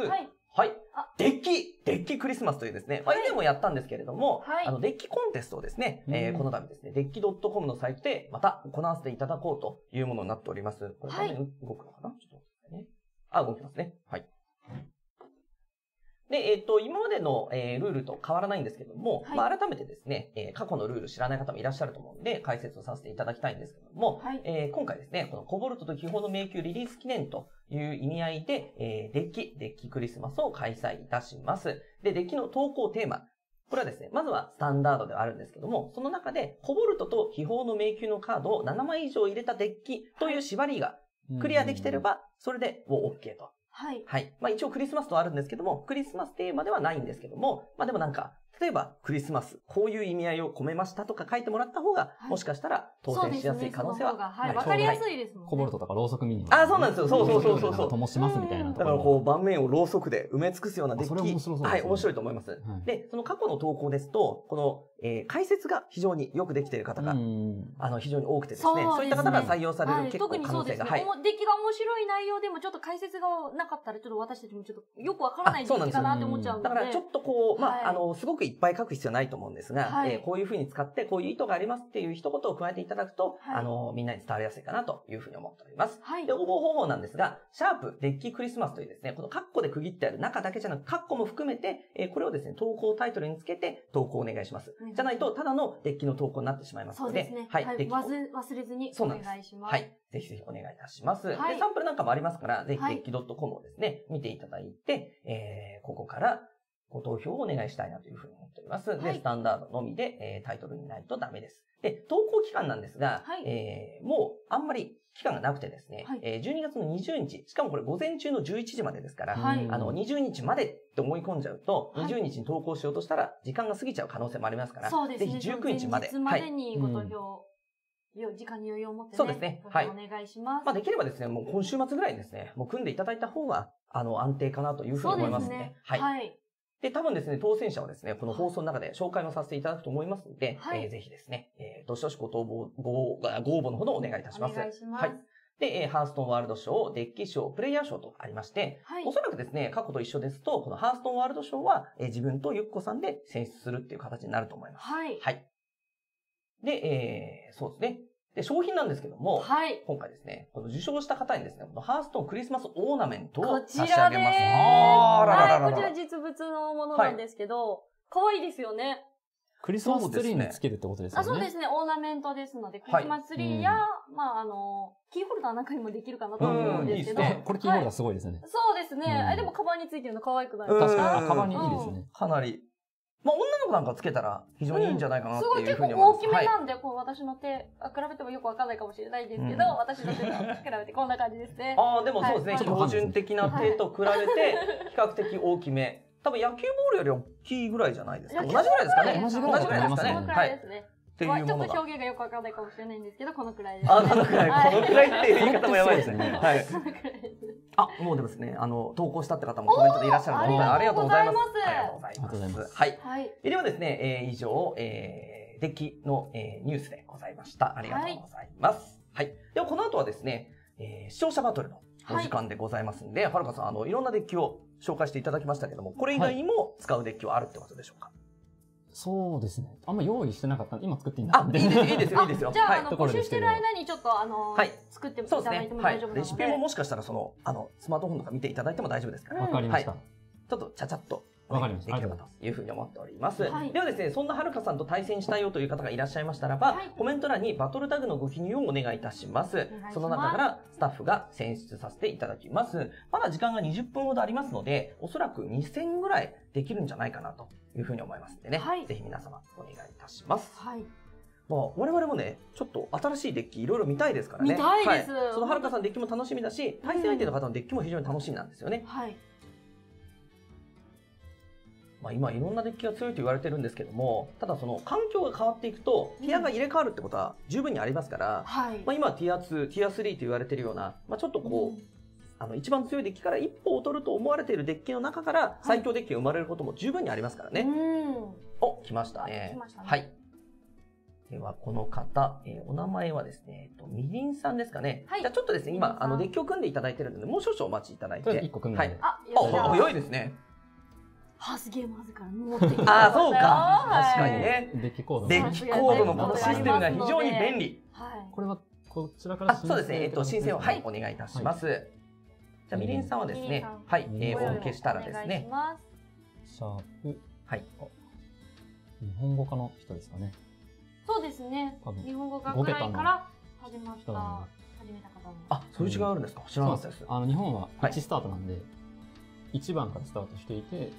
はい。デッキクリスマスというですね、以前もやったんですけれども、デッキコンテストをですね、この度ですね、デッキ .com のサイトでまた行わせていただこうというものになっております。これ画面動くのかな？ちょっと待ってね。あ、動きますね。はい。で、今までの、ルールと変わらないんですけども、はい、まあ改めてですね、過去のルール知らない方もいらっしゃると思うんで、解説をさせていただきたいんですけども、はい、今回ですね、このコボルトと秘宝の迷宮リリース記念という意味合いで、デッキクリスマスを開催いたします。で、デッキの投稿テーマ。これはですね、まずはスタンダードではあるんですけども、その中で、コボルトと秘宝の迷宮のカードを7枚以上入れたデッキという縛りがクリアできていれば、それでもう OK と。はい。はい。まあ一応クリスマスとはあるんですけども、クリスマステーマではないんですけども、まあでもなんか、例えばクリスマス、こういう意味合いを込めましたとか書いてもらった方が、もしかしたら当選しやすい可能性は。はい。わかりやすいですもんね。コボルトとかろうそく見に。あ、そうなんですよ。そう。ともしますみたいな。だからこう、盤面をろうそくで埋め尽くすようなデッキ。それ面白そうですね。はい、面白いと思います。で、その過去の投稿ですと、この、解説が非常によくできている方が、非常に多くてですね、そういった方が採用される結構可能性が。はい。特にそうですね。デッキが面白い内容でもちょっと解説がなかったら、ちょっと私たちもちょっとよくわからないデッキかなって思っちゃうんで。だからちょっとこう、ま、すごくいっぱい書く必要ないと思うんですが、はい、こういうふうに使って、こういう意図がありますっていう一言を加えていただくと、はい、みんなに伝わりやすいかなというふうに思っております。はい、で、応募方法なんですが、シャープ、デッキクリスマスというですね、このカッコで区切ってある中だけじゃなく、カッコも含めて、これをですね、投稿タイトルにつけて投稿お願いします。じゃないと、ただのデッキの投稿になってしまいますので、そうですね。はい、はい、忘れずにお願いします。はい。ぜひぜひお願いいたします。はい、で、サンプルなんかもありますから、ぜひデッキ .com をですね、見ていただいて、ここから、ご投票をお願いしたいなというふうに思っております。はい、で、スタンダードのみで、タイトルにないとダメです。で、投稿期間なんですが、はい、もうあんまり期間がなくてですね、はい、12月の20日、しかもこれ午前中の11時までですから、はい、20日までって思い込んじゃうと、はい、20日に投稿しようとしたら時間が過ぎちゃう可能性もありますから、そうですね、ぜひ19日まで。時間に余裕を持ってね。そうですね。はい。お願いします。まあできればですね、もう今週末ぐらいにですね、もう組んでいただいた方が、安定かなというふうに思いますね。はい。で、多分ですね、当選者はですね、この放送の中で紹介もさせていただくと思いますので、はい、ぜひですね、どしどしご応募のほどお願いいたします。お願いします。はい。で、ハーストーンワールド賞、デッキ賞、プレイヤー賞とありまして、はい、おそらくですね、過去と一緒ですと、このハーストーンワールド賞は、自分とゆっこさんで選出するっていう形になると思います。はい。はい。で、そうですね。で、商品なんですけども、はい、今回ですね、この受賞した方にですね、このハーストーンクリスマスオーナメントを差し上げます。こちら実物のものなんですけど、可愛いですよね。クリスマスツリーにつけるってことですよね。あ、そうですね。オーナメントですので、クリスマスツリーや、まあ、キーホルダーなんかにもできるかなと思うんですけど。これキーホルダーすごいですね。そうですね。でも、カバンについてるの可愛くないですか？確かに。カバンにいいですね。かなり。まあ、女の子なんかつけたら非常にいいんじゃないかなっていうふうに思います。すごい結構大きめなんで、こう私の手、比べてもよくわかんないかもしれないですけど、私の手と比べてこんな感じですね。ああ、でもそうですね。標準的な手と比べて、比較的大きめ。多分野球ボールより大きいぐらいじゃないですか。同じぐらいですかね。同じぐらいですかね。はい。ちょっと表現がよくわからないかもしれないんですけど、このくらいです。あ、このくらい。このくらいっていう言い方もやばいですね。はい。あ、もうでもですね、投稿したって方もコメントでいらっしゃるので、ありがとうございます。ありがとうございます。はい。ではですね、以上、デッキのニュースでございました。ありがとうございます。はい。では、この後はですね、視聴者バトルのお時間でございますんで、はるかさん、いろんなデッキを紹介していただきましたけども、これ以外にも使うデッキはあるってことでしょうか？そうですね。あんま用意してなかったので、今作っていいんだ。あ、いいですよ。じゃあ、募集してる間にちょっと、作っていただいても大丈夫です。レシピももしかしたら、スマートフォンとか見ていただいても大丈夫ですから。わかりました。ちょっと、ちゃちゃっと。わかりました。できればというふうに思っております。ではですね、そんなはるかさんと対戦したいよという方がいらっしゃいましたらば、コメント欄にバトルタグのご記入をお願いいたします。その中からスタッフが選出させていただきます。まだ時間が20分ほどありますので、おそらく2000ぐらいできるんじゃないかなというふうに思いますんでね。ぜひ皆様お願いいたします。まあ、我々もね、ちょっと新しいデッキいろいろ見たいですからね。見たいです。そのはるかさんデッキも楽しみだし、対戦相手の方のデッキも非常に楽しみなんですよね。まあ今いろんなデッキが強いと言われてるんですけども、ただその環境が変わっていくとティアが入れ替わるってことは十分にありますから、まあ今はティア2、ティア3と言われてるような、まあちょっとこう、一番強いデッキから一歩を取ると思われているデッキの中から最強デッキが生まれることも十分にありますからね。お、来ましたね。はい。ではこの方、お名前はですね、みりんさんですかね。じゃあちょっとですね、今デッキを組んでいただいてるので、もう少々お待ちいただいて。1個組んで。あ、良いですね。ハースゲーマーズから持ってきて。ああ、そうか。確かにね。デッキコード。デッキコードのこのシステムが非常に便利。これはこちらから申請を。そうですね。申請をお願いいたします。じゃあみりんさんはですね、英語を消したらですね。シャープ。はい。日本語科の人ですかね。そうですね。日本語科ぐらいから始まった始めた方も。あ、そういう違いあるんですか。知らなかったです。日本は1スタートなんで1番からスタートしていて。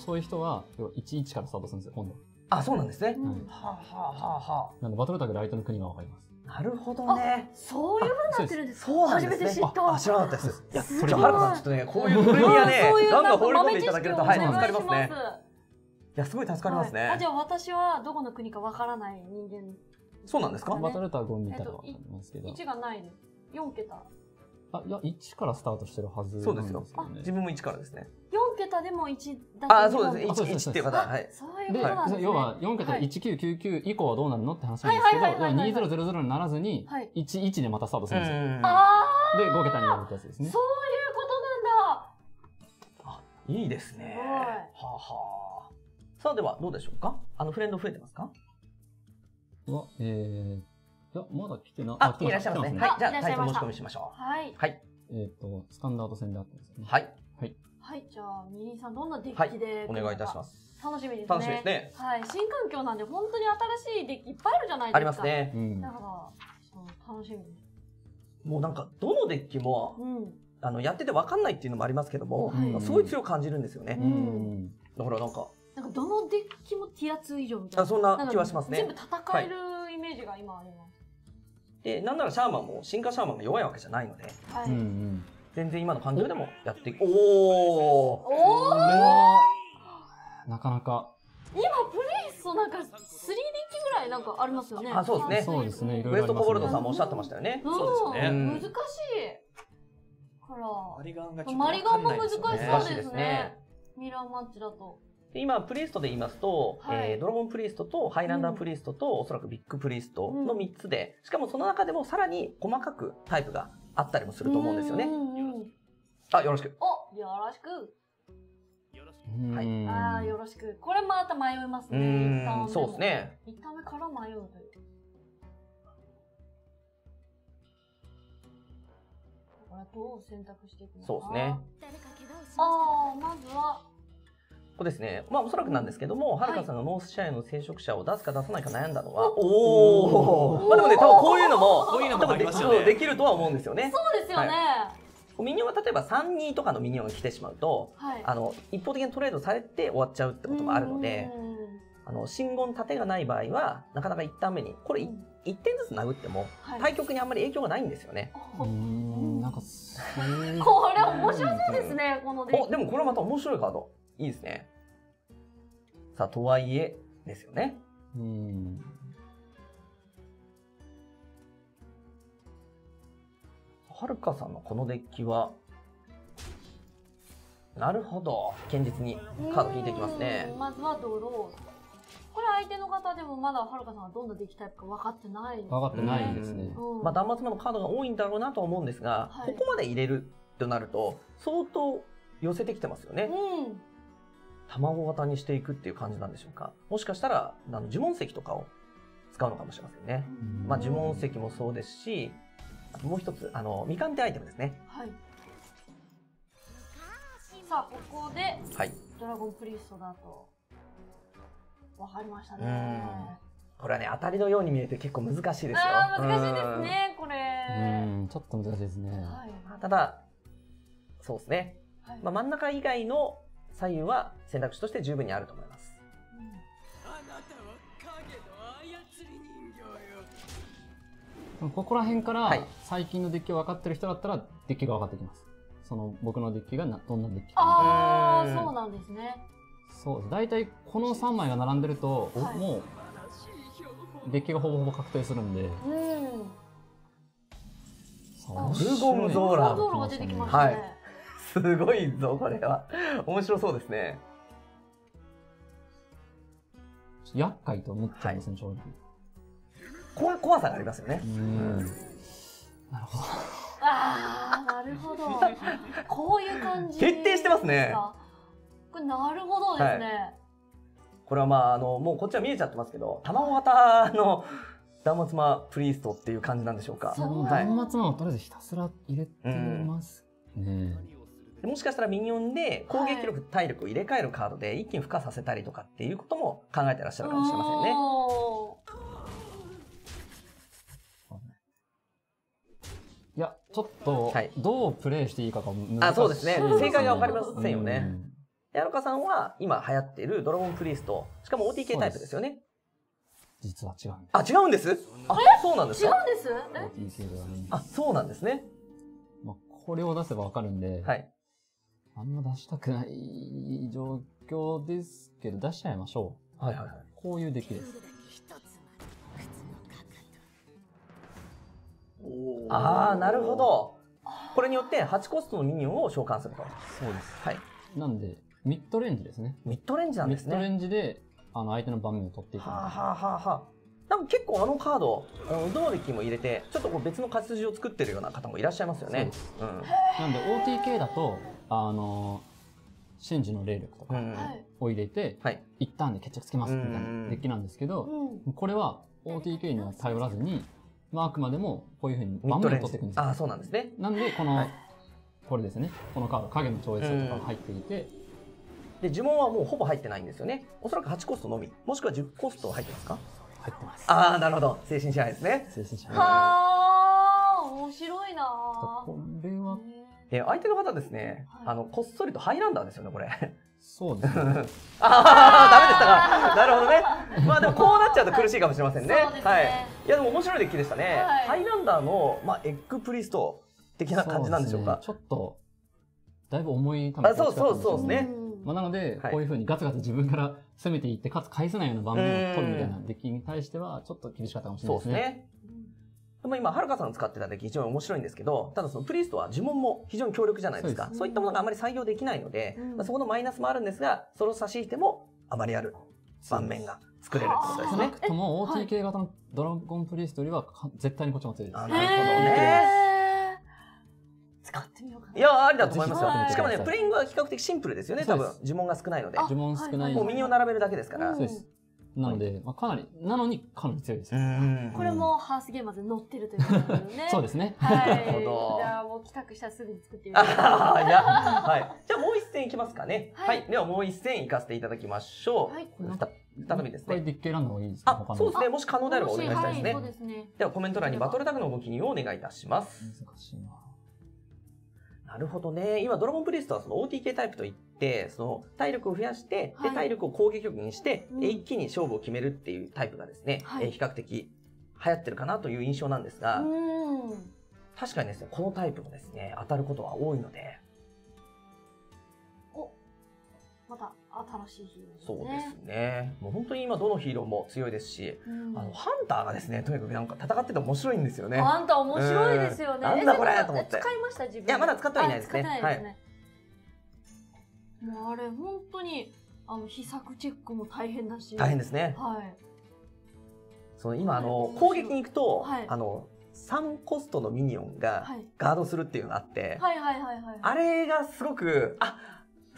そういう人は、11からスタートするんですよ、今度。あ、そうなんですね。なんで、バトルタグライトの国がわかります。なるほどね。そういうふうになってるんです。そう、初めて知った。あ、知らなかったです。いや、それははるかさん、ちょっとね、こういう古着はね、ガンガン放り込んでいただけると、はい、助かりますね。いや、すごい助かりますね。じゃあ、私はどこの国かわからない人間。そうなんですか？バトルタグを見たらわかりますけど。1がないです。4桁。あ、いや、1からスタートしてるはず。そうですよ。自分も1からですね。4桁でも1だった。あ、そうですね。1っていう方は、はい。そういうことなんですね。要は4桁1999以降はどうなるのって話なんですけど、2000にならずに11でまたスタートするんですよ。で、5桁になるってやつですね。そういうことなんだ。あ、いいですね。はは。さあではどうでしょうか。フレンド増えてますか？は、いやまだ来てない。あ、いらっしゃいますね。はい。じゃあ対戦申し込みしましょう。はい。はい。スタンダード戦であったんですよね。はい。はい。はい、じゃあみりんさんどんなデッキでお願いいたします。楽しみですね。楽しみですね。はい、新環境なんで本当に新しいデッキいっぱいあるじゃないですか。ありますね。だから楽しみ。もうなんかどのデッキもやってて分かんないっていうのもありますけども、すごい強く感じるんですよね。だからなんかどのデッキもティア2以上みたいな。そんな気はしますね。全部戦えるイメージが今あります。で、なんならシャーマンも進化シャーマンが弱いわけじゃないので。はい。全然今の環境でもやっていく。なかなか。今プレイスとなんか3デッキぐらいなんかありますよね。あ、そうですね。そうですね。ウエストコボルトさんもおっしゃってましたよね。そうですね。難しい。から。マリガンも難しそうですね。ミラーマッチだと。今プリーストで言いますと、ドラゴンプリーストとハイランダープリーストとおそらくビッグプリーストの3つで、しかもその中でもさらに細かくタイプがあったりもすると思うんですよね。あ、よろしく。お、よろしく。はい。ああ、よろしく。これまた迷いますね。そうですね。一旦目から迷うという。からどう選択していくのか。そうですね。まずはここですね。まあおそらくなんですけども、はるかさんがノースシャイの聖職者を出すか出さないか悩んだのは、まあでもね、多分こういうのもありますよね。できるとは思うんですよね。そうですよね。ミニオンが例えば 3-2 とかのミニオンが来てしまうと、一方的にトレードされて終わっちゃうってこともあるので、進言盾がない場合はなかなか1ターン目にこれ1点ずつ殴っても対局にあんまり影響がないんですよね。なんかこれ面白そうですね。このでもこれまた面白いカード。いいですね。さあとはいえですよね。はるかさんのこのデッキは、なるほど、堅実にカード引いていきますね。まずはドロー。これ相手の方でもまだはるかさんはどんなデッキタイプか分かってない。分かってないですね。まあ断末魔のカードが多いんだろうなと思うんですが、はい、ここまで入れるとなると相当寄せてきてますよね。卵型にしていくっていう感じなんでしょうか。もしかしたら呪文石とかを使うのかもしれませんね。まあ呪文石もそうですし、あともう一つ未鑑定アイテムですね。はい、さあここでドラゴンプリストだと分かりましたね。これはね、当たりのように見えて結構難しいですよ。難しいですね。これちょっと難しいですね。ただそうですね、まあ真ん中以外の左右は選択肢として十分にあると思います。ここら辺から最近のデッキを分かってる人だったらデッキが分かってきます。その僕のデッキがどんなデッキか。そうなんですね。そう、だいたいこの3枚が並んでると、もうデッキがほぼほぼ確定するんで。ブルゴムゾーラが出てきましたね。すごいぞ、これは。面白そうですね。厄介と思っちゃいますね、正直。怖さがありますよね。なるほど。なるほど。こういう感じ。決定してますね。これなるほどですね。これはまあもうこっちは見えちゃってますけど、卵型の断末魔プリーストっていう感じなんでしょうか。断末魔をとりあえずひたすら入れてますね。もしかしたらミニオンで攻撃力、体力を入れ替えるカードで一気に付加させたりとかっていうことも考えてらっしゃるかもしれませんね。いや、ちょっとどうプレイしていいかが難しいですね。そうですね。正解が分かりませんよね。はるかさんは今流行っているドラゴンプリースト、しかも OTK タイプですよね。実は違うんです。違うんです。そうなんです。違うんです。そうなんですね。これを出せば分かるんで。あんま出したくない状況ですけど、出しちゃいましょう。こういう出来です。なるほど。これによって8コストのミニオンを召喚すると。そうです。なんで、ミッドレンジですね。ミッドレンジなんですね。ミッドレンジで、相手の盤面を取っていく。なんか結構カード、どのデッキも入れて、ちょっと別の勝ち筋を作ってるような方もいらっしゃいますよね。なんで OTK だと、真珠の霊力とかを入れて、一旦で決着つけますみたいなデッキなんですけど、これは OTK には頼らずに、あくまでもこういうふうに盤面を取っていくんですよ。そうなんですね。なんで、これですね。このカード、影の超越とかが入っていて、で、呪文はもうほぼ入ってないんですよね。おそらく8コストのみ、もしくは10コスト入ってますか？入ってます。なるほど。精神支配ですね。精神支配。面白いな。これは。相手の方ですね。こっそりとハイランダーですよね、これ。そうですね。ダメでしたか。なるほどね。まあでもこうなっちゃうと苦しいかもしれませんね。いやでも面白いデッキでしたね。ハイランダーのエッグプリスト的な感じなんでしょうか。ちょっとだいぶ重い球が。そうですね。まあなので、こういうふうにガツガツ自分から攻めていって、かつ返せないような盤面を取るみたいなデッキに対しては、ちょっと厳しかったかもしれないですね。でも今、はるかさんの使ってたデッキ非常に面白いんですけど、ただそのプリーストは呪文も非常に強力じゃないですか。そういったものがあまり採用できないので、そこのマイナスもあるんですが、それを差し引いてもあまりある盤面が作れるってことですね。少なくとも OTK 型のドラゴンプリーストよりは絶対にこっちも強いです。なるほどね。いや、ありだと思いますよ。しかもね、プレイングは比較的シンプルですよね。多分呪文が少ないので、もうミニを並べるだけですから。なので、はい、まあかなり、なのにかなり強いです。これもハースゲーマーズに乗ってるということですよね。そうですね。はい。じゃあもう帰宅したらすぐに作ってみます。はい。じゃあもう一戦いきますかね。はい。ではもう一戦いかせていただきましょう。はい。再びですね。これデッキ選んだ方がいいですか？そうですね。もし可能であればお願いしたいですね。そうですね。ではコメント欄にバトルタグのご記入をお願いいたします。難しいな。なるほどね。今、ドラゴンプリストはその OTK タイプといって、その体力を増やして、はい、で体力を攻撃力にして、一気に勝負を決めるっていうタイプがですね、はい、比較的流行ってるかなという印象なんですが、確かにですね、このタイプもですね、当たることは多いので。お、また新しいヒーローですね。そうですね。もう本当に今どのヒーローも強いですし、ハンターがですね、とにかくなんか戦ってて面白いんですよね。ハンター面白いですよね。なんだこれと思って。使いました自分。いやまだ使ってはいないですね。はい。もうあれ本当に秘策チェックも大変だし。大変ですね。はい。その今攻撃に行くと3コストのミニオンがガードするっていうのがあって、あれがすごく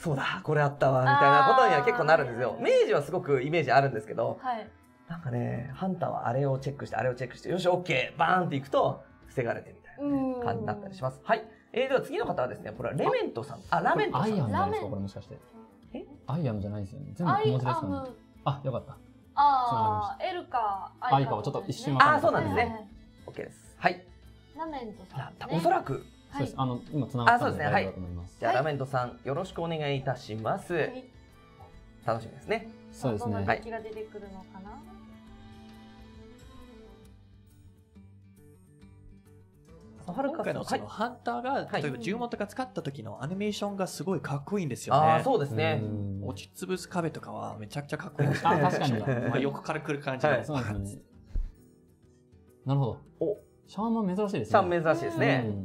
そうだ、これあったわ、みたいなことには結構なるんですよ。明治はすごくイメージあるんですけど、はい、なんかね、ハンターはあれをチェックして、あれをチェックして、よし、OK! バーンっていくと、防がれてみたいな、ね、感じになったりします。はい。では次の方はですね、これはレメントさん。あ、ラメントさん。アイアムじゃないですか、これもしかして。え？アイアムじゃないですよね。全部小文字ですよね。あ、よかった。ああ、エルか、アイかをちょっと一瞬分かんない。あ、そうなんですね。OK です。はい。ラメントさん。おそらく。そうです。今つながったんで大丈夫だと思います。じゃあラメントさんよろしくお願いいたします。楽しみですね。そうですね。どんな敵が出てくるのかな。今回のハンターが例えば10問とか使った時のアニメーションがすごいかっこいいんですよね。あ、そうですね。落ちつぶす壁とかはめちゃくちゃかっこいいですね。確かに。まあ横から来る感じの。なるほど。お、シャーマン珍しいですね。シャーマン珍しいですね。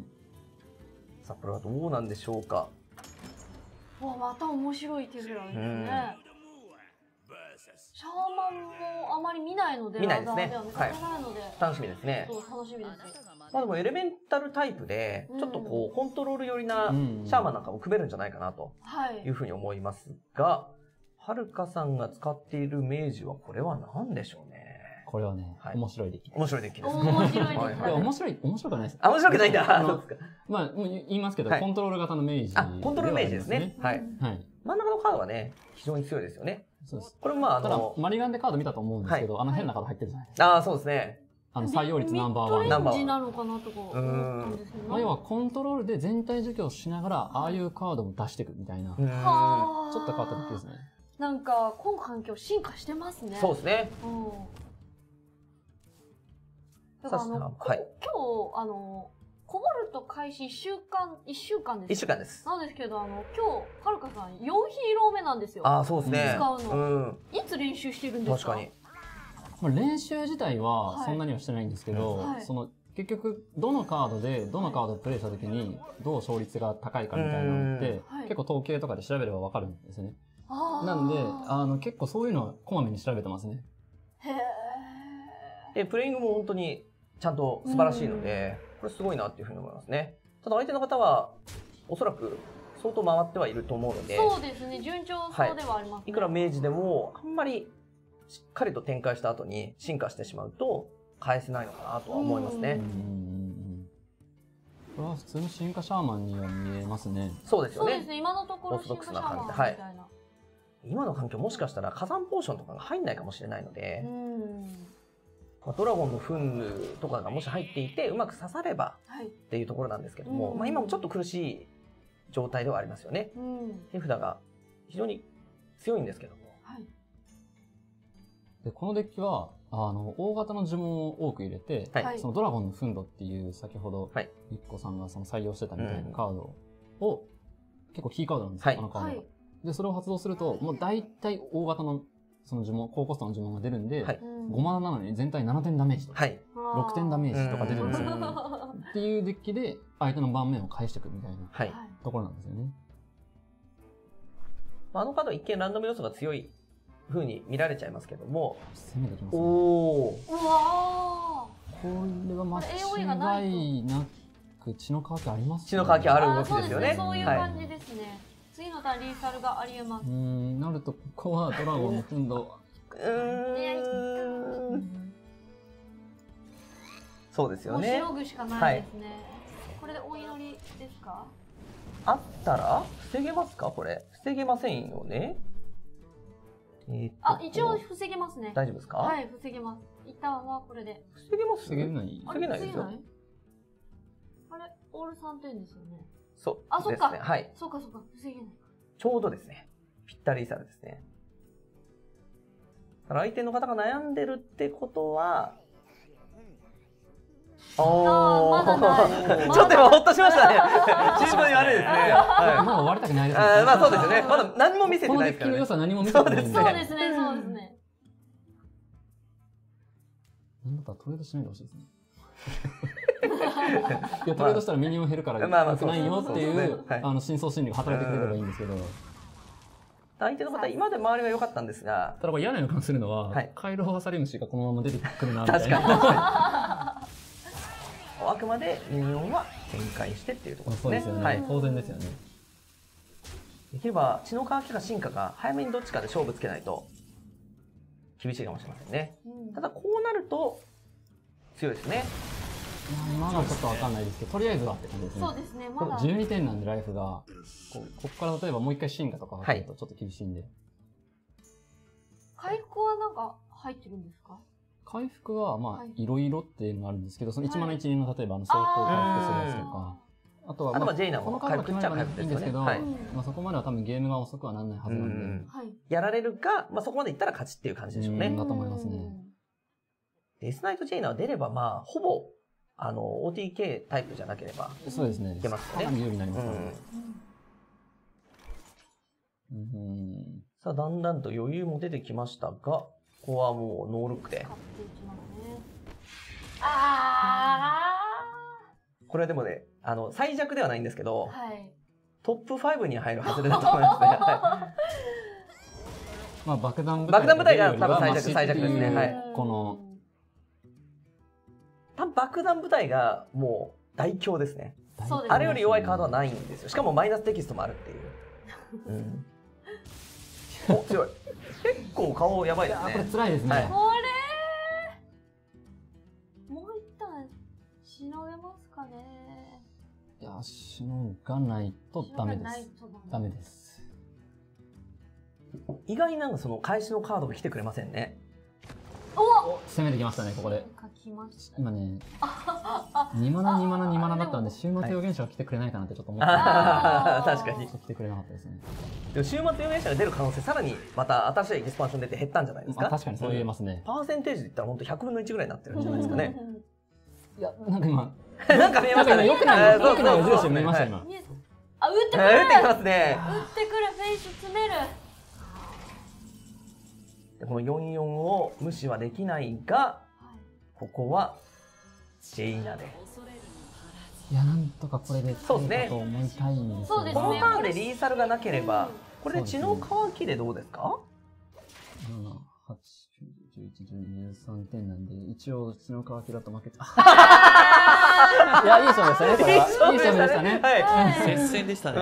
さあこれはどうなんでしょうか。わ、また面白い手札ですね。シャーマンもあまり見ないので、見ないですね。楽しみですね。楽しみです。まあでもエレメンタルタイプでちょっとこうコントロール寄りなシャーマンなんかも組めるんじゃないかなというふうに思いますが、はるかさんが使っている明治はこれは何でしょうね。これはね、面白いデッキです。面白いデッキです。面白くないです。面白くないんだ。まあ、言いますけど、コントロール型の明治。コントロール明治ですね。はい。真ん中のカードはね、非常に強いですよね。そうです。これまあ、マリガンでカード見たと思うんですけど、変なカード入ってるじゃないですか。ああ、そうですね。採用率ナンバーワン。ナンバーワン。なのかなとか思ったんですけど。まあ、要はコントロールで全体除去をしながら、ああいうカードも出していくみたいな。ちょっと変わったデッキですね。なんか、今環境進化してますね。そうですね。だから今日コボルト開始1週間です。1週間です。なんですけど今日はるかさん4ヒーロー目なんですよ。ああそうですね。使うの。いつ練習してるんですか？確かに。まあ練習自体はそんなにはしてないんですけど、その結局どのカードでどのカードをプレイした時にどう勝率が高いかみたいなのって結構統計とかで調べればわかるんですね。なんで結構そういうのはこまめに調べてますね。へえ。プレイングも本当に。ちゃんと素晴らしいので、これすごいなっていうふうに思いますね。ただ相手の方はおそらく相当回ってはいると思うので、そうですね、順調そうではあります、ね。はい。いくら明治でもあんまりしっかりと展開した後に進化してしまうと返せないのかなとは思いますね。これは普通の進化シャーマンには見えますね。そうですよね。そうですね。今のところ進化シャーマンみたいな。はい、今の環境もしかしたら火山ポーションとかが入んないかもしれないので。ドラゴンの憤怒とかがもし入っていてうまく刺さればっていうところなんですけども、まあ今もちょっと苦しい状態ではありますよね。手札が非常に強いんですけども、はい、でこのデッキは大型の呪文を多く入れて、はい、そのドラゴンの憤怒っていう先ほどゆっこさんがその採用してたみたいなカードを、結構キーカードなんですよ、はい、カードが。でそれを発動するともう大体大型のその呪文、高コストの呪文が出るんで、5マナなのに全体7点ダメージとか、6点ダメージとか出るんですよ。っていうデッキで相手の盤面を返してくみたいなところなんですよね。あのカードは一見ランダム要素が強い風に見られちゃいますけども。攻めてきますね。おー。うわー。これは間違いなく血の渇きありますね。血の渇きある動きですよね。そういう感じですね。次のターンリーサルがありえます。なるとここはドラゴンの憤怒そうですよね。もうしのぐしかないですね。これでお祈りですか？あったら防げますか？これ防げませんよね。あ、一応防げますね。大丈夫ですか？はい、防げます。一旦はこれで。防げます？防げない。防げないですよ。あれ、オール3点ですよね。そう。あ、そっか。はい。そうかそうか。防げない。ちょうどですね。ぴったり差ですね。相手の方が悩んでるってことは。おお、ちょっと今ほっとしましたね。中盤に悪いですね。まだ終わりたくないですね。まあそうですね。まだ何も見せてないですからね。この良さ何も見せてないですね。そうですね、そうですね。なんだったらトレードしないでほしいですね。いや、トレードしたらミニオン減るから良くないよっていう深層心理が働いてくれればいいんですけど。相手の方、今まで周りが良かったんですが。ただこれ嫌な予感するのは、カイロハサリムシがこのまま出てくるなみたいな。確かに。あくまでミニオンは展開してっていうところですね。はい、当然ですよね。できれば血の乾きか進化か早めにどっちかで勝負つけないと厳しいかもしれませんね。ただこうなると強いですね。まだちょっとわかんないですけど、とりあえずはって感じですね。そうですね。まだ12点なんでライフがこっから例えばもう一回進化とか入るとちょっと厳しいんで。回復はなんか入ってるんですか？回復は、まあ、いろいろっていうのがあるんですけど、その1マナ1輪の、例えば、相当回復するやつとか、あとは、この回復決めればいいんですけど、そこまでは多分ゲームが遅くはならないはずなんで。やられるか、そこまでいったら勝ちっていう感じでしょうね。だと思いますね。デスナイトジェイナは出れば、まあ、ほぼ、OTK タイプじゃなければ、そうですね。いけますよね。かなり有利になりますからね。さあ、だんだんと余裕も出てきましたが、ここはもうノールックで。これはでもね、最弱ではないんですけど、トップ5に入るはずだと思いますね。爆弾部隊が多分最弱ですね。この多分爆弾部隊がもう大強ですね。あれより弱いカードはないんですよ。しかもマイナステキストもあるっていう。お、強い。結構顔やばいですね。これ辛いですね。これもう一旦しのげますかね。いや、しのがないとダメです。ダメです。意外なのその返しのカードが来てくれませんね。お、攻めてきましたねここで。今ね、2マナだったんで終末予言者は来てくれないかなってちょっと思って。確かに。来てくれなかったですね。でも終末予言者が出る可能性さらにまた新しいエキスパンション出て減ったんじゃないですか。確かにそう言えますね。パーセンテージで言ったら本当100分の1ぐらいになってるんじゃないですかね。いや、なんか今見えましたね。よくないよくないよく見えました今。あ、打ってくる。打ってきますね。打ってくるフェイス詰める。この44を無視はできないが、ここはジェイナで、いや、なんとかこれでそうですね。このターンでリーサルがなければ、これで血の乾きでどうですか？7、8、9、11、12、13点なんで、一応血の乾きだと負けて。いや、いい勝負でしたね。いい勝負でしたね。接戦でしたね。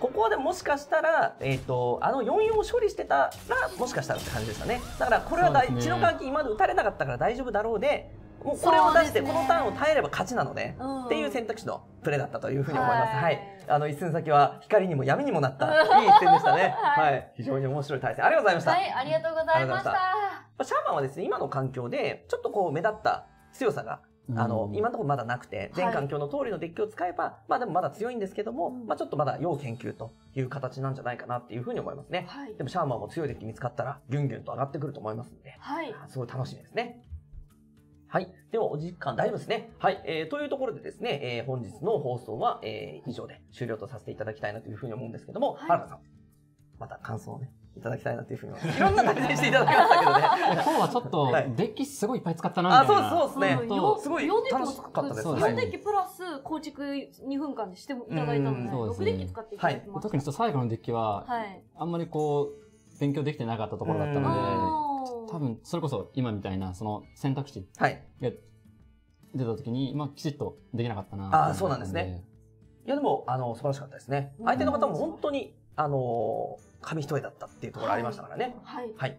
ここでもしかしたら、44を処理してたら、もしかしたらって感じでしたね。だから、これは血の換気、今まで打たれなかったから大丈夫だろうで、もうこれを出して、このターンを耐えれば勝ちなので、っていう選択肢のプレーだったというふうに思います。はい。一戦先は光にも闇にもなった、いい一戦でしたね。はい。非常に面白い対戦。ありがとうございました。はい、ありがとうございました。シャーマンはですね、今の環境で、ちょっとこう、目立った強さが、今のところまだなくて、全環境の通りのデッキを使えば、まあでもまだ強いんですけども、まあちょっとまだ要研究という形なんじゃないかなっていうふうに思いますね。でもシャーマンも強いデッキ見つかったら、ギュンギュンと上がってくると思いますので、すごい楽しみですね。はい。ではお時間大丈夫ですね。はい。というところでですね、本日の放送は、以上で終了とさせていただきたいなというふうに思うんですけども、原田さん、また感想をね。いただきたいなというふうにいろんな対戦していただきましたけどね。今日はちょっとデッキすごいいっぱい使ったなみたいな。あ、そうですね。すごい楽しかったです。4デッキプラス構築2分間でしていただいたので、6デッキ使っていただきました。特に最後のデッキはあんまりこう勉強できてなかったところだったので、多分それこそ今みたいなその選択肢が出た時にまあきちっとできなかったな。あ、そうなんですね。いやでも素晴らしかったですね。相手の方も本当に紙一重だったっていうところありましたからね。はい。はい。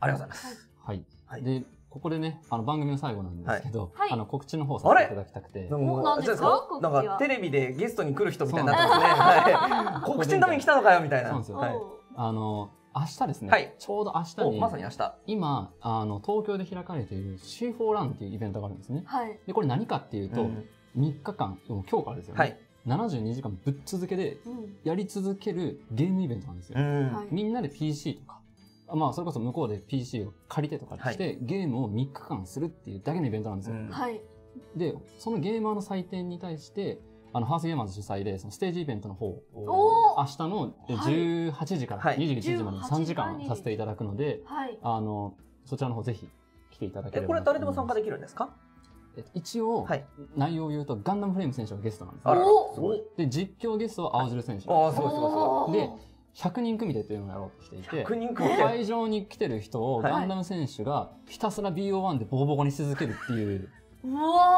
ありがとうございます。はい。はい。で、ここでね、番組の最後なんですけど、告知の方させていただきたくて。何ですか？なんかテレビでゲストに来る人みたいになってますね。告知のために来たのかよみたいな。そうですよ。はい。明日ですね、ちょうど明日に、まさに明日、今、東京で開かれている C4 ランっていうイベントがあるんですね。で、これ何かっていうと、3日間、今日からですよね。72時間ぶっ続けでやり続けるゲームイベントなんですよ。みんなで PC とか、まあそれこそ向こうで PC を借りてとかしてゲームを3日間するっていうだけのイベントなんですよ。で、そのゲーマーの祭典に対して、ハウスゲーマーズ主催でそのステージイベントの方を明日の18時から21時まで3時間させていただくので、そちらの方ぜひ来ていただければ。これは誰でも参加できるんですか？一応、内容を言うと、ガンダムフレーム選手がゲストなんですよ。で、実況ゲストは青汁選手。で、100人組手というのをやろうとしていて、会場に来てる人をガンダム選手がひたすら BO1 でボコボコにし続けるっていうものを考えて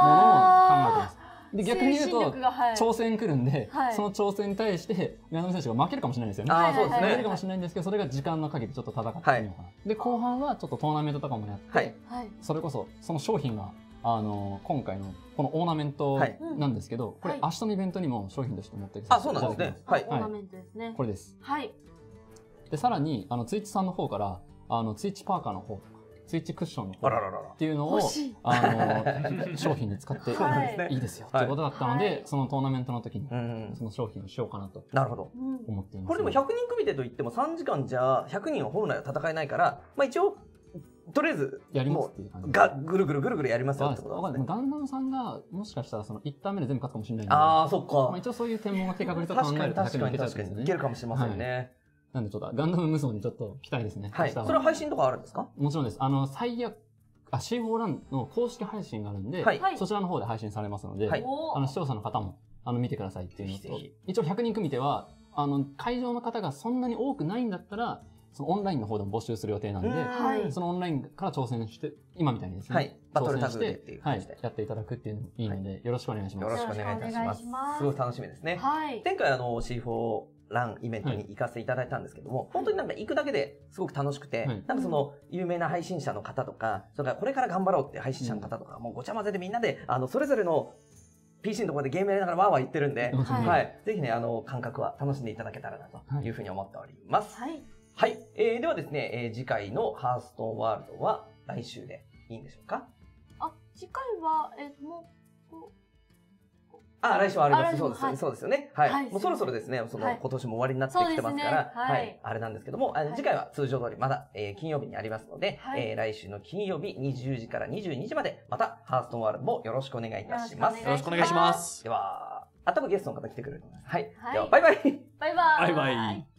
ます。で、逆に言うと、挑戦来るんで、その挑戦に対して、ガンダム選手が負けるかもしれないんですよね。負けるかもしれないんですけど、それが時間の限りちょっと戦ってみようかな。で、後半はちょっとトーナメントとかもやって、それこそ、その商品が、今回のこのオーナメントなんですけど、これ明日のイベントにも商品として持ってきていただきます。あ、そうなんですね。はい。オーナメントですね。これです。はい。で、さらに、ツイッチさんの方から、ツイッチパーカーの方とか、ツイッチクッションの方っていうのを、商品に使っていいですよっていうことだったので、そのトーナメントの時に、その商品にしようかなと。なるほど。思っています。これでも100人組手といっても3時間じゃ100人を掘るなら戦えないから、まあ一応、とりあえず、ぐるぐるぐるぐるやりますよってことですね。ガンダムさんが、もしかしたらその1ターン目で全部勝つかもしれないので。ああ、そっか。一応そういう天文学計画にとって考えると、確かに確かにいけるかもしれませんね。なんでちょっと、ガンダム無双にちょっと期待ですね。はい。それは配信とかあるんですか？もちろんです。C4 ランの公式配信があるんで、そちらの方で配信されますので、視聴者の方も、見てくださいっていうのと、一応100人組手は、会場の方がそんなに多くないんだったら、そのオンラインの方でも募集する予定なんで、そのオンラインから挑戦して、今みたいにですね、バトルタグでやっていただくっていうのもいいので、よろしくお願いします。よろしくお願いいたします。すごい楽しみですね。前回C4 ランイベントに行かせていただいたんですけども、本当になんか行くだけですごく楽しくて、なんかその有名な配信者の方とか、それからこれから頑張ろうって配信者の方とか、もうごちゃ混ぜでみんなで、それぞれのPC のところでゲームやりながらワーワー言ってるんで、ぜひね、感覚は楽しんでいただけたらなというふうに思っております。はい。ではですね、次回のハースストーンワールドは来週でいいんでしょうか？あ、次回は、もう、あ、来週はあります。そうです。そうですよね。はい。もうそろそろですね、その、今年も終わりになってきてますから、はい。あれなんですけども、次回は通常通りまだ、金曜日にありますので、来週の金曜日20時から22時まで、また、ハースストーンワールドもよろしくお願いいたします。よろしくお願いします。では、あともゲストの方来てくれると思います。はい。では、バイバイ。バイバイ。バイバイ。